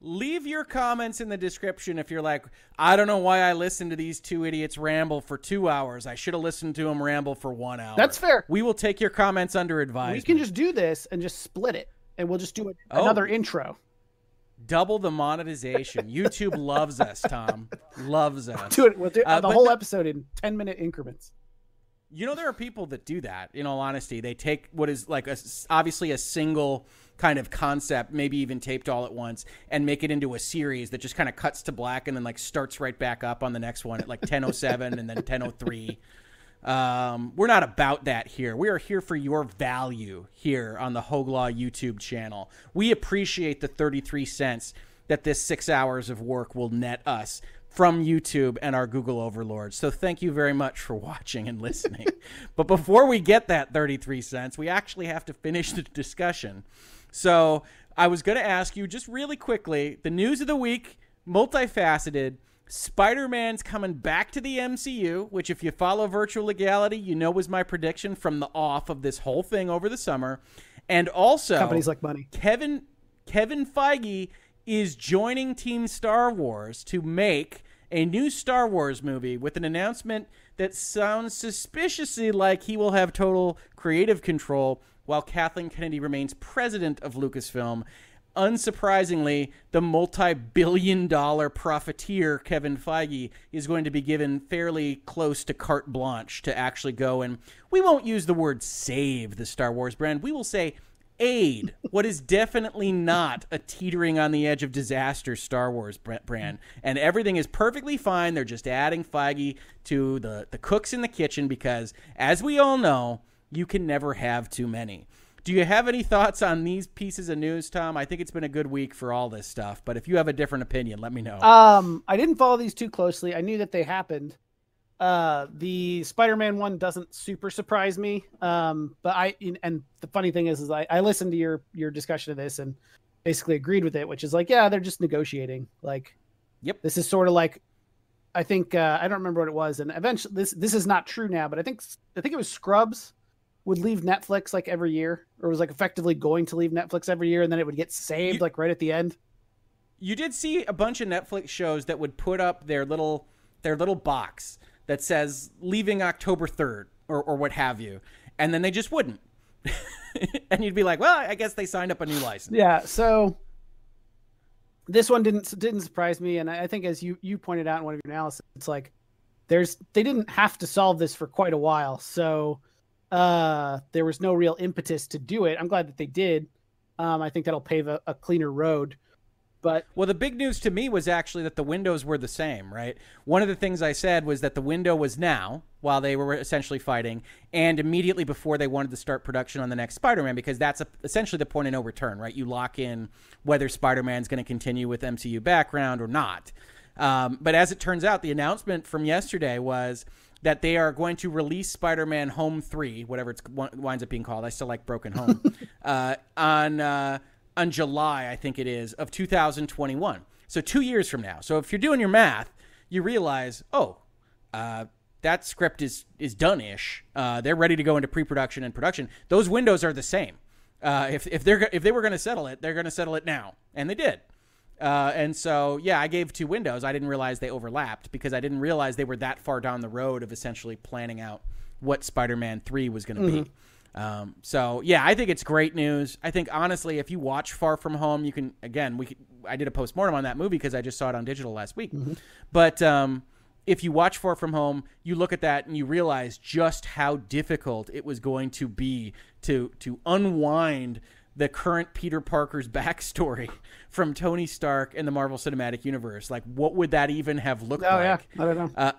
Leave your comments in the description if you're like, I don't know why I listened to these two idiots ramble for two hours. I should have listened to them ramble for one hour. That's fair. We will take your comments under advisement. We can just do this and just split it, and we'll just do a- oh. another intro. Double the monetization. YouTube loves us, Tom. Loves us. Dude, we'll do uh, the whole th- episode in ten-minute increments. You know, there are people that do that, in all honesty. They take what is like a, obviously a single kind of concept, maybe even taped all at once, and make it into a series that just kind of cuts to black and then like starts right back up on the next one at like ten oh seven and then ten oh three. Um, we're not about that here. We are here for your value here on the Hoeglaw YouTube channel. We appreciate the thirty-three cents that this six hours of work will net us from YouTube and our Google overlords. So thank you very much for watching and listening. But before we get that thirty-three cents, we actually have to finish the discussion. So I was going to ask you just really quickly, the news of the week, multifaceted. Spider-Man's coming back to the M C U, which if you follow Virtual Legality, you know was my prediction from the off of this whole thing over the summer. And also, companies like money. Kevin Kevin Feige is joining Team Star Wars to make a new Star Wars movie with an announcement that sounds suspiciously like he will have total creative control while Kathleen Kennedy remains president of Lucasfilm. Unsurprisingly, the multi-billion dollar profiteer Kevin Feige is going to be given fairly close to carte blanche to actually go and, we won't use the word save the Star Wars brand, we will say aid what is definitely not a teetering on the edge of disaster Star Wars brand. And everything is perfectly fine. They're just adding Feige to the, the cooks in the kitchen because, as we all know, you can never have too many. Do you have any thoughts on these pieces of news, Tom? I think it's been a good week for all this stuff, but if you have a different opinion, let me know. Um, I didn't follow these too closely. I knew that they happened. Uh, the Spider-Man one doesn't super surprise me, um, but I and the funny thing is, is I, I listened to your your discussion of this and basically agreed with it, which is like, yeah, they're just negotiating. Like, yep, this is sort of like, I think uh, I don't remember what it was, and eventually this this is not true now, but I think I think it was Scrubs would leave Netflix like every year, or was like effectively going to leave Netflix every year, and then it would get saved you, like right at the end. You did see a bunch of Netflix shows that would put up their little their little box that says leaving October third or, or what have you, and then they just wouldn't. And you'd be like, well, I guess they signed up a new license. Yeah, so this one didn't didn't surprise me, and I think as you, you pointed out in one of your analysis, it's like there's they didn't have to solve this for quite a while, so... uh, there was no real impetus to do it. I'm glad that they did. Um, I think that'll pave a, a cleaner road. But well, the big news to me was actually that the windows were the same, right? One of the things I said was that the window was now, while they were essentially fighting, and immediately before they wanted to start production on the next Spider-Man, because that's a, essentially the point of no return, right? You lock in whether Spider-Man's going to continue with M C U background or not. Um, but as it turns out, the announcement from yesterday was that they are going to release Spider-Man Home three, whatever it winds up being called. I still like Broken Home. uh, on... Uh, on July, I think it is, of two thousand twenty-one. So two years from now. So if you're doing your math, you realize, oh, uh, that script is, is done-ish. Uh, they're ready to go into pre-production and production. Those windows are the same. Uh, if, if, they're, if they were going to settle it, they're going to settle it now. And they did. Uh, and so, yeah, I gave two windows. I didn't realize they overlapped because I didn't realize they were that far down the road of essentially planning out what Spider-Man three was going to mm-hmm. be. Um, so yeah, I think it's great news. I think honestly, if you watch Far From Home, you can, again, we, could, I did a postmortem on that movie cause I just saw it on digital last week. Mm-hmm. But, um, if you watch Far From Home, you look at that and you realize just how difficult it was going to be to, to unwind the current Peter Parker's backstory from Tony Stark and the Marvel Cinematic Universe. Like what would that even have looked oh, like? Yeah. I don't know. Uh,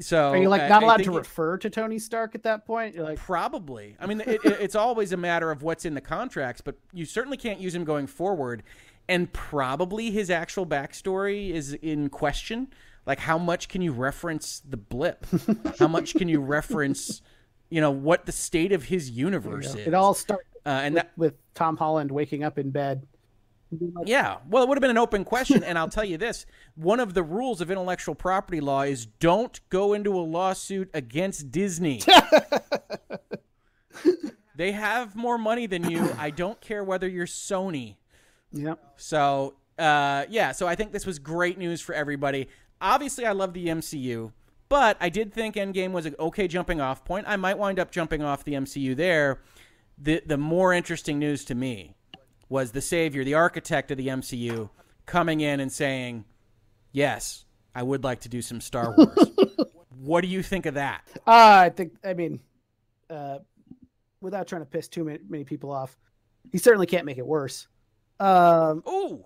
So are you like not I, allowed I to refer to Tony Stark at that point? You're like, probably. I mean, it, it, it's always a matter of what's in the contracts, but you certainly can't use him going forward. And probably his actual backstory is in question. Like, how much can you reference the blip? How much can you reference, you know, what the state of his universe is? It all started uh, and with, that, with Tom Holland waking up in bed. Yeah, well, it would have been an open question, and I'll tell you this. One of the rules of intellectual property law is don't go into a lawsuit against Disney. They have more money than you. I don't care whether you're Sony. Yep. So, uh, yeah, so I think this was great news for everybody. Obviously, I love the M C U, but I did think Endgame was an okay jumping off point. I might wind up jumping off the M C U there. The, the more interesting news to me was the savior, the architect of the M C U, coming in and saying, yes, I would like to do some Star Wars. What do you think of that? Uh, I think, I mean, uh, without trying to piss too many, many people off, he certainly can't make it worse. Um, ooh,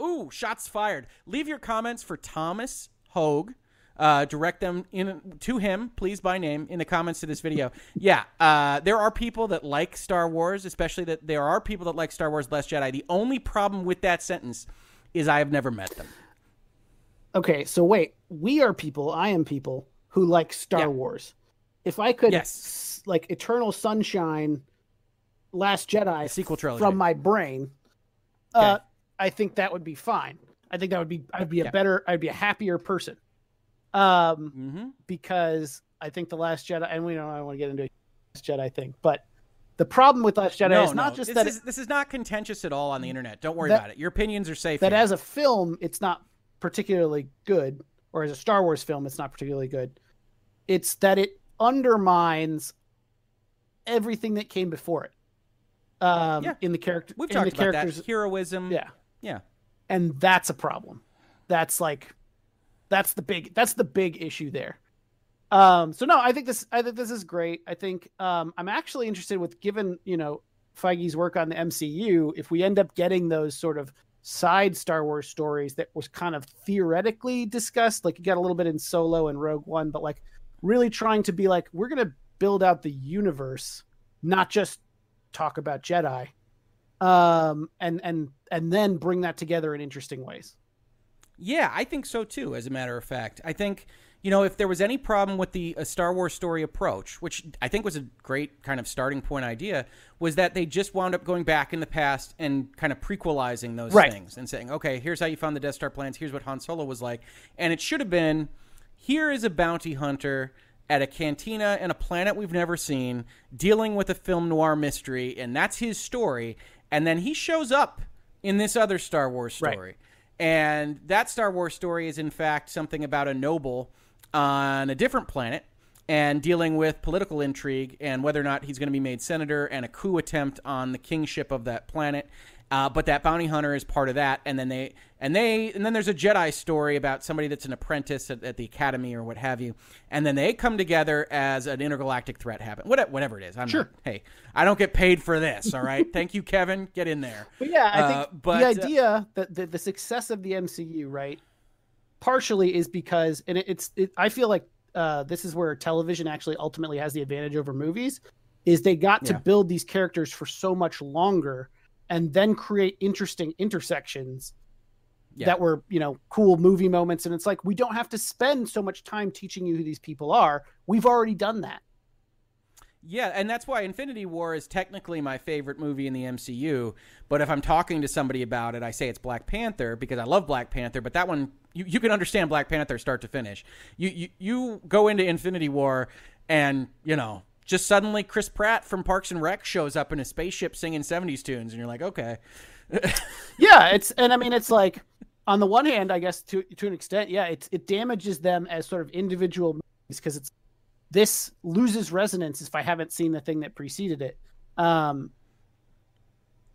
ooh, shots fired. Leave your comments for Thomas Hogue. Uh, direct them in to him, please, by name in the comments to this video. Yeah, uh, there are people that like Star Wars, especially that there are people that like Star Wars Last Jedi. The only problem with that sentence is I have never met them. Okay, so wait, we are people, I am people, who like Star yeah. Wars. If I could, yes. like, Eternal Sunshine, Last Jedi, sequel trilogy from my brain, okay. uh, I think that would be fine. I think that would be, I'd be a yeah. better, I'd be a happier person. Um, mm-hmm. because I think the Last Jedi, and we don't I want to get into Last Jedi thing, but the problem with Last Jedi no, is not no. just this that is, it, this is not contentious at all on the internet. Don't worry that, about it. Your opinions are safe. That here. As a film, it's not particularly good, or as a Star Wars film, it's not particularly good. It's that it undermines everything that came before it. Um, yeah. in the character, we've in talked the about characters, that. Heroism. Yeah, yeah, and that's a problem. That's like. That's the big, that's the big issue there. Um, so no, I think this, I think this is great. I think um, I'm actually interested with given, you know, Feige's work on the M C U, if we end up getting those sort of side Star Wars stories that was kind of theoretically discussed, like you got a little bit in Solo and Rogue One, but like really trying to be like, we're going to build out the universe, not just talk about Jedi um, and, and, and then bring that together in interesting ways. Yeah, I think so, too, as a matter of fact. I think, you know, if there was any problem with the a Star Wars story approach, which I think was a great kind of starting point idea, was that they just wound up going back in the past and kind of prequelizing those right. things and saying, okay, here's how you found the Death Star plans. Here's what Han Solo was like. And it should have been, here is a bounty hunter at a cantina and a planet we've never seen dealing with a film noir mystery. And that's his story. And then he shows up in this other Star Wars story. Right. And that Star Wars story is, in fact, something about a noble on a different planet and dealing with political intrigue and whether or not he's going to be made senator and a coup attempt on the kingship of that planet. Uh, but that bounty hunter is part of that, and then they and they and then there's a Jedi story about somebody that's an apprentice at, at the academy or what have you, and then they come together as an intergalactic threat. Happen what, whatever it is. I'm sure. Not, hey, I don't get paid for this. All right, thank you, Kevin. Get in there. But yeah, I think uh, but, the idea uh, that the, the success of the M C U, right, partially is because, and it, it's it, I feel like uh, this is where television actually ultimately has the advantage over movies, is they got to yeah. build these characters for so much longer. And then create interesting intersections yeah. that were, you know, cool movie moments. And it's like, we don't have to spend so much time teaching you who these people are. We've already done that. Yeah, and that's why Infinity War is technically my favorite movie in the M C U. But if I'm talking to somebody about it, I say it's Black Panther because I love Black Panther. But that one, you, you can understand Black Panther start to finish. You, you, you go into Infinity War and, you know... just suddenly Chris Pratt from Parks and Rec shows up in a spaceship singing seventies tunes. And you're like, okay. yeah. It's, and I mean, it's like on the one hand, I guess to, to an extent, yeah, it's, it damages them as sort of individual movies. Cause it's, this loses resonance if I haven't seen the thing that preceded it. Um,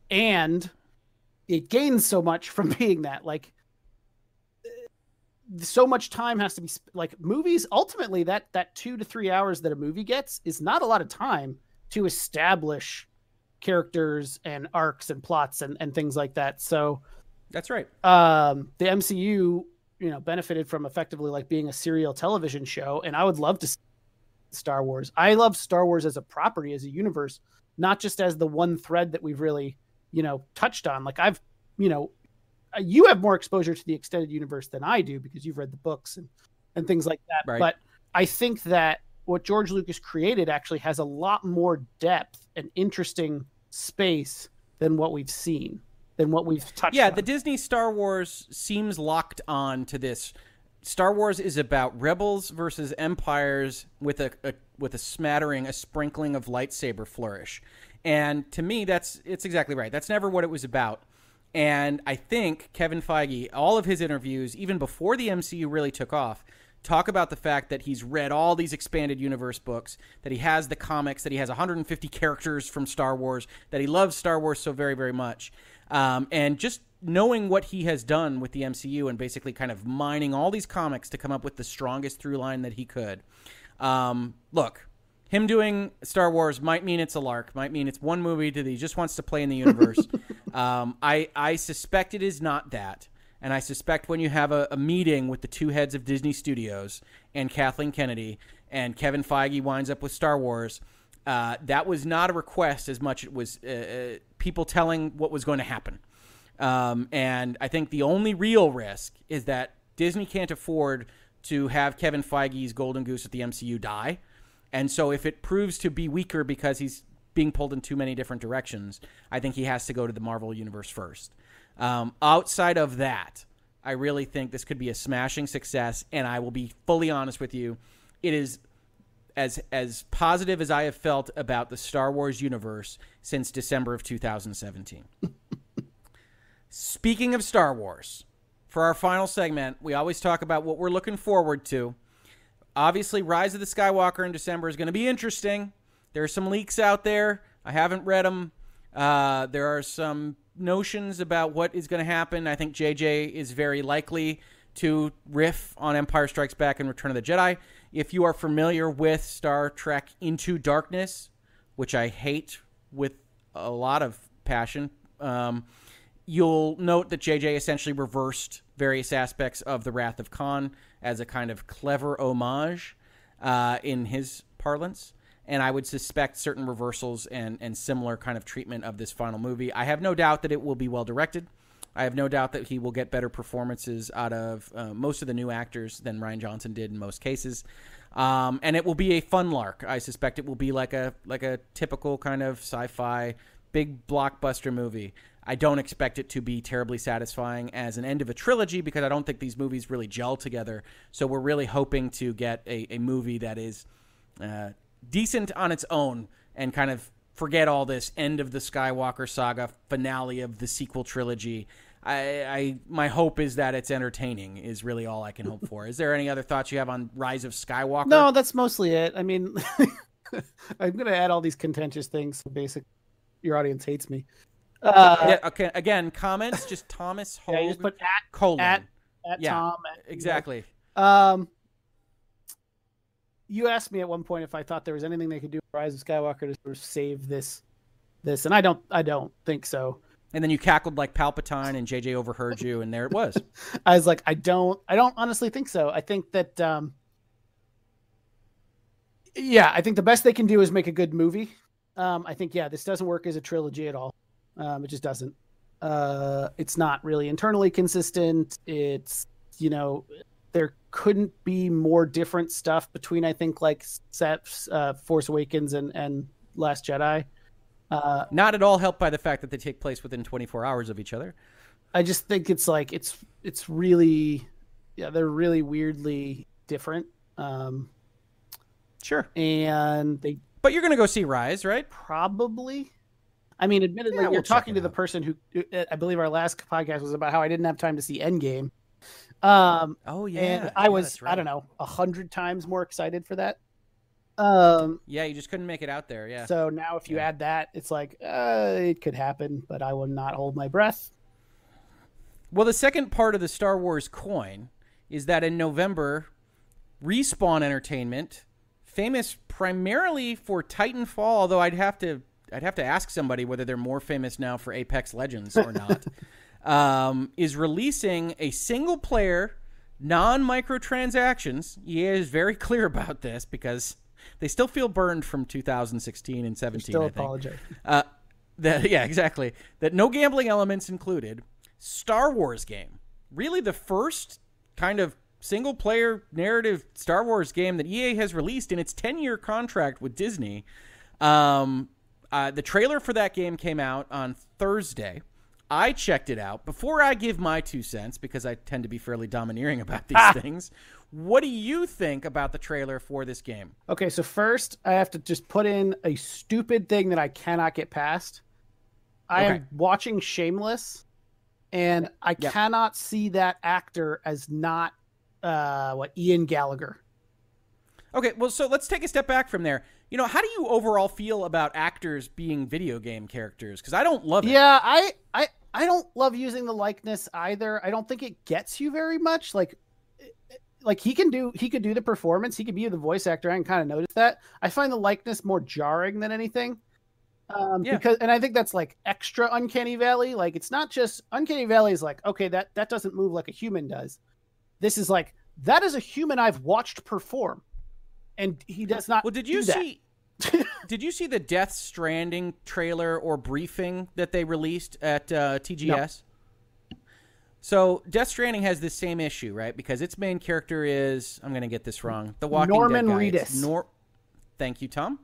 and it gains so much from being that, like, so much time has to be like movies. Ultimately that, that two to three hours that a movie gets is not a lot of time to establish characters and arcs and plots and, and things like that. So that's right. Um, the M C U, you know, benefited from effectively like being a serial television show. And I would love to see Star Wars. I love Star Wars as a property, as a universe, not just as the one thread that we've really, you know, touched on. Like I've, you know, you have more exposure to the extended universe than I do because you've read the books and, and things like that. Right. But I think that what George Lucas created actually has a lot more depth and interesting space than what we've seen, than what we've touched yeah, on. Yeah, the Disney Star Wars seems locked on to this. Star Wars is about rebels versus empires with a, a with a smattering, a sprinkling of lightsaber flourish. And to me, that's it's exactly right. That's never what it was about. And I think Kevin Feige, all of his interviews, even before the M C U really took off, talk about the fact that he's read all these expanded universe books, that he has the comics, that he has one hundred fifty characters from Star Wars, that he loves Star Wars so very, very much. Um, and just knowing what he has done with the M C U and basically kind of mining all these comics to come up with the strongest through line that he could. Um, look, him doing Star Wars might mean it's a lark, might mean it's one movie that he just wants to play in the universe. Um, I, I suspect it is not that. And I suspect when you have a, a meeting with the two heads of Disney Studios and Kathleen Kennedy and Kevin Feige winds up with Star Wars, uh, that was not a request as much as it was uh, people telling what was going to happen. Um, and I think the only real risk is that Disney can't afford to have Kevin Feige's golden goose at the M C U die. And so if it proves to be weaker because he's being pulled in too many different directions, I think he has to go to the Marvel Universe first. Um, outside of that, I really think this could be a smashing success, and I will be fully honest with you. It is as as positive as I have felt about the Star Wars universe since December of two thousand seventeen. Speaking of Star Wars, for our final segment, we always talk about what we're looking forward to. Obviously, Rise of the Skywalker in December is going to be interesting. There are some leaks out there. I haven't read them. Uh, there are some notions about what is going to happen. I think J J is very likely to riff on Empire Strikes Back and Return of the Jedi. If you are familiar with Star Trek Into Darkness, which I hate with a lot of passion, um, you'll note that J J essentially reversed various aspects of The Wrath of Khan as a kind of clever homage uh, in his parlance. And I would suspect certain reversals and, and similar kind of treatment of this final movie. I have no doubt that it will be well directed. I have no doubt that he will get better performances out of uh, most of the new actors than Rian Johnson did in most cases. Um, and it will be a fun lark. I suspect it will be like a like a typical kind of sci-fi big blockbuster movie. I don't expect it to be terribly satisfying as an end of a trilogy because I don't think these movies really gel together. So we're really hoping to get a, a movie that is... Uh, decent on its own and kind of forget all this end of the Skywalker saga finale of the sequel trilogy. I, I my hope is that it's entertaining is really all I can hope for. Is there any other thoughts you have on Rise of Skywalker? No, that's mostly it. I mean, I'm going to add all these contentious things. So basically your audience hates me. Uh, yeah, okay. Again, comments, just Thomas Hogue. Yeah, just put at, colon. At, at yeah, Tom. At, exactly. You know. Um, you asked me at one point if I thought there was anything they could do with Rise of Skywalker to sort of save this, this, and I don't, I don't think so. And then you cackled like Palpatine, and J J overheard you, and there it was. I was like, I don't, I don't honestly think so. I think that, um, yeah, I think the best they can do is make a good movie. Um, I think, yeah, this doesn't work as a trilogy at all. Um, it just doesn't. Uh, it's not really internally consistent. It's, you know, there couldn't be more different stuff between, I think, like Seth's, uh, Force Awakens and, and Last Jedi. Uh, not at all helped by the fact that they take place within twenty-four hours of each other. I just think it's like, it's, it's really, yeah, they're really weirdly different. Um, sure. And they, but you're going to go see Rise, right? Probably. I mean, admittedly, yeah, you're we'll talking to the person who, I believe our last podcast was about how I didn't have time to see Endgame. Um, oh, yeah. And I yeah, was, right. I don't know, a hundred times more excited for that. Um, yeah, you just couldn't make it out there. Yeah. So now if you yeah. add that, it's like, uh, it could happen, but I will not hold my breath. Well, the second part of the Star Wars coin is that in November, Respawn Entertainment, famous primarily for Titanfall, although I'd have to... I'd have to ask somebody whether they're more famous now for Apex Legends or not, um, is releasing a single-player, non-microtransactions. E A is very clear about this because they still feel burned from two thousand sixteen and seventeen, still I think. Apologize. Uh, that, yeah, exactly. That no gambling elements included. Star Wars game. Really the first kind of single-player narrative Star Wars game that E A has released in its ten-year contract with Disney. Um... Uh, the trailer for that game came out on Thursday. I checked it out. Before I give my two cents, because I tend to be fairly domineering about these ah. things, what do you think about the trailer for this game? Okay, so first, I have to just put in a stupid thing that I cannot get past. I okay. am watching Shameless, and I yep. cannot see that actor as not, uh, what, Ian Gallagher. Okay, well, so let's take a step back from there. You know, how do you overall feel about actors being video game characters? Because I don't love it. Yeah, I, I, I don't love using the likeness either. I don't think it gets you very much. Like, like he can do, he could do the performance. He could be the voice actor. I can kind of notice that. I find the likeness more jarring than anything. Um, yeah. Because, and I think that's like extra Uncanny Valley. Like, it's not just Uncanny Valley is like, okay, that that doesn't move like a human does. This is like, that is a human I've watched perform. And he does not. Well, did you do see? Did you see the Death Stranding trailer or briefing that they released at uh, T G S? No. So Death Stranding has this same issue, right? Because its main character is, I'm going to get this wrong, the Walking Norman Dead guy. Reedus. Nor- Thank you, Tom.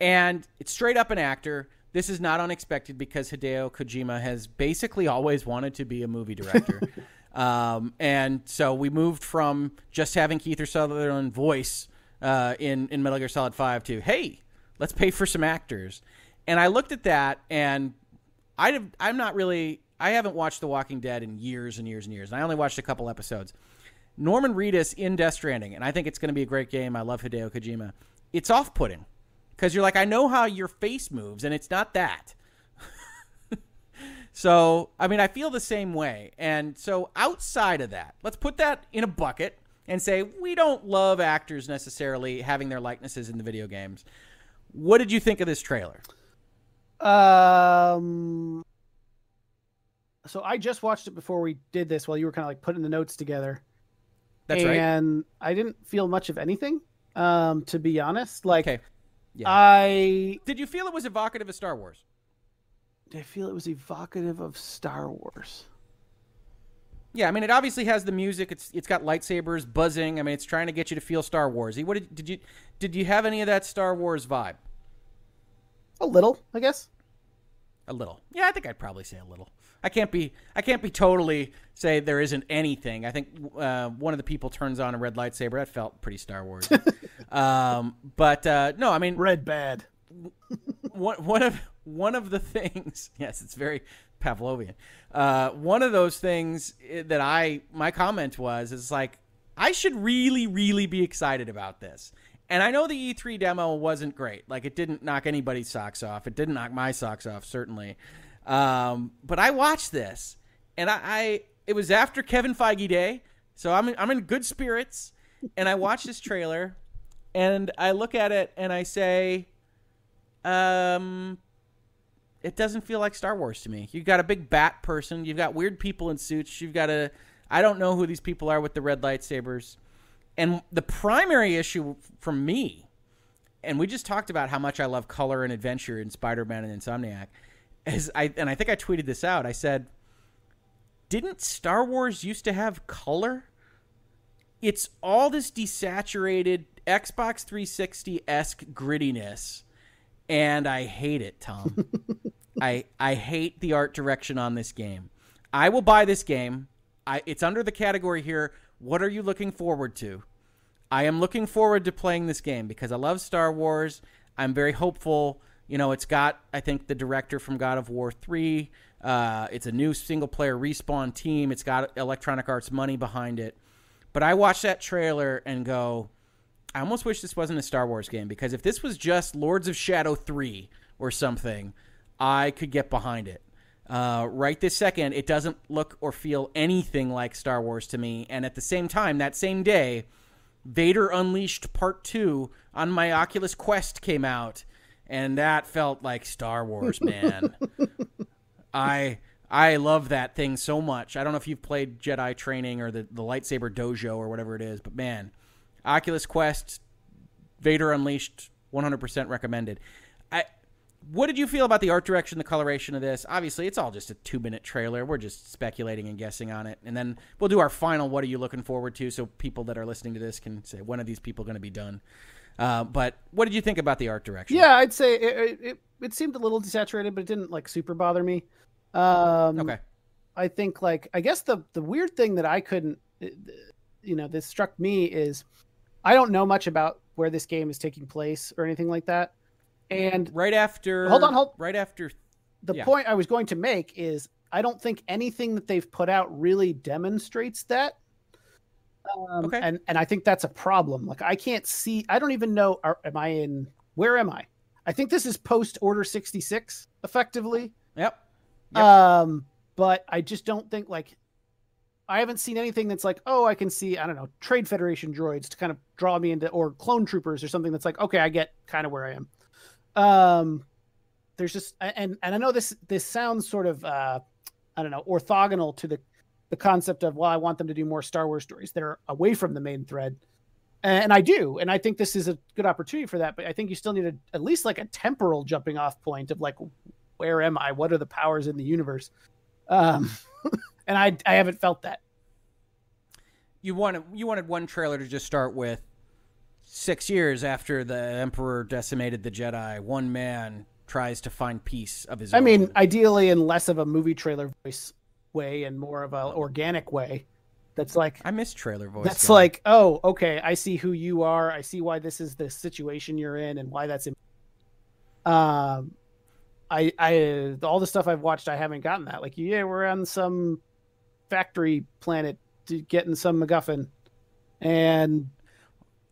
And it's straight up an actor. This is not unexpected because Hideo Kojima has basically always wanted to be a movie director. um, and so we moved from just having Keith Sutherland voice. Uh, in, in Metal Gear Solid five too. Hey, let's pay for some actors. And I looked at that, and I, I'm not really... I haven't watched The Walking Dead in years and years and years, and I only watched a couple episodes. Norman Reedus in Death Stranding, and I think it's going to be a great game. I love Hideo Kojima. It's off-putting, because you're like, I know how your face moves, and it's not that. So, I mean, I feel the same way. And so outside of that, let's put that in a bucket, and say, we don't love actors necessarily having their likenesses in the video games. What did you think of this trailer? Um, so I just watched it before we did this while you were kind of like putting the notes together. That's and right. And I didn't feel much of anything, um, to be honest. Like, okay. yeah. I... Did you feel it was evocative of Star Wars? Did I feel it was evocative of Star Wars? Yeah, I mean, it obviously has the music. It's it's got lightsabers buzzing. I mean, it's trying to get you to feel Star Wars-y. What did, did you did you have any of that Star Wars vibe? A little, I guess. A little. Yeah, I think I'd probably say a little. I can't be I can't be totally say there isn't anything. I think uh, one of the people turns on a red lightsaber. That felt pretty Star Wars. um, but uh, no, I mean, red bad. one one of one of the things. Yes, it's very Pavlovian. Uh, one of those things that I, my comment was, is like, I should really, really be excited about this. And I know the E three demo wasn't great. Like, it didn't knock anybody's socks off. It didn't knock my socks off, certainly. Um, but I watched this, and I, I it was after Kevin Feige Day, so I'm in, I'm in good spirits, and I watched this trailer, and I look at it, and I say, um, it doesn't feel like Star Wars to me. You've got a big bat person. You've got weird people in suits. You've got a I don't know who these people are with the red lightsabers. And the primary issue for me, and we just talked about how much I love color and adventure in Spider-Man and Insomniac, is I and I think I tweeted this out. I said, didn't Star Wars used to have color? It's all this desaturated Xbox three sixty-esque grittiness, and I hate it, Tom. I I hate the art direction on this game. I will buy this game. I, it's under the category here, what are you looking forward to? I am looking forward to playing this game because I love Star Wars. I'm very hopeful. You know, it's got, I think, the director from God of War three. Uh, it's a new single-player Respawn team. It's got Electronic Arts money behind it. But I watch that trailer and go, I almost wish this wasn't a Star Wars game, because if this was just Lords of Shadow three or something, I could get behind it. Uh, right this second, it doesn't look or feel anything like Star Wars to me. And at the same time, that same day, Vader Unleashed Part two on my Oculus Quest came out, and that felt like Star Wars, man. I I love that thing so much. I don't know if you've played Jedi Training or the, the Lightsaber Dojo or whatever it is, but man, Oculus Quest, Vader Unleashed, one hundred percent recommended. I... What did you feel about the art direction, the coloration of this? Obviously, it's all just a two-minute trailer. We're just speculating and guessing on it. And then we'll do our final what are you looking forward to, so people that are listening to this can say, when are these people going to be done? Uh, but what did you think about the art direction? Yeah, I'd say it, it, it seemed a little desaturated, but it didn't, like, super bother me. Um, okay. I think, like, I guess the, the weird thing that I couldn't, you know, this struck me is I don't know much about where this game is taking place or anything like that. And right after, hold on, hold right after the yeah. point I was going to make is I don't think anything that they've put out really demonstrates that. Um, okay. And, and I think that's a problem. Like I can't see, I don't even know. Are, am I in, where am I? I think this is post Order sixty-six effectively. Yep. yep. Um, but I just don't think like, I haven't seen anything that's like, oh, I can see, I don't know, Trade Federation droids to kind of draw me into, or clone troopers or something that's like, okay, I get kind of where I am. Um, there's just, and, and I know this, this sounds sort of, uh, I don't know, orthogonal to the, the concept of, well, I want them to do more Star Wars stories that are away from the main thread. And, and I do. And I think this is a good opportunity for that, but I think you still need a, at least like a temporal jumping off point of like, where am I? What are the powers in the universe? Um, and I, I haven't felt that. You wanted, you wanted one trailer to just start with, six years after the Emperor decimated the Jedi, one man tries to find peace of his I own. I mean, ideally in less of a movie trailer voice way and more of a organic way. That's like... I miss trailer voice. That's though. Like, oh, okay, I see who you are. I see why this is the situation you're in and why that's... Im- um, I, I, all the stuff I've watched, I haven't gotten that. Like, yeah, we're on some factory planet getting some MacGuffin. And...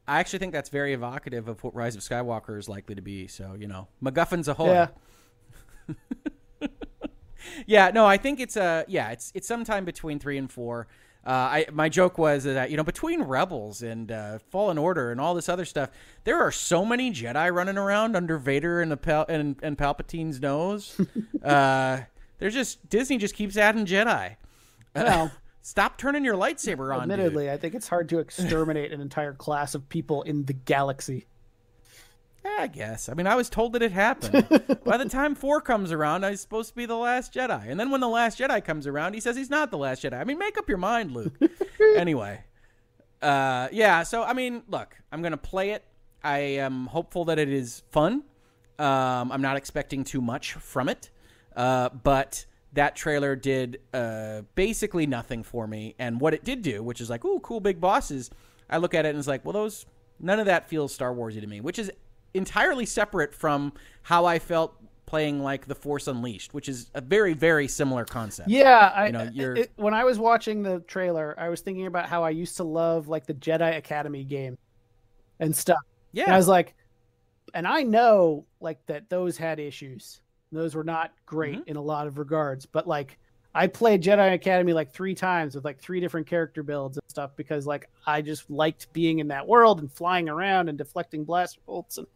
I actually think that's very evocative of what Rise of Skywalker is likely to be. So, you know, MacGuffin's a whole. Yeah. yeah, no, I think it's a, yeah, it's, it's sometime between three and four. Uh, I, my joke was that, you know, between Rebels and uh, Fallen Order and all this other stuff, there are so many Jedi running around under Vader and the Pal- and, and Palpatine's nose. uh, there's just, Disney just keeps adding Jedi. Well. Stop turning your lightsaber on. Admittedly, dude. I think it's hard to exterminate an entire class of people in the galaxy. Yeah, I guess. I mean, I was told that it happened. By the time four comes around, I was supposed to be the last Jedi. And then when the last Jedi comes around, he says he's not the last Jedi. I mean, make up your mind, Luke. Anyway. Uh, yeah, so, I mean, look, I'm going to play it. I am hopeful that it is fun. Um, I'm not expecting too much from it. Uh, but... That trailer did uh, basically nothing for me. And what it did do, which is like, ooh, cool big bosses. I look at it and it's like, well, those none of that feels Star Wars-y to me, which is entirely separate from how I felt playing like The Force Unleashed, which is a very, very similar concept. Yeah. I, you know, you're... It, when I was watching the trailer, I was thinking about how I used to love like the Jedi Academy game and stuff. Yeah. And I was like, and I know like that those had issues. Those were not great mm-hmm. in a lot of regards, but like I played Jedi Academy like three times with like three different character builds and stuff because like I just liked being in that world and flying around and deflecting blaster bolts and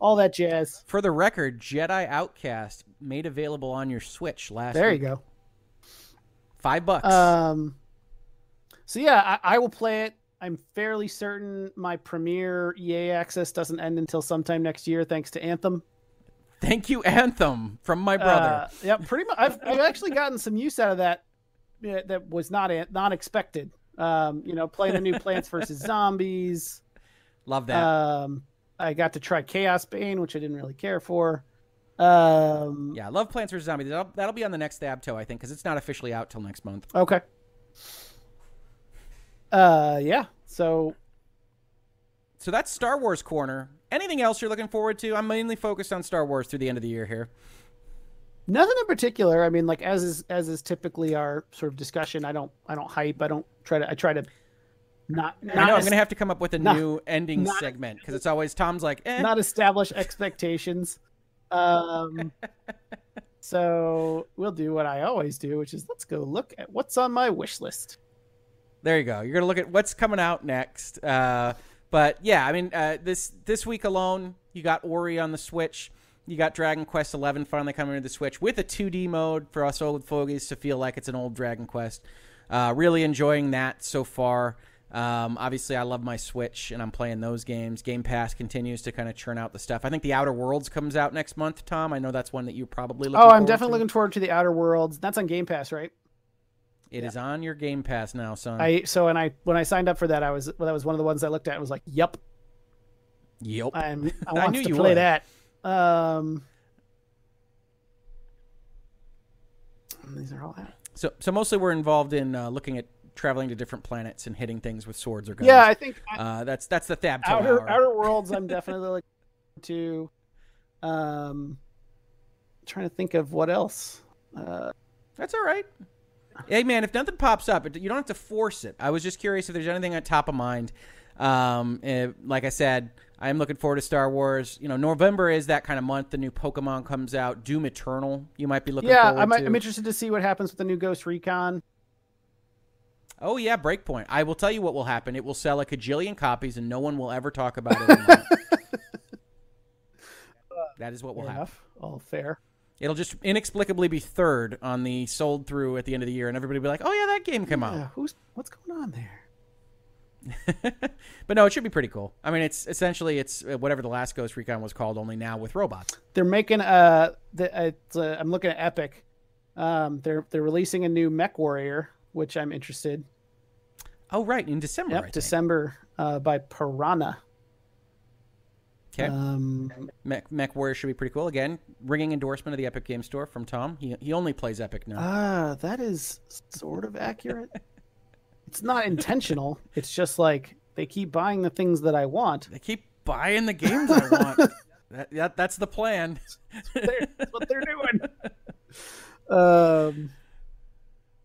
all that jazz. For the record, Jedi Outcast made available on your Switch last there week. There you go. Five bucks. Um, so yeah, I, I will play it. I'm fairly certain my Premier E A access doesn't end until sometime next year, thanks to Anthem. Thank you, Anthem, from my brother. Uh, yeah, pretty much. I've, I've actually gotten some use out of that uh, that was not not expected. Um, you know, playing the new Plants versus Zombies. Love that. Um, I got to try Chaos Bane, which I didn't really care for. Um, yeah, I love Plants versus Zombies. That'll, that'll be on the next Abto, I think, because it's not officially out till next month. Okay. Uh, yeah, so... So that's Star Wars Corner. Anything else you're looking forward to? I'm mainly focused on Star Wars through the end of the year here. Nothing in particular. I mean, like as is as is typically our sort of discussion. I don't I don't hype. I don't try to. I try to not. not I know, I'm going to have to come up with a not, new ending not, segment because it's always Tom's like eh. Not establish expectations. Um, so we'll do what I always do, which is let's go look at what's on my wish list. There you go. You're going to look at what's coming out next. Uh, But yeah, I mean, uh, this this week alone, you got Ori on the Switch. You got Dragon Quest eleven finally coming to the Switch with a two D mode for us old fogies to feel like it's an old Dragon Quest. Uh, really enjoying that so far. Um, obviously, I love my Switch, and I'm playing those games. Game Pass continues to kind of churn out the stuff. I think The Outer Worlds comes out next month, Tom. I know that's one that you're probably looking forward to. Oh, I'm definitely looking forward to The Outer Worlds. That's on Game Pass, right? It yeah. is on your Game Pass now, son. I so and I when I signed up for that, I was well, that was one of the ones I looked at and was like, "Yep, yep, I'm, I want I knew to you play would. that." Um, these are all out. So so mostly we're involved in uh, looking at traveling to different planets and hitting things with swords or guns. Yeah, I think I, uh, that's that's the Thab. Outer hour. Outer Worlds, I'm definitely looking to. Um, trying to think of what else. Uh, that's all right. Hey, man, if nothing pops up, you don't have to force it. I was just curious if there's anything on top of mind. Um, like I said, I'm looking forward to Star Wars. You know, November is that kind of month. The new Pokemon comes out. Doom Eternal, you might be looking yeah, forward I'm, to. Yeah, I'm interested to see what happens with the new Ghost Recon. Oh, yeah, Breakpoint. I will tell you what will happen. It will sell a cajillion copies, and no one will ever talk about it anymore. That is what will happen. All fair. It'll just inexplicably be third on the sold through at the end of the year, and everybody will be like, oh, yeah, that game came yeah, out. Who's, what's going on there? But, no, it should be pretty cool. I mean, it's essentially it's whatever the last Ghost Recon was called, only now with robots. They're making a uh, – uh, I'm looking at Epic. Um, they're they're releasing a new Mech Warrior, which I'm interested. Oh, right, in December, yep, I December uh, by Piranha. Okay. Um, Mech, Mech Warrior should be pretty cool. Again, ringing endorsement of the Epic Game Store from Tom. He he only plays Epic now. Ah, uh, that is sort of accurate. It's not intentional. It's just like they keep buying the things that I want. They keep buying the games I want. That, that that's the plan. That's what they're, that's what they're doing. Um.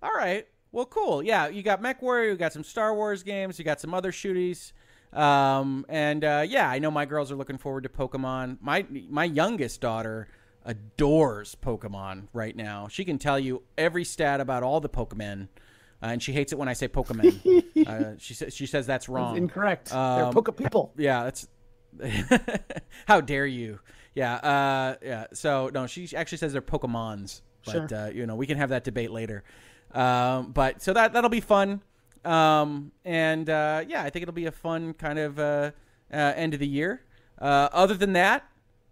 All right. Well, cool. Yeah, you got Mech Warrior. You got some Star Wars games. You got some other shooties. Um, and, uh, yeah, I know my girls are looking forward to Pokemon. My, my youngest daughter adores Pokemon right now. She can tell you every stat about all the Pokemon. Uh, and she hates it when I say Pokemon. uh, she says, she says that's wrong. That's incorrect. Um, They're Poke people. Yeah. That's how dare you? Yeah. Uh, yeah. So no, she actually says they're Pokemons, but, sure. uh, you know, we can have that debate later. Um, but so that, that'll be fun. Um, and, uh, yeah, I think it'll be a fun kind of, uh, uh, end of the year. Uh, other than that,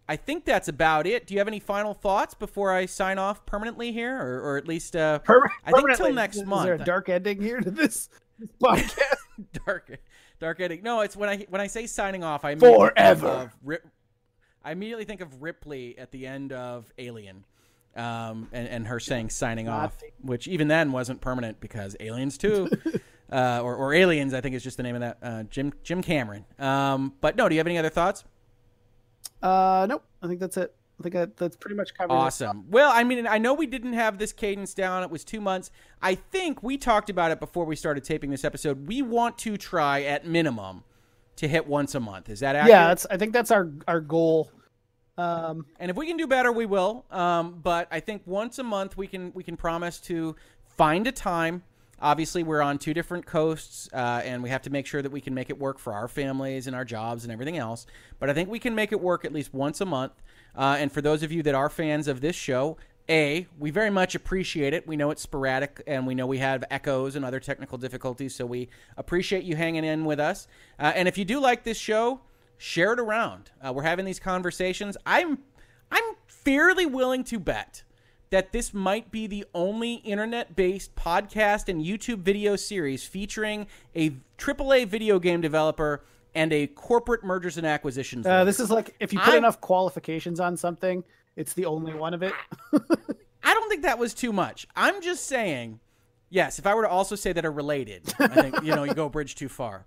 I think that's about it. Do you have any final thoughts before I sign off permanently here? Or, or at least, uh, Perm- I think till next is, month. Is there a dark ending here to this podcast? dark, dark ending. No, it's when I, when I say signing off, I immediately, Forever. Think, of Rip- I immediately think of Ripley at the end of Alien. Um, and, and her saying signing off, which even then wasn't permanent because Aliens two. Uh, or, or Aliens, I think is just the name of that, uh, Jim Jim Cameron. Um, but no, do you have any other thoughts? Uh, nope. I think that's it. I think I, that's pretty much covered. Awesome. Well, I mean, I know we didn't have this cadence down. It was two months. I think we talked about it before we started taping this episode. We want to try at minimum to hit once a month. Is that accurate? Yeah, that's, I think that's our, our goal. Um, and if we can do better, we will. Um, but I think once a month we can we can promise to find a time. Obviously, we're on two different coasts, uh, and we have to make sure that we can make it work for our families and our jobs and everything else. But I think we can make it work at least once a month. Uh, and for those of you that are fans of this show, A, we very much appreciate it. We know it's sporadic, and we know we have echoes and other technical difficulties, so we appreciate you hanging in with us. Uh, and if you do like this show, share it around. Uh, we're having these conversations. I'm, I'm fairly willing to bet that this might be the only internet-based podcast and YouTube video series featuring a triple A video game developer and a corporate mergers and acquisitions. Uh, this is like, if you put I'm, enough qualifications on something, it's the only one of it. I don't think that was too much. I'm just saying, yes, if I were to also say that are related, I think, you know, you go a bridge too far.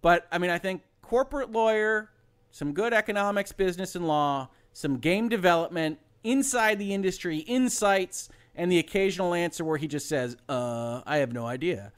But, I mean, I think corporate lawyer, some good economics, business, and law, some game development, inside the industry insights, and the occasional answer where he just says, uh, I have no idea.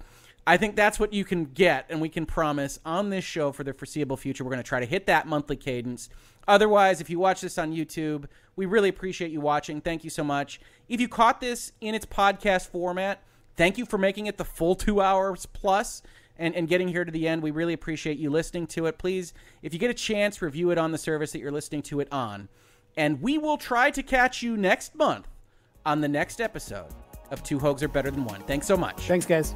I think that's what you can get, and we can promise on this show for the foreseeable future. We're going to try to hit that monthly cadence. Otherwise, if you watch this on YouTube, we really appreciate you watching. Thank you so much. If you caught this in its podcast format, thank you for making it the full two hours plus and, and getting here to the end. We really appreciate you listening to it. Please, if you get a chance, review it on the service that you're listening to it on. And we will try to catch you next month on the next episode of Two Hoegs Are Better Than One. Thanks so much. Thanks, guys.